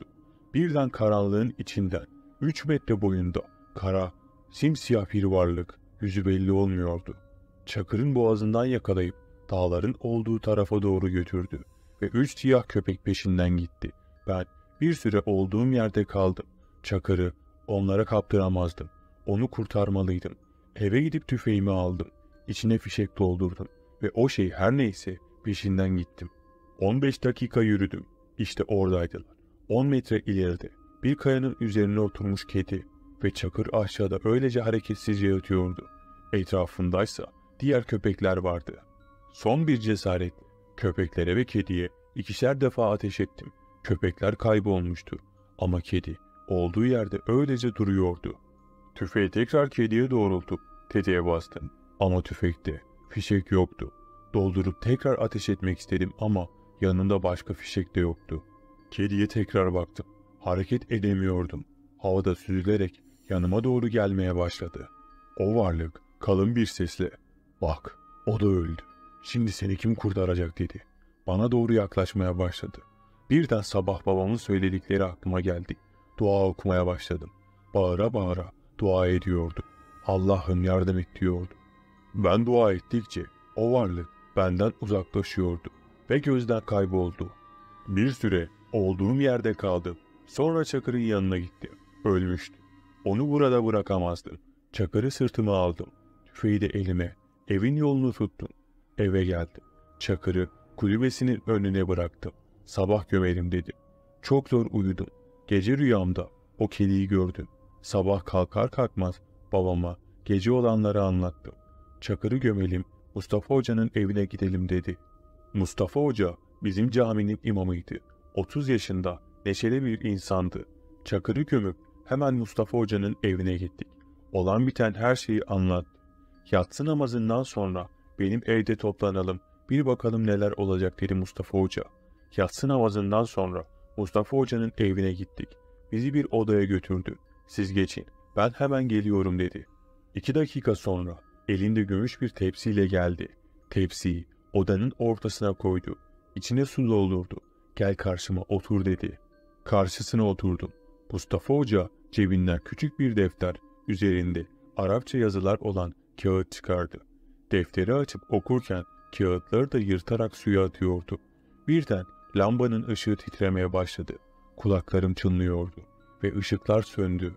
Birden karanlığın içinden 3 metre boyunda kara, simsiyah bir varlık, yüzü belli olmuyordu. Çakır'ın boğazından yakalayıp dağların olduğu tarafa doğru götürdü ve 3 siyah köpek peşinden gitti. Ben bir süre olduğum yerde kaldım. Çakır'ı onlara kaptıramazdım. Onu kurtarmalıydım. Eve gidip tüfeğimi aldım. İçine fişek doldurdum ve o şey her neyse peşinden gittim. 15 dakika yürüdüm. İşte oradaydılar. 10 metre ileride bir kayanın üzerine oturmuş kedi ve Çakır aşağıda öylece hareketsizce yatıyordu. Etrafındaysa diğer köpekler vardı. Son bir cesaretle köpeklere ve kediye 2'şer defa ateş ettim. Köpekler kaybolmuştu ama kedi olduğu yerde öylece duruyordu. Tüfeği tekrar kediye doğrultup tetiğe bastım ama tüfekte fişek yoktu. Doldurup tekrar ateş etmek istedim ama yanında başka fişek de yoktu. Kediye tekrar baktım. Hareket edemiyordum. Havada süzülerek yanıma doğru gelmeye başladı. O varlık kalın bir sesle, "Bak, o da öldü. Şimdi seni kim kurtaracak?" dedi. Bana doğru yaklaşmaya başladı. Birden sabah babamın söyledikleri aklıma geldi. Dua okumaya başladım. Bağıra bağıra dua ediyordu. "Allah'ım yardım et" diyordu. Ben dua ettikçe o varlık benden uzaklaşıyordu ve gözden kayboldu. Bir süre olduğum yerde kaldım. Sonra Çakır'ın yanına gittim. Ölmüştü. Onu burada bırakamazdım. Çakır'ı sırtıma aldım. Tüfeği de elime. Evin yolunu tuttum. Eve geldim. Çakır'ı kulübesinin önüne bıraktım. "Sabah gömerim" dedim. Çok zor uyudum. Gece rüyamda o kediyi gördüm. Sabah kalkar kalkmaz babama gece olanları anlattım. "Çakır'ı gömelim, Mustafa Hoca'nın evine gidelim" dedi. Mustafa Hoca bizim caminin imamıydı. 30 yaşında neşeli bir insandı. Çakır'ı gömüp hemen Mustafa Hoca'nın evine gittik. Olan biten her şeyi anlattı. "Yatsı namazından sonra benim evde toplanalım, bir bakalım neler olacak" dedi Mustafa Hoca. Yatsı namazından sonra Mustafa Hoca'nın evine gittik. Bizi bir odaya götürdü. "Siz geçin, ben hemen geliyorum" dedi. 2 dakika sonra elinde gümüş bir tepsiyle geldi. Tepsiyi odanın ortasına koydu. İçine su doldurdu. "Gel karşıma otur" dedi. Karşısına oturdum. Mustafa Hoca Cebinden küçük bir defter, üzerinde Arapça yazılar olan kağıt çıkardı. Defteri açıp okurken kağıtları da yırtarak suya atıyordu. Birden lambanın ışığı titremeye başladı. Kulaklarım çınlıyordu ve ışıklar söndü.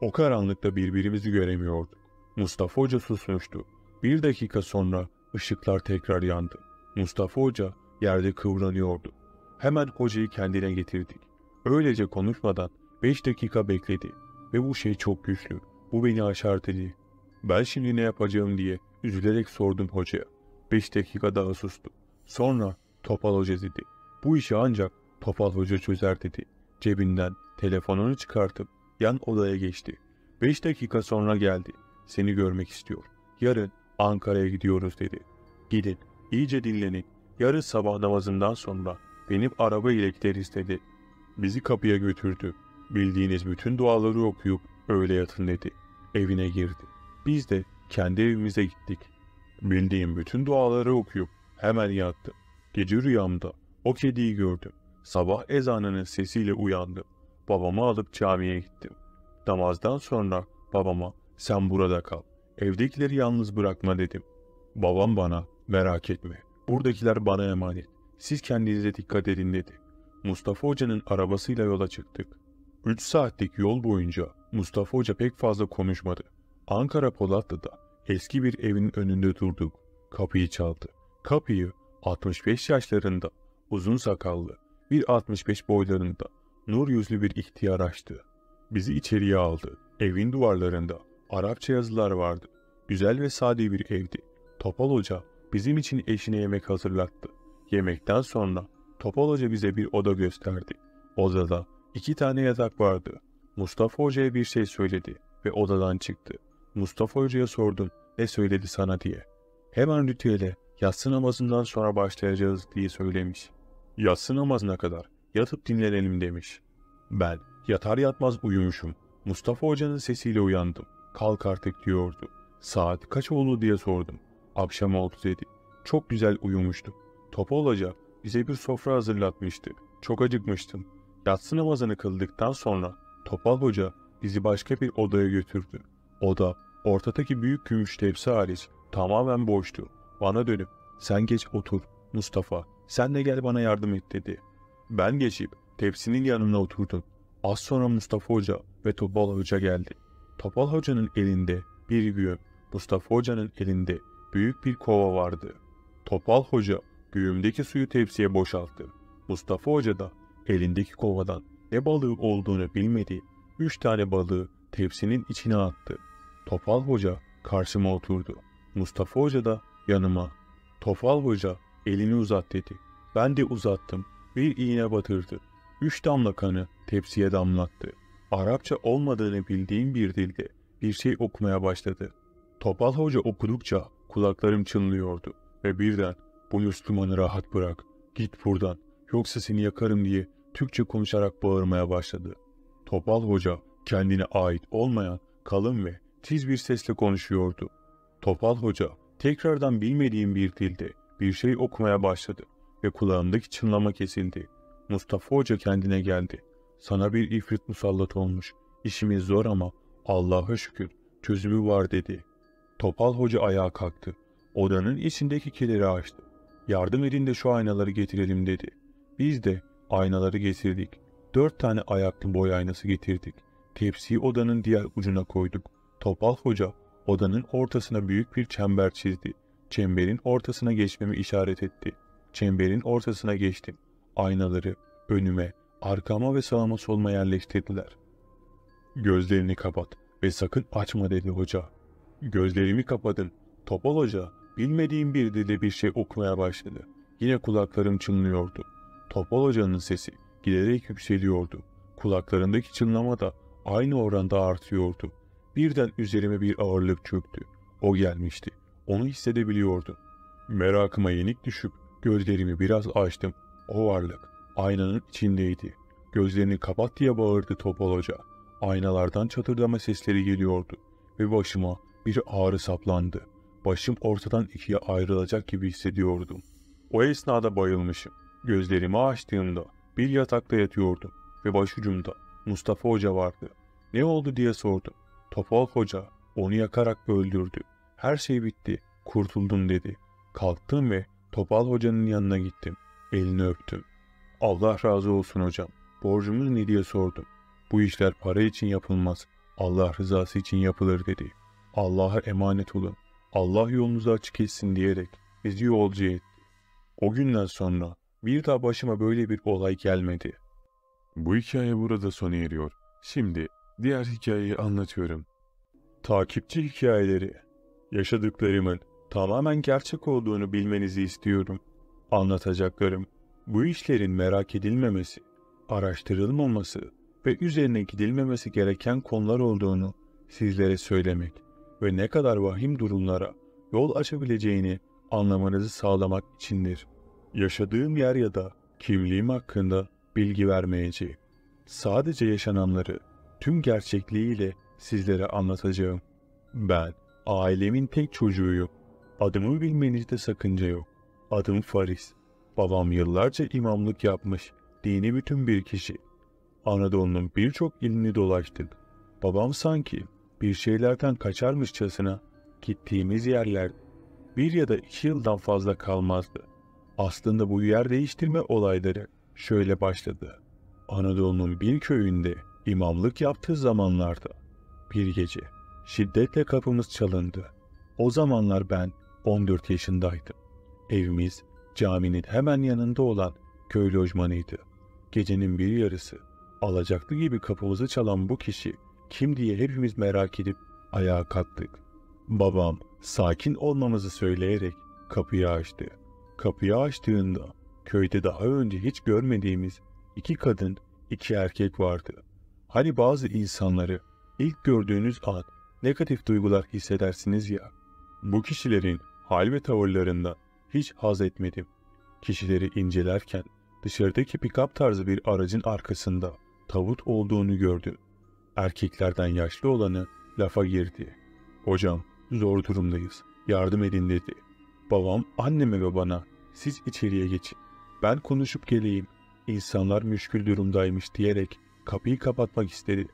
O karanlıkta birbirimizi göremiyorduk. Mustafa Hoca susmuştu. Bir dakika sonra ışıklar tekrar yandı. Mustafa Hoca yerde kıvranıyordu. Hemen hocayı kendine getirdik. Öylece konuşmadan 5 dakika bekledi ve bu şey çok güçlü. Bu beni aşar dedi. Ben şimdi ne yapacağım diye üzülerek sordum hocaya. 5 dakika daha sustu. Sonra Topal Hoca dedi. Bu işi ancak Topal Hoca çözer dedi. Cebinden telefonunu çıkartıp yan odaya geçti. 5 dakika sonra geldi. Seni görmek istiyor. Yarın Ankara'ya gidiyoruz dedi. Gidin, iyice dinlenin. Yarın sabah namazından sonra benim araba ile gideriz dedi. Bizi kapıya götürdü. Bildiğiniz bütün duaları okuyup öyle yatın dedi. Evine girdi. Biz de kendi evimize gittik. Bildiğim bütün duaları okuyup hemen yattım. Gece rüyamda o kediyi gördüm. Sabah ezanının sesiyle uyandım. Babamı alıp camiye gittim. Namazdan sonra babama sen burada kal. Evdekileri yalnız bırakma dedim. Babam bana merak etme. Buradakiler bana emanet. Siz kendinize dikkat edin dedi. Mustafa Hoca'nın arabasıyla yola çıktık. 3 saatlik yol boyunca Mustafa Hoca pek fazla konuşmadı. Ankara Polatlı'da eski bir evin önünde durduk. Kapıyı çaldı. Kapıyı 65 yaşlarında, uzun sakallı, 1.65 boylarında, nur yüzlü bir ihtiyar açtı. Bizi içeriye aldı. Evin duvarlarında Arapça yazılar vardı. Güzel ve sade bir evdi. Topal Hoca bizim için eşine yemek hazırlattı. Yemekten sonra Topal Hoca bize bir oda gösterdi. Odada 2 tane yatak vardı. Mustafa Hoca'ya bir şey söyledi ve odadan çıktı. Mustafa Hoca'ya sordum ne söyledi sana diye. Hemen ritüele yatsı namazından sonra başlayacağız diye söylemiş. Yatsı namazına kadar yatıp dinlenelim demiş. Ben yatar yatmaz uyumuşum. Mustafa Hoca'nın sesiyle uyandım. Kalk artık diyordu. Saat kaç oldu diye sordum. Akşam oldu dedi. Çok güzel uyumuştum. Topal Hoca bize bir sofra hazırlatmıştı. Çok acıkmıştım. Yatsı namazını kıldıktan sonra Topal Hoca bizi başka bir odaya götürdü. Oda ortadaki büyük gümüş tepsi hariç tamamen boştu. Bana dönüp sen geç otur Mustafa, sen de gel bana yardım et dedi. Ben geçip tepsinin yanına oturdum. Az sonra Mustafa Hoca ve Topal Hoca geldi. Topal Hoca'nın elinde bir güğüm, Mustafa Hoca'nın elinde büyük bir kova vardı. Topal Hoca güğümdeki suyu tepsiye boşalttı. Mustafa Hoca da elindeki kovadan ne balığı olduğunu bilmedi. 3 tane balığı tepsinin içine attı. Topal Hoca karşıma oturdu. Mustafa Hoca da yanıma. Topal Hoca elini uzat dedi. Ben de uzattım. Bir iğne batırdı. 3 damla kanı tepsiye damlattı. Arapça olmadığını bildiğim bir dilde bir şey okumaya başladı. Topal Hoca okudukça kulaklarım çınlıyordu ve birden bu Müslümanı rahat bırak, git buradan yoksa seni yakarım diye Türkçe konuşarak bağırmaya başladı. Topal Hoca kendine ait olmayan kalın ve tiz bir sesle konuşuyordu. Topal Hoca tekrardan bilmediğim bir dilde bir şey okumaya başladı ve kulağımdaki çınlama kesildi. Mustafa Hoca kendine geldi. Sana bir ifrit musallat olmuş. İşimiz zor ama Allah'a şükür çözümü var dedi. Topal Hoca ayağa kalktı. Odanın içindeki kileri açtı. Yardım edin de şu aynaları getirelim dedi. Biz de aynaları getirdik. 4 tane ayaklı boy aynası getirdik. Tepsiyi odanın diğer ucuna koyduk. Topal Hoca odanın ortasına büyük bir çember çizdi. Çemberin ortasına geçmemi işaret etti. Çemberin ortasına geçtim. Aynaları önüme, arkama ve sağıma soluma yerleştirdiler. Gözlerini kapat ve sakın açma dedi hoca. Gözlerimi kapadım. Topal Hoca bilmediğim bir dilde bir şey okumaya başladı. Yine kulaklarım çınlıyordu. Topal Hoca'nın sesi giderek yükseliyordu. Kulaklarındaki çınlama da aynı oranda artıyordu. Birden üzerime bir ağırlık çöktü. O gelmişti. Onu hissedebiliyordum. Merakıma yenik düşüp gözlerimi biraz açtım. O varlık aynanın içindeydi. Gözlerini kapat diye bağırdı Topal Hoca. Aynalardan çatırdama sesleri geliyordu ve başıma bir ağrı saplandı. Başım ortadan ikiye ayrılacak gibi hissediyordum. O esnada bayılmışım. Gözlerimi açtığımda bir yatakta yatıyordum ve başucumda Mustafa Hoca vardı. "Ne oldu?" diye sordu. "Topal Hoca onu yakarak öldürdü. Her şey bitti, kurtuldum" dedi. Kalktım ve Topal Hoca'nın yanına gittim. Elini öptüm. "Allah razı olsun hocam. Borcumuz ne?" diye sordum. "Bu işler para için yapılmaz. Allah rızası için yapılır" dedi. "Allah'a emanet olun. Allah yolunuzu açık etsin" diyerek bizi yolcu etti. O günden sonra bir daha başıma böyle bir olay gelmedi. Bu hikaye burada sona eriyor. Şimdi diğer hikayeyi anlatıyorum. Takipçi hikayeleri. Yaşadıklarımın tamamen gerçek olduğunu bilmenizi istiyorum. Anlatacaklarım, bu işlerin merak edilmemesi, araştırılmaması ve üzerine gidilmemesi gereken konular olduğunu sizlere söylemek ve ne kadar vahim durumlara yol açabileceğini anlamanızı sağlamak içindir. Yaşadığım yer ya da kimliğim hakkında bilgi vermeyeceğim. Sadece yaşananları tüm gerçekliğiyle sizlere anlatacağım. Ben ailemin tek çocuğuyum. Adımı bilmenizde sakınca yok. Adım Faris. Babam yıllarca imamlık yapmış, dini bütün bir kişi. Anadolu'nun birçok ilini dolaştık. Babam sanki bir şeylerden kaçarmışçasına gittiğimiz yerler bir ya da iki yıldan fazla kalmazdı. Aslında bu yer değiştirme olayları şöyle başladı. Anadolu'nun bir köyünde imamlık yaptığı zamanlarda bir gece şiddetle kapımız çalındı. O zamanlar ben 14 yaşındaydım. Evimiz caminin hemen yanında olan köy lojmanıydı. Gecenin bir yarısı alacaklı gibi kapımızı çalan bu kişi kim diye hepimiz merak edip ayağa kalktık. Babam sakin olmamızı söyleyerek kapıyı açtı. Kapıyı açtığında köyde daha önce hiç görmediğimiz 2 kadın 2 erkek vardı. Hani bazı insanları ilk gördüğünüz an negatif duygular hissedersiniz ya. Bu kişilerin hal ve tavırlarından hiç haz etmedim. Kişileri incelerken dışarıdaki pick-up tarzı bir aracın arkasında tavut olduğunu gördüm. Erkeklerden yaşlı olanı lafa girdi. "Hocam zor durumdayız, yardım edin" dedi. Babam anneme ve bana "Siz içeriye geçin, ben konuşup geleyim. İnsanlar müşkül durumdaymış" diyerek kapıyı kapatmak istedi.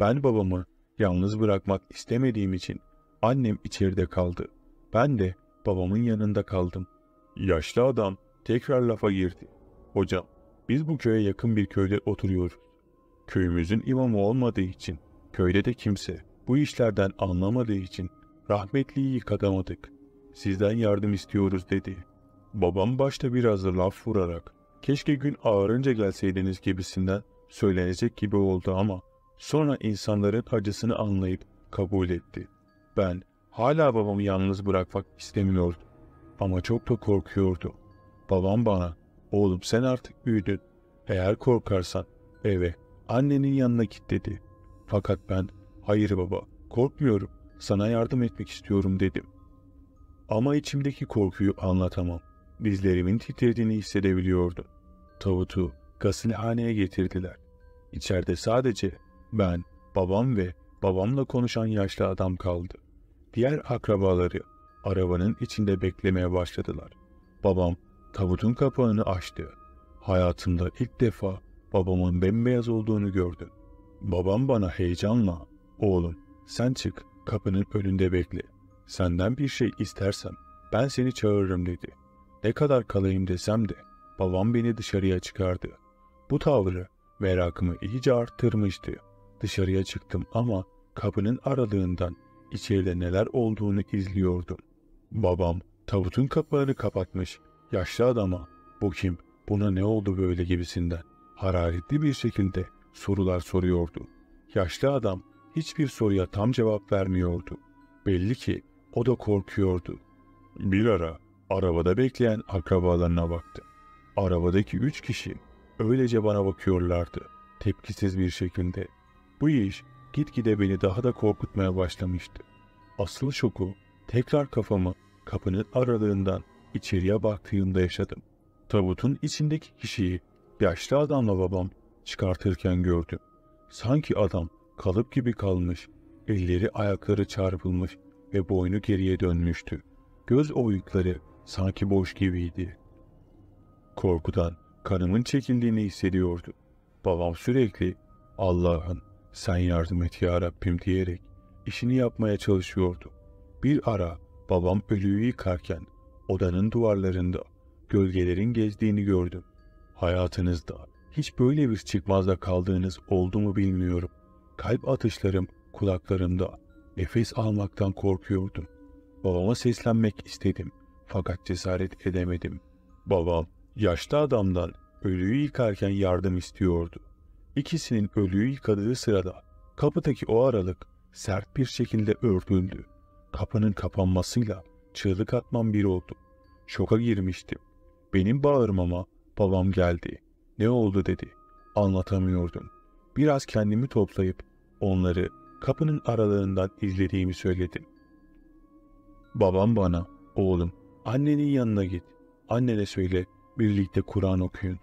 Ben babamı yalnız bırakmak istemediğim için annem içeride kaldı. Ben de babamın yanında kaldım. Yaşlı adam tekrar lafa girdi. "Hocam biz bu köye yakın bir köyde oturuyoruz. Köyümüzün imamı olmadığı için, köyde de kimse bu işlerden anlamadığı için rahmetliyi yıkatamadık. Sizden yardım istiyoruz" dedi. Babam başta biraz da laf vurarak "Keşke gün ağarınca gelseydiniz" gibisinden söylenecek gibi oldu ama sonra insanların acısını anlayıp kabul etti. Ben hala babamı yalnız bırakmak istemiyordum ama çok da korkuyordu. Babam bana "Oğlum sen artık büyüdün. Eğer korkarsan eve, annenin yanına git" dedi. Fakat ben "Hayır baba, korkmuyorum. Sana yardım etmek istiyorum" dedim. Ama içimdeki korkuyu anlatamam. Dizlerimin titrediğini hissedebiliyordum. Tavutu gasilhaneye getirdiler. İçeride sadece ben, babam ve babamla konuşan yaşlı adam kaldı. Diğer akrabaları arabanın içinde beklemeye başladılar. Babam tavutun kapağını açtı. Hayatımda ilk defa babamın bembeyaz olduğunu gördüm. Babam bana heyecanla "Oğlum sen çık, kapının önünde bekle. Senden bir şey istersem ben seni çağırırım" dedi. Ne kadar kalayım desem de babam beni dışarıya çıkardı. Bu tavrı merakımı iyice arttırmıştı. Dışarıya çıktım ama kapının aralığından içeride neler olduğunu izliyordum. Babam tavutun kapağını kapatmış. Yaşlı adama "Bu kim, buna ne oldu böyle" gibisinden hararetli bir şekilde sorular soruyordu. Yaşlı adam hiçbir soruya tam cevap vermiyordu. Belli ki o da korkuyordu. Bir ara arabada bekleyen akrabalarına baktı. Arabadaki 3 kişi öylece bana bakıyorlardı, tepkisiz bir şekilde. Bu iş gitgide beni daha da korkutmaya başlamıştı. Asıl şoku tekrar kafamı kapının aralığından içeriye baktığımda yaşadım. Tabutun içindeki kişiyi yaşlı adamla babam çıkartırken gördüm. Sanki adam kalıp gibi kalmış, elleri ayakları çarpılmış ve boynu geriye dönmüştü. Göz oyukları sanki boş gibiydi. Korkudan kanımın çekildiğini hissediyordum. Babam sürekli "Allah'ım sen yardım et ya Rabbim diyerek işini yapmaya çalışıyordu. Bir ara babam ölüyü yıkarken odanın duvarlarında gölgelerin gezdiğini gördüm. Hayatınızda hiç böyle bir çıkmazda kaldığınız oldu mu bilmiyorum. Kalp atışlarım kulaklarımda, nefes almaktan korkuyordum. Babama seslenmek istedim fakat cesaret edemedim. Babam yaşlı adamdan ölüyü yıkarken yardım istiyordu. İkisinin ölüyü yıkadığı sırada kapıdaki o aralık sert bir şekilde örtüldü. Kapının kapanmasıyla çığlık atmam bir oldu. Şoka girmiştim. Benim bağırmama babam geldi. "Ne oldu?" dedi. Anlatamıyordum. Biraz kendimi toplayıp onları kapının aralarından izlediğimi söyledim. Babam bana, "Oğlum, annenin yanına git. Annene söyle, birlikte Kur'an okuyun.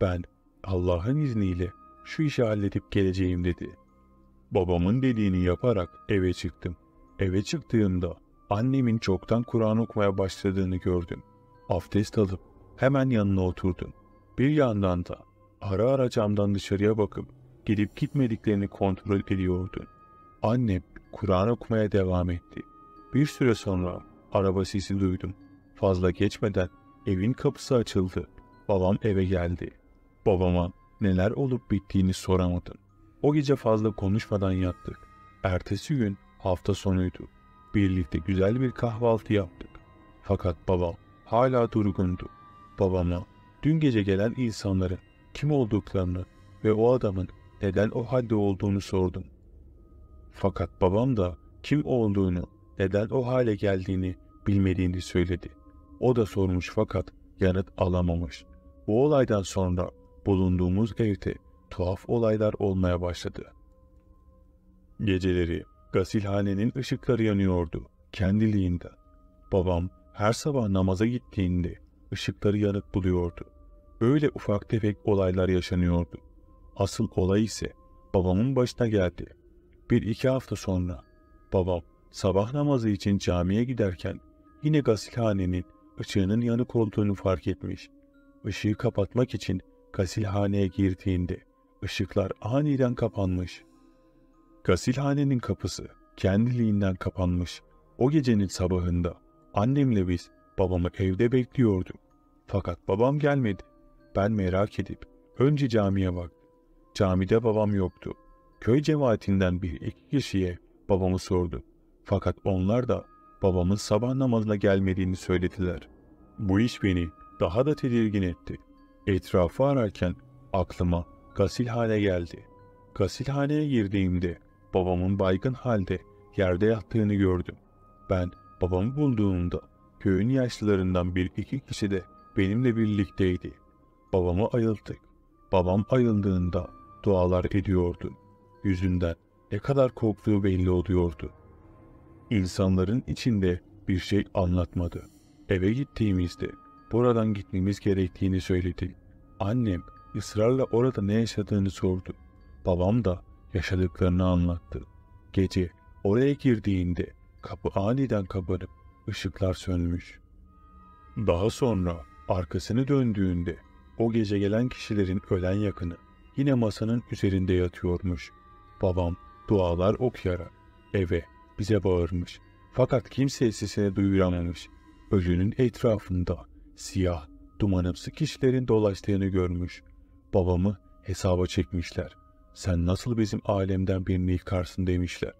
Ben Allah'ın izniyle şu işi halledip geleceğim" dedi. Babamın dediğini yaparak eve çıktım. Eve çıktığımda annemin çoktan Kur'an okumaya başladığını gördüm. Abdest alıp hemen yanına oturdum. Bir yandan da ara ara camdan dışarıya bakıp gelip gitmediklerini kontrol ediyordu. Annem Kur'an okumaya devam etti. Bir süre sonra araba sesi duydum. Fazla geçmeden evin kapısı açıldı. Babam eve geldi. Babama neler olup bittiğini soramadım. O gece fazla konuşmadan yattık. Ertesi gün hafta sonuydu. Birlikte güzel bir kahvaltı yaptık. Fakat babam hala durgundu. Babama dün gece gelen insanların kim olduklarını ve o adamın neden o halde olduğunu sordum. Fakat babam da kim olduğunu, neden o hale geldiğini bilmediğini söyledi. O da sormuş fakat yanıt alamamış. Bu olaydan sonra bulunduğumuz evde tuhaf olaylar olmaya başladı. Geceleri gasilhanenin ışıkları yanıyordu kendiliğinden. Babam her sabah namaza gittiğinde ışıkları yanık buluyordu. Böyle ufak tefek olaylar yaşanıyordu. Asıl olay ise babamın başına geldi. Bir iki hafta sonra babam sabah namazı için camiye giderken yine gasilhanenin ışığının yanık olduğunu fark etmiş. Işığı kapatmak için gasilhaneye girdiğinde ışıklar aniden kapanmış. Gasilhanenin kapısı kendiliğinden kapanmış. O gecenin sabahında annemle biz babamı evde bekliyorduk. Fakat babam gelmedi. Ben merak edip önce camiye baktım. Camide babam yoktu. Köy cemaatinden bir iki kişiye babamı sordu. Fakat onlar da babamın sabah namazına gelmediğini söylediler. Bu iş beni daha da tedirgin etti. Etrafı ararken aklıma gasilhane geldi. Gasilhaneye girdiğimde babamın baygın halde yerde yattığını gördüm. Ben babamı bulduğumda köyün yaşlılarından bir iki kişi de benimle birlikteydi. Babamı ayılttık. Babam ayıldığında dualar ediyordu. Yüzünden ne kadar korktuğu belli oluyordu. İnsanların içinde bir şey anlatmadı. Eve gittiğimizde buradan gitmemiz gerektiğini söyledi. Annem ısrarla orada ne yaşadığını sordu. Babam da yaşadıklarını anlattı. Gece oraya girdiğinde kapı aniden kapanıp ışıklar sönmüş. Daha sonra arkasını döndüğünde o gece gelen kişilerin ölen yakını yine masanın üzerinde yatıyormuş. Babam dualar okuyarak eve, bize bağırmış. Fakat kimse sesini duyuramamış. Ölünün etrafında siyah, dumanımsı kişilerin dolaştığını görmüş. Babamı hesaba çekmişler. "Sen nasıl bizim alemden birini yıkarsın?" demişler.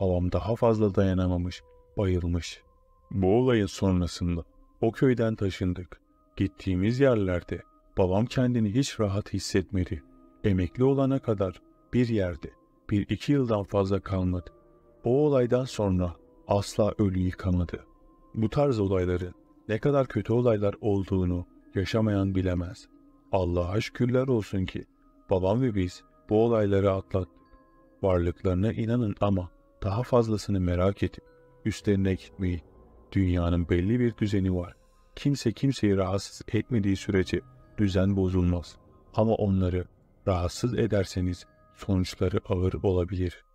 Babam daha fazla dayanamamış, bayılmış. Bu olayın sonrasında o köyden taşındık. Gittiğimiz yerlerde babam kendini hiç rahat hissetmedi. Emekli olana kadar bir yerde 1-2 yıldan fazla kalmadı. O olaydan sonra asla ölü yıkamadı. Bu tarz olayların ne kadar kötü olaylar olduğunu yaşamayan bilemez. Allah'a şükürler olsun ki babam ve biz bu olayları atlattık. Varlıklarına inanın ama daha fazlasını merak edip üstlerine gitmeyin. Dünyanın belli bir düzeni var. Kimse kimseyi rahatsız etmediği sürece düzen bozulmaz. Ama onları rahatsız ederseniz sonuçları ağır olabilir.